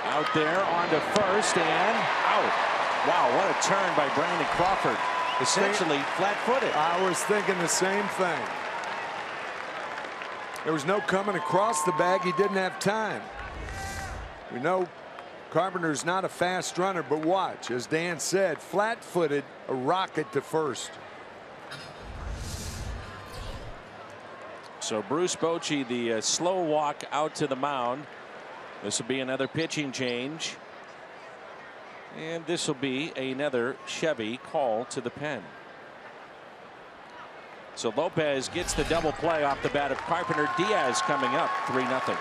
Out there, on to first, and out. Wow, what a turn by Brandon Crawford. Essentially flat-footed. I was thinking the same thing. There was no coming across the bag. He didn't have time. We know Carpenter's not a fast runner, but watch, as Dan said, flat-footed, a rocket to first. So Bruce Bochy, the uh, slow walk out to the mound. This will be another pitching change. And this will be another Chevy call to the pen. So Lopez gets the double play off the bat of Carpenter. Diaz coming up three nothing.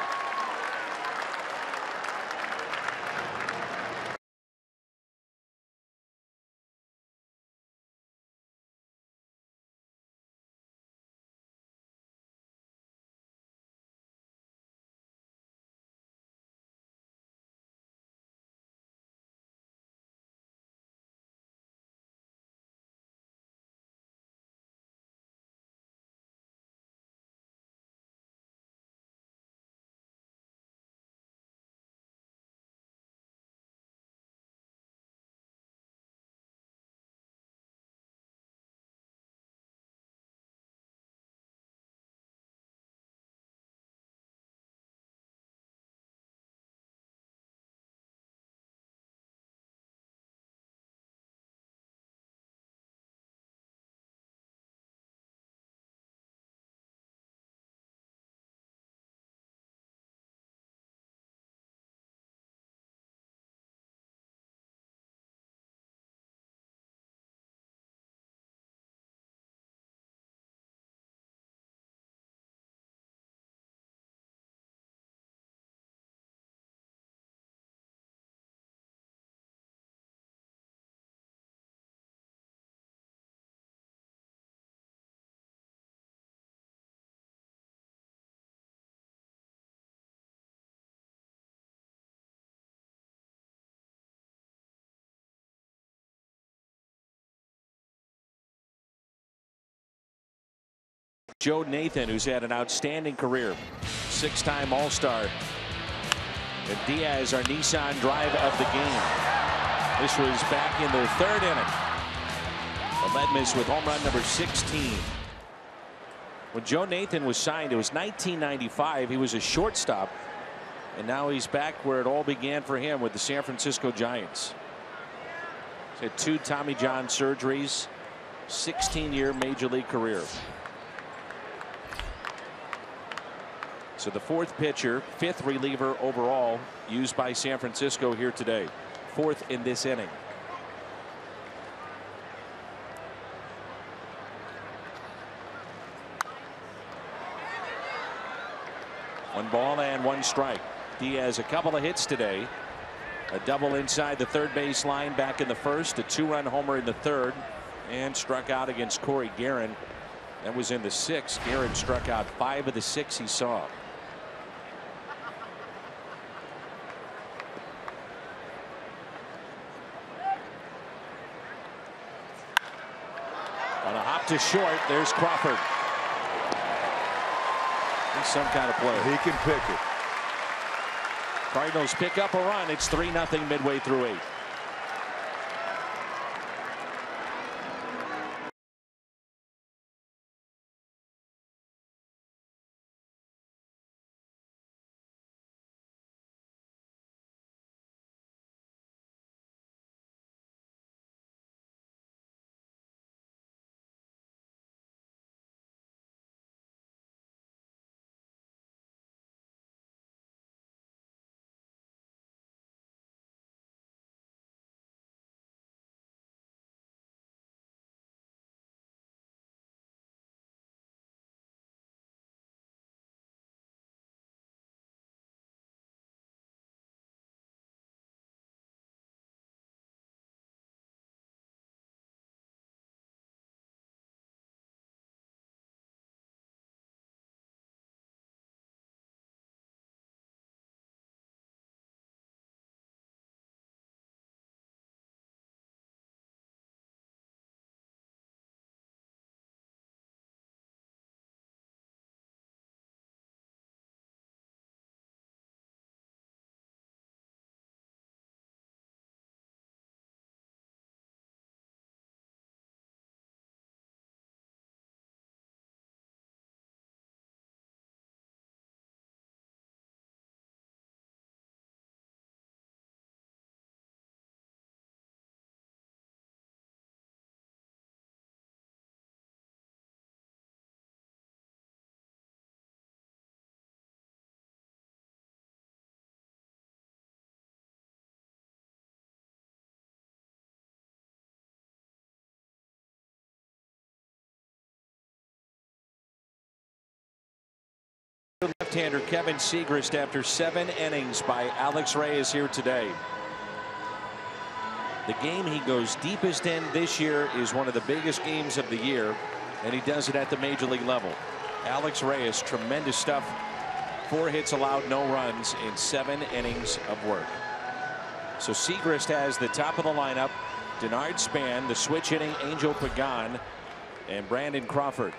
Joe Nathan, who's had an outstanding career, six-time All-Star. And Diaz, our Nissan drive of the game. This was back in the third inning. Aledmys with home run number sixteen. When Joe Nathan was signed, it was nineteen ninety-five. He was a shortstop. And now he's back where it all began for him with the San Francisco Giants. He's had two Tommy John surgeries, sixteen-year major league career. So the fourth pitcher, fifth reliever overall, used by San Francisco here today. Fourth in this inning. One ball and one strike. Diaz a couple of hits today. A double inside the third base line back in the first. A two-run homer in the third. And struck out against Cory Gearrin. That was in the sixth. Gearrin struck out five of the six he saw. To short, there's Crawford. He's some kind of player. He can pick it. Cardinals pick up a run. It's three nothing midway through eight. Left-hander Kevin Siegrist after seven innings by Alex Reyes here today. The game he goes deepest in this year is one of the biggest games of the year, and he does it at the major league level. Alex Reyes, tremendous stuff. Four hits allowed, no runs in seven innings of work. So Siegrist has the top of the lineup, Denard Span, the switch hitting Angel Pagan, and Brandon Crawford.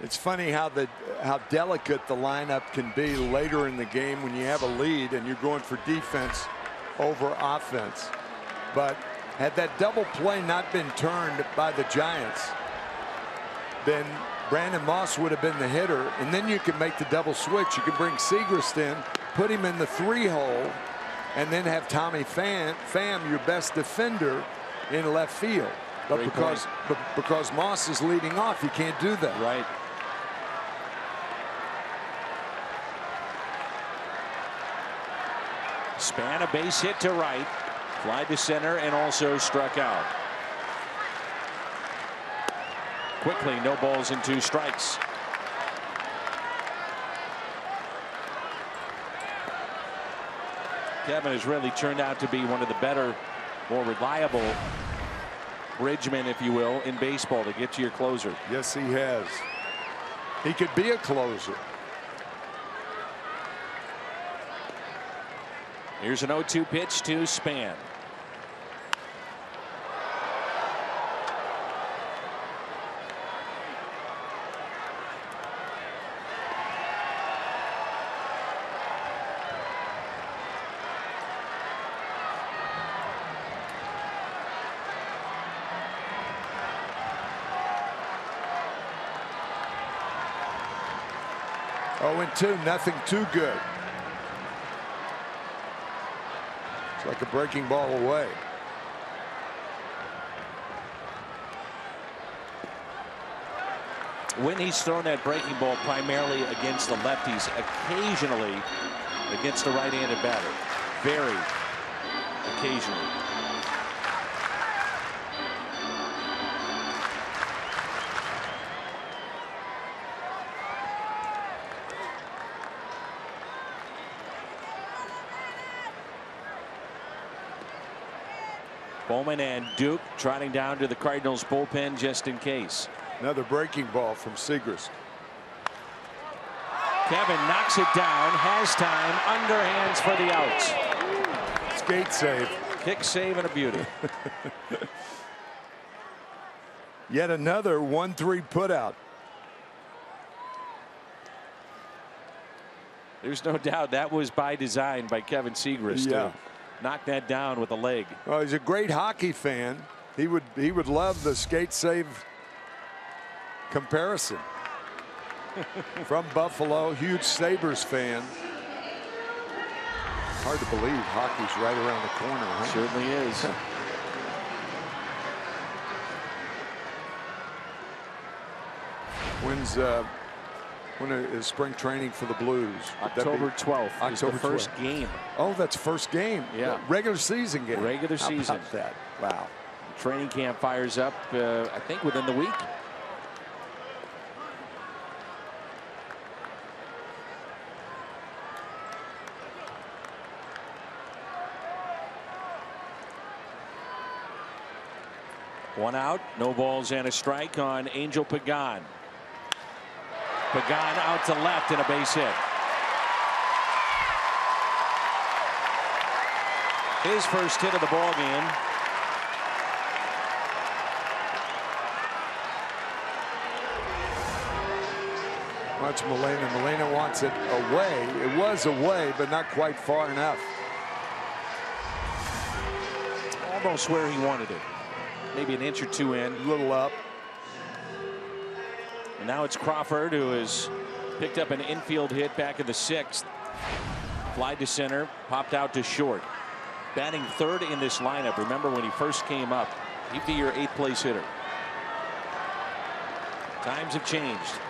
It's funny how the how delicate the lineup can be later in the game when you have a lead and you're going for defense over offense. But had that double play not been turned by the Giants, then Brandon Moss would have been the hitter, and then you can make the double switch. You can bring Siegrist in, put him in the three hole, and then have Tommy Pham, Pham your best defender, in left field. But Great because but because Moss is leading off, you can't do that. Right. Span a base hit to right, fly to center, and also struck out. Quickly, no balls and two strikes. Kevin has really turned out to be one of the better, more reliable bridgemen, if you will, in baseball to get to your closer. Yes, he has. He could be a closer. Here's an oh two pitch to Span. oh two, nothing too good. It's like a breaking ball away. When he's thrown that breaking ball, primarily against the lefties, occasionally against the right-handed batter. Very occasionally. Bowman and Duke trotting down to the Cardinals bullpen just in case. Another breaking ball from Siegrist. Kevin knocks it down, has time, underhands for the outs. Skate save. Kick save and a beauty. Yet another one three put out. There's no doubt that was by design by Kevin Siegrist. Yeah. Too. Knocked that down with a leg. Well, he's a great hockey fan. He would he would love the skate save comparison. From Buffalo, huge Sabres fan. Hard to believe hockey's right around the corner. Huh? Certainly is. When's uh, when is spring training for the Blues? October twelfth. October is the first twelfth. Game. Oh, that's first game. Yeah. Regular season game. Regular How season. About that. Wow. Training camp fires up, uh, I think, within the week. One out, no balls and a strike on Angel Pagan. Pagan out to left and a base hit. His first hit of the ball game. Watch Molina. Molina wants it away. It was away, but not quite far enough. Almost where he wanted it. Maybe an inch or two in. A little up. And now it's Crawford, who has picked up an infield hit back in the sixth. Fly to center, popped out to short. Batting third in this lineup. Remember when he first came up, he'd be your eighth place hitter. Times have changed.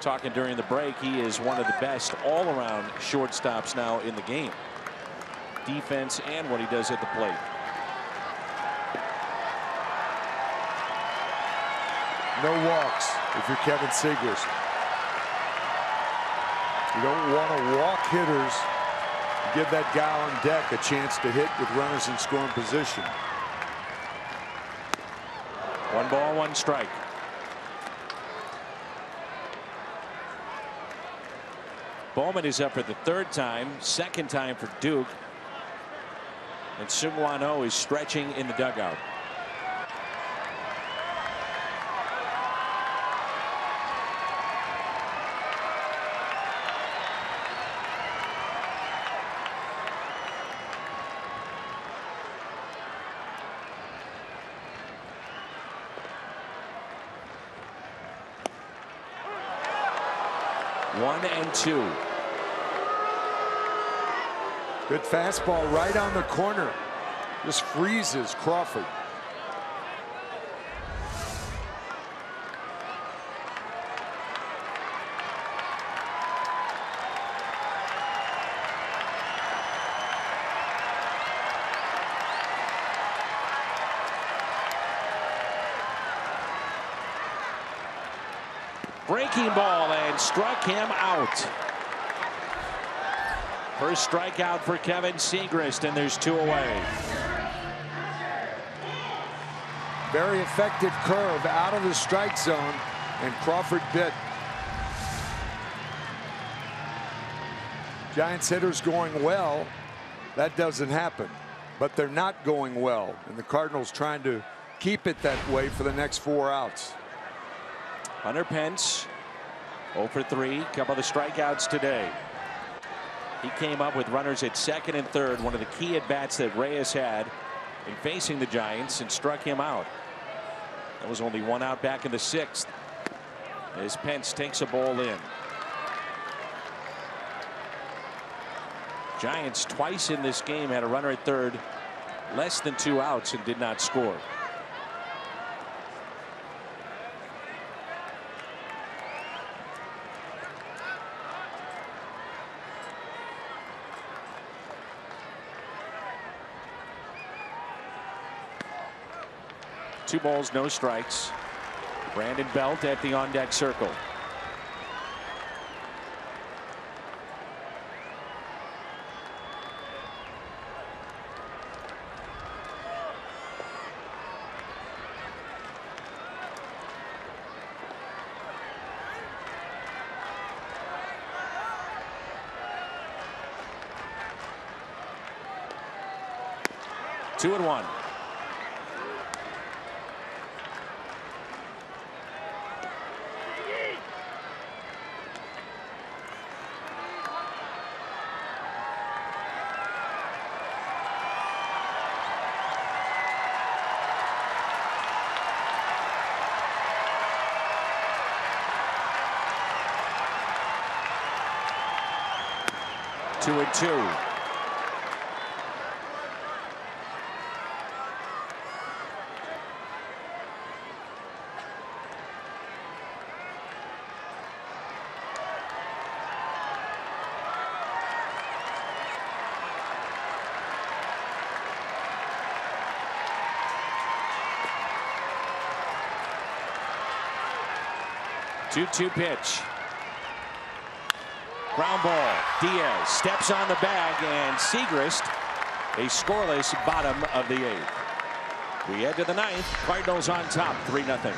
Talking during the break, he is one of the best all-around shortstops now in the game. Defense and what he does at the plate. No walks if you're Kevin Siegrist. You don't want to walk hitters. Give that guy on deck a chance to hit with runners in scoring position. One ball, one strike. Bowman is up for the third time, second time for Duke. And Seung-hwan Oh is stretching in the dugout. One and two. Good fastball right on the corner. Just freezes Crawford. Breaking ball and struck him out. First strikeout for Kevin Siegrist, and there's two away. Very effective curve out of the strike zone, and Crawford bit. Giants hitters going well. That doesn't happen, but they're not going well, and the Cardinals trying to keep it that way for the next four outs. Hunter Pence, oh for three, couple of the strikeouts today. He came up with runners at second and third, one of the key at-bats that Reyes had in facing the Giants, and struck him out. That was only one out back in the sixth, as Pence takes a ball in. Giants twice in this game had a runner at third, less than two outs, and did not score. Two balls, no strikes. Brandon Belt at the on-deck circle. Two and one. Two and two. two two pitch. Ground ball. Diaz steps on the bag, and Siegrist, a scoreless bottom of the eighth. We head to the ninth. Cardinals on top, three nothing.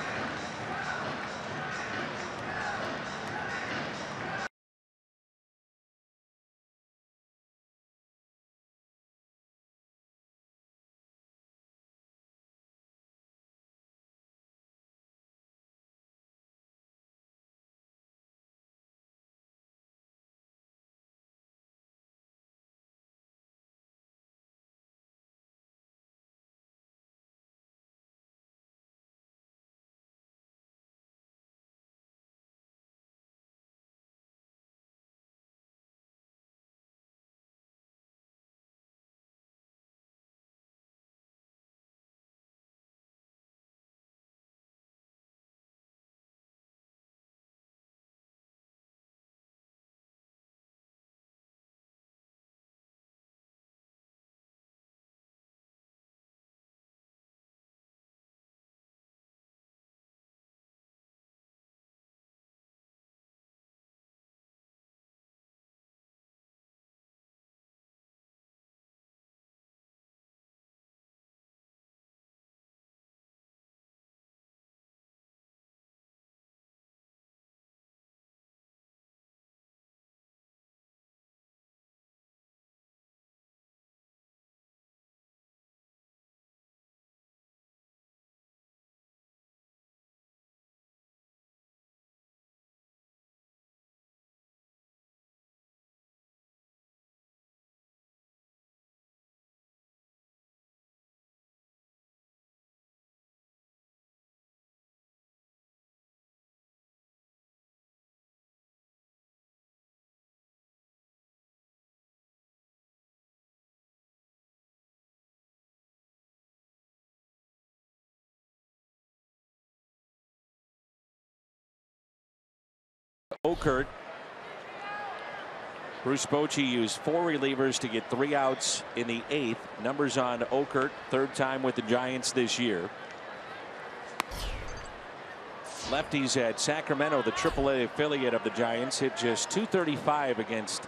Okert. Bruce Bochy used four relievers to get three outs in the eighth. Numbers on Okert, third time with the Giants this year. Lefties at Sacramento, the triple A affiliate of the Giants, hit just two thirty-five against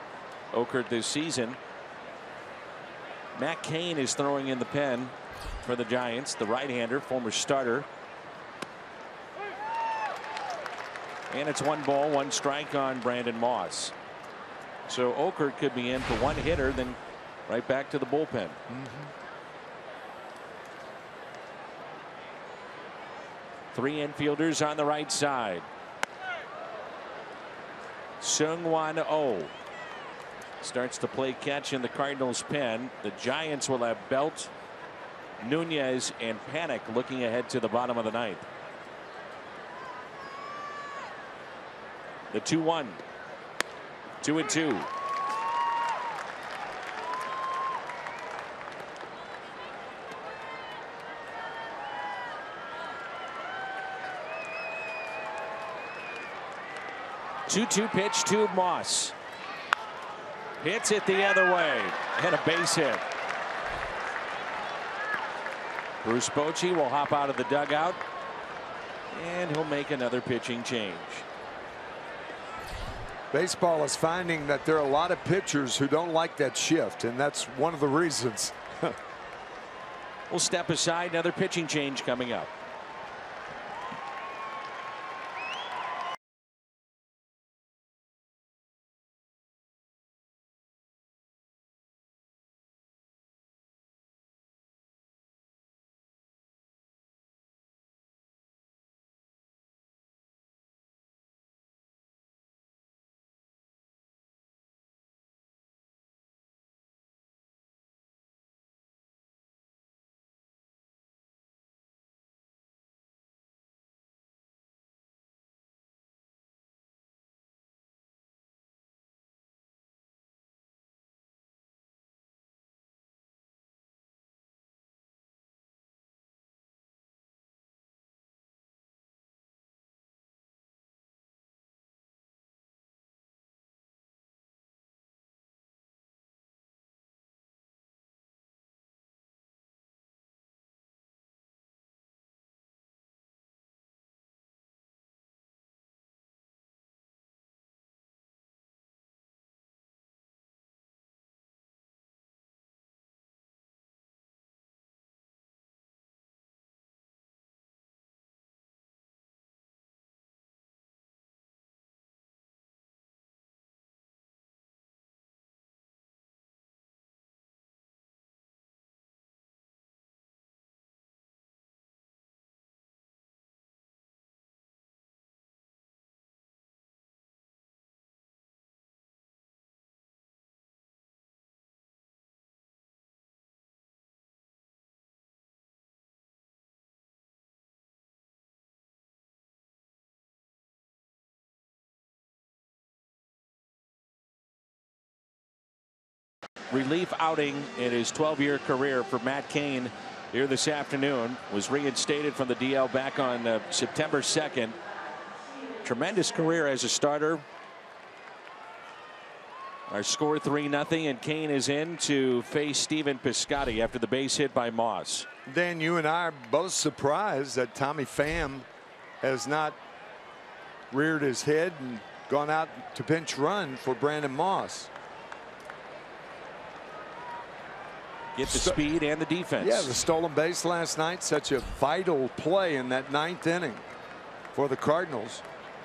Okert this season. Matt Cain is throwing in the pen for the Giants, the right-hander, former starter. And it's one ball, one strike on Brandon Moss. So Okert could be in for one hitter, then right back to the bullpen. Mm-hmm. Three infielders on the right side. Seung-hwan Oh starts to play catch in the Cardinals' pen. The Giants will have Belt, Nunez, and Panik looking ahead to the bottom of the ninth. The two one. two and two. two two pitch to Moss. Hits it the other way and a base hit. Bruce Bochy will hop out of the dugout and he'll make another pitching change. Baseball is finding that there are a lot of pitchers who don't like that shift, and that's one of the reasons. We'll step aside. Another pitching change coming up. Relief outing in his twelve year career for Matt Cain here this afternoon. Was reinstated from the D L back on uh, September second. Tremendous career as a starter. Our score three nothing, and Cain is in to face Stephen Piscotty after the base hit by Moss. Dan, you and I are both surprised that Tommy Pham has not reared his head and gone out to pinch run for Brandon Moss. Get the speed and the defense. Yeah, the stolen base last night, such a vital play in that ninth inning for the Cardinals.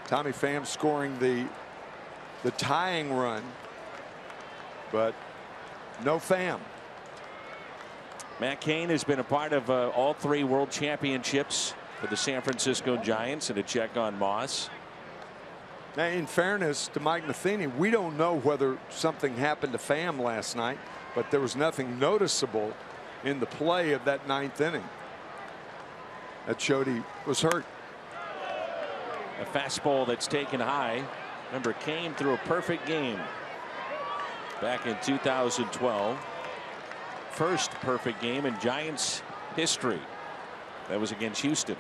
Tommy Pham scoring the the tying run, but no Pham. Matt Cain has been a part of uh, all three world championships for the San Francisco Giants, and a check on Moss. Now, in fairness to Mike Matheny, we don't know whether something happened to Pham last night, but there was nothing noticeable in the play of that ninth inning that showed he was hurt. A fastball that's taken high. Remember, Cain threw a perfect game back in two thousand twelve. First perfect game in Giants history. That was against Houston.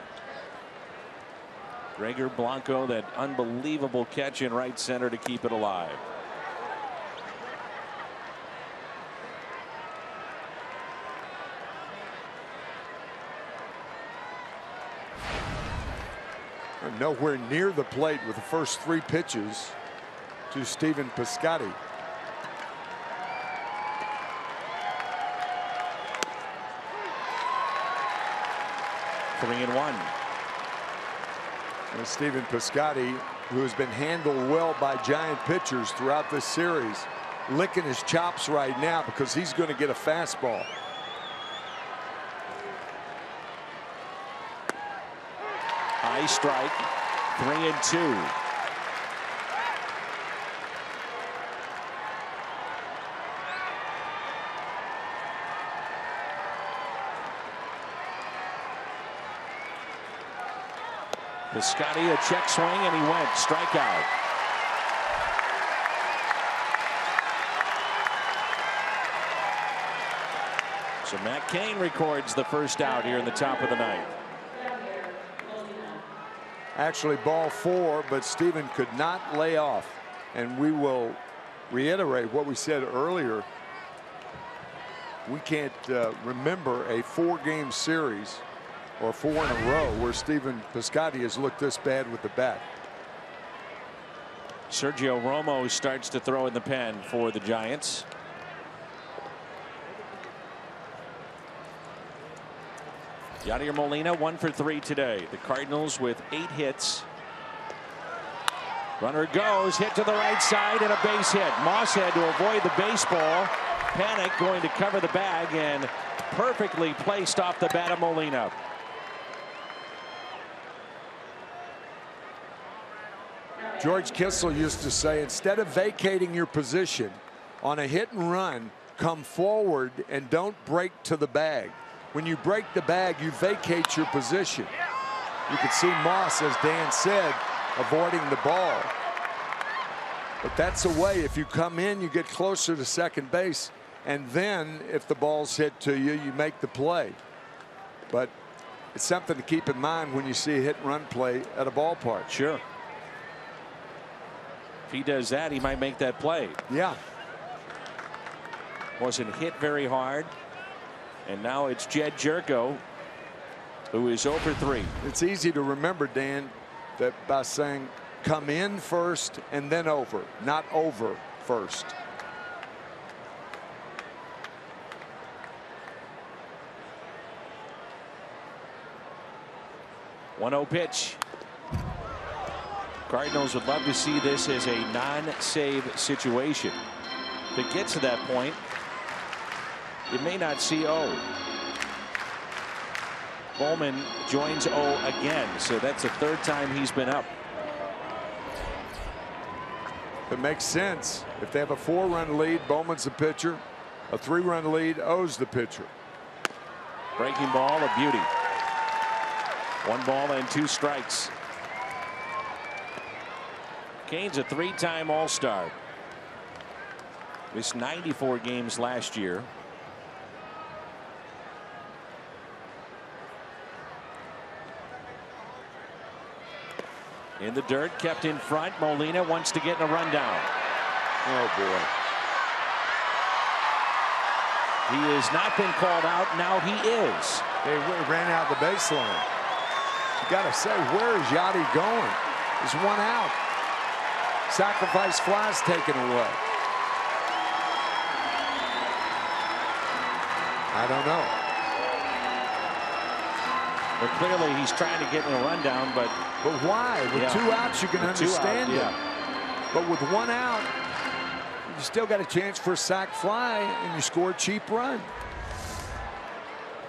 Gregor Blanco, that unbelievable catch in right center to keep it alive. They're nowhere near the plate with the first three pitches to Stephen Piscotty. Three and one. And Stephen Piscotty, who has been handled well by Giant pitchers throughout this series, licking his chops right now because he's going to get a fastball. High strike, three and two. Piscotty, a check swing, and he went. Strikeout. So Matt Cain records the first out here in the top of the ninth. Actually, ball four, but Stephen could not lay off. And we will reiterate what we said earlier. We can't uh, remember a four-game series or four in a row where Stephen Piscotty has looked this bad with the bat. Sergio Romo starts to throw in the pen for the Giants. Yadier Molina one for three today. The Cardinals with eight hits. Runner goes, hit to the right side, and a base hit. Moss had to avoid the baseball. Panik going to cover the bag, and perfectly placed off the bat of Molina. George Kissel used to say, instead of vacating your position on a hit and run, come forward and don't break to the bag. When you break the bag, you vacate your position. You can see Moss, as Dan said, avoiding the ball. But that's the way. If you come in, you get closer to second base, and then if the ball's hit to you, you make the play. But it's something to keep in mind when you see a hit and run play at a ballpark. Sure. If he does that, he might make that play. Yeah. Wasn't hit very hard. And now it's Jedd Gyorko, who is oh for three. It's easy to remember, Dan, that by saying come in first and then over, not over first. one oh pitch. Cardinals would love to see this as a non-save situation. If it gets to that point, you may not see Oh. Bowman joins Oh again, so that's the third time he's been up. It makes sense. If they have a four-run lead, Bowman's the pitcher. A three-run lead, Oh's the pitcher. Breaking ball, a beauty. One ball and two strikes. Cain's a three-time All-Star. Missed ninety-four games last year. In the dirt, kept in front. Molina wants to get in a rundown. Oh, boy. He has not been called out. Now he is. They ran out the baseline. You got to say, where is Yadi going? There's one out. Sacrifice flies taken away. I don't know. But clearly he's trying to get in a rundown, but. But why? With yeah. two outs, you can with understand out, it. Yeah. But with one out, you still got a chance for a sac fly, and you score a cheap run.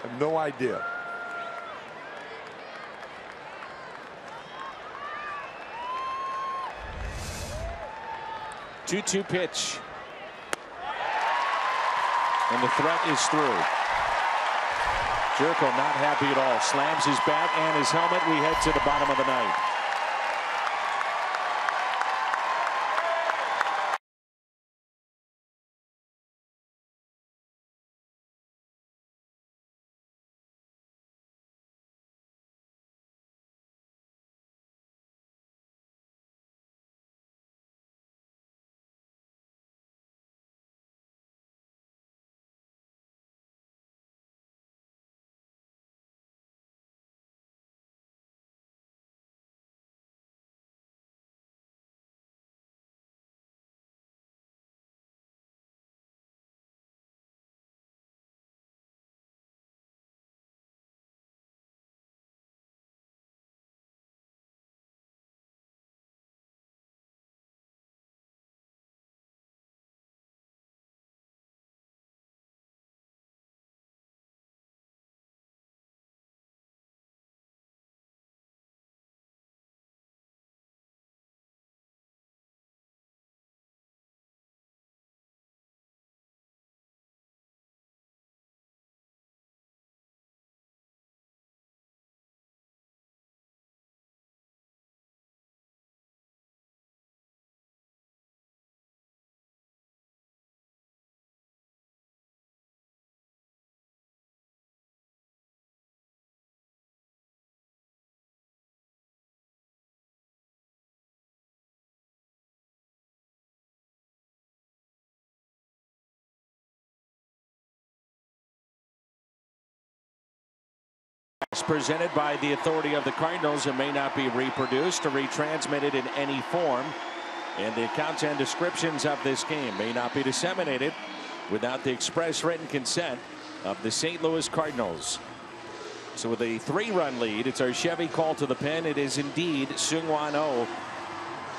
I have no idea. two two pitch. And the threat is through. Gyorko not happy at all. Slams his bat and his helmet. We head to the bottom of the ninth. presented by the authority of the Cardinals and may not be reproduced or retransmitted in any form, and the accounts and descriptions of this game may not be disseminated without the express written consent of the Saint Louis Cardinals. So with a three-run lead, it's our Chevy call to the pen. It is indeed Seung-hwan Oh,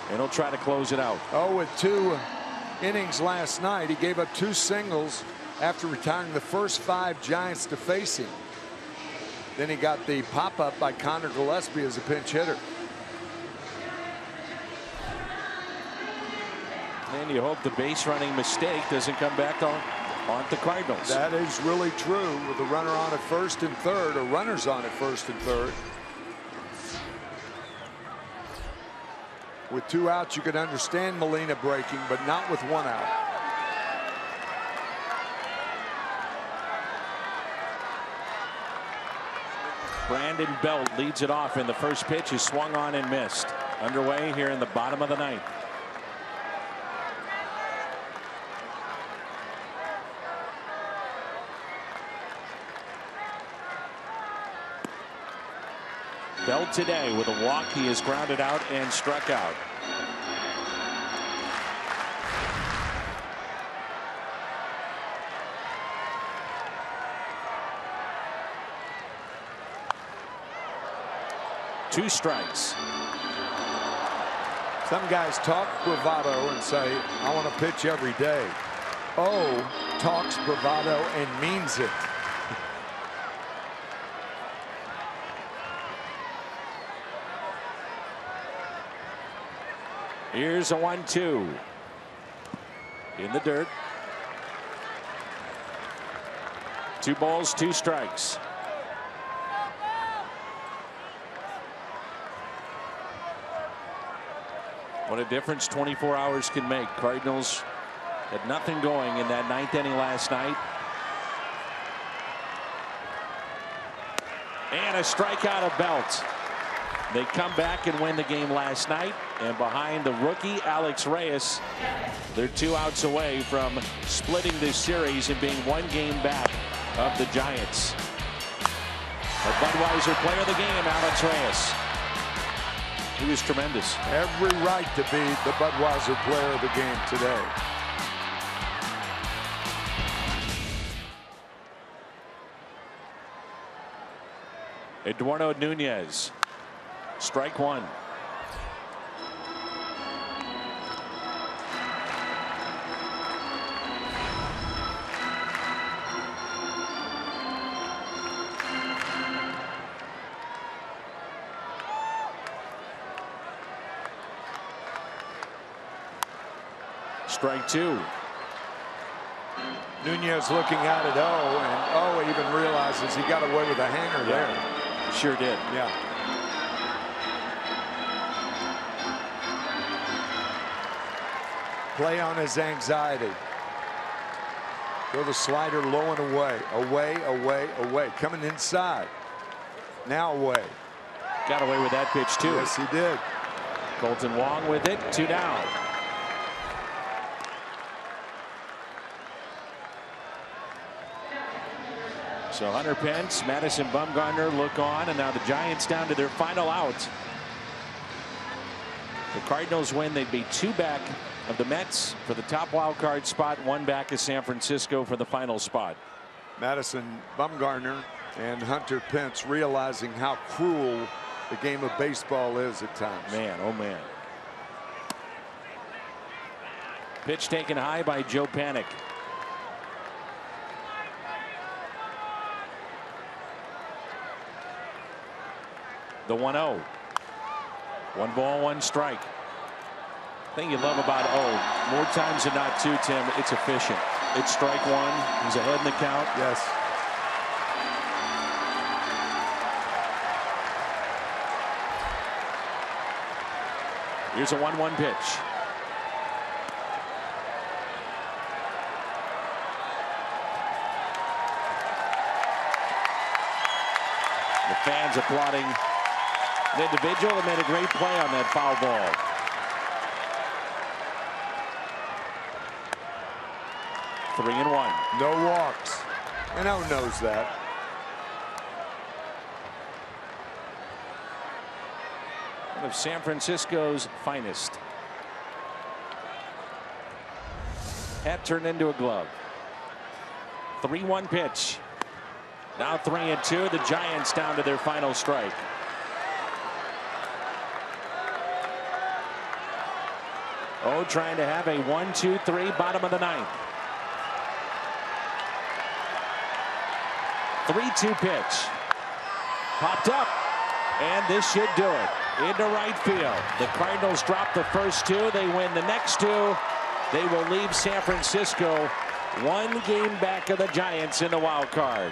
and he'll try to close it out. Oh, with two innings last night, he gave up two singles after retiring the first five Giants to face him. Then he got the pop-up by Conor Gillaspie as a pinch hitter. And you hope the base-running mistake doesn't come back on, on the Cardinals. That is really true. With a runner on at first and third, or runners on at first and third. With two outs, you can understand Molina breaking, but not with one out. Brandon Belt leads it off, and the first pitch is swung on and missed. Underway here in the bottom of the ninth. Belt today with a walk. He is grounded out and struck out. Two strikes. Some guys talk bravado and say, I want to pitch every day. Oh, talks bravado and means it. Here's a one two. In the dirt. Two balls, two strikes. What a difference twenty-four hours can make. Cardinals had nothing going in that ninth inning last night. And a strikeout of Belt. They come back and win the game last night. And behind the rookie, Alex Reyes, they're two outs away from splitting this series and being one game back of the Giants. The Budweiser player of the game, Alex Reyes. He was tremendous. Every right to be the Budweiser player of the game today. Eduardo Nunez, strike one. Strike two. Nunez looking out at Oh, and Oh even realizes he got away with a hanger yeah. there. Sure did. Yeah. Play on his anxiety. Throw the slider low and away. Away, away, away. Coming inside. Now away. Got away with that pitch too. Yes, he did. Kolten Wong with it. Two down. So Hunter Pence, Madison Bumgarner look on, and now the Giants down to their final out. The Cardinals win. They'd be two back of the Mets for the top wild card spot, one back of San Francisco for the final spot. Madison Bumgarner and Hunter Pence realizing how cruel the game of baseball is at times. Man, oh man. Pitch taken high by Joe Panik. The one oh. One ball, one strike. Thing you love about Oh, more times than not, too, Tim, it's efficient. It's strike one. He's ahead in the count. Yes. Here's a one one pitch. The fans applauding the individual that made a great play on that foul ball. Three and one. No walks. And Oh knows that. one of San Francisco's finest. Hat turned into a glove. three one pitch. Now three and two. The Giants down to their final strike. Oh, trying to have a one, two, three, bottom of the ninth. three two pitch. Popped up. And this should do it. Into right field. The Cardinals drop the first two. They win the next two. They will leave San Francisco one game back of the Giants in the wild card.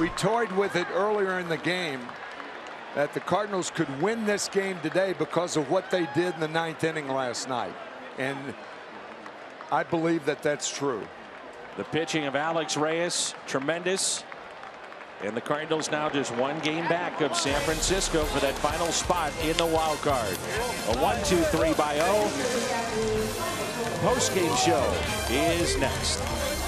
We toyed with it earlier in the game that the Cardinals could win this game today because of what they did in the ninth inning last night. And I believe that that's true. The pitching of Alex Reyes, tremendous. And the Cardinals now just one game back of San Francisco for that final spot in the wild card. A one two three by Oh. Post game show is next.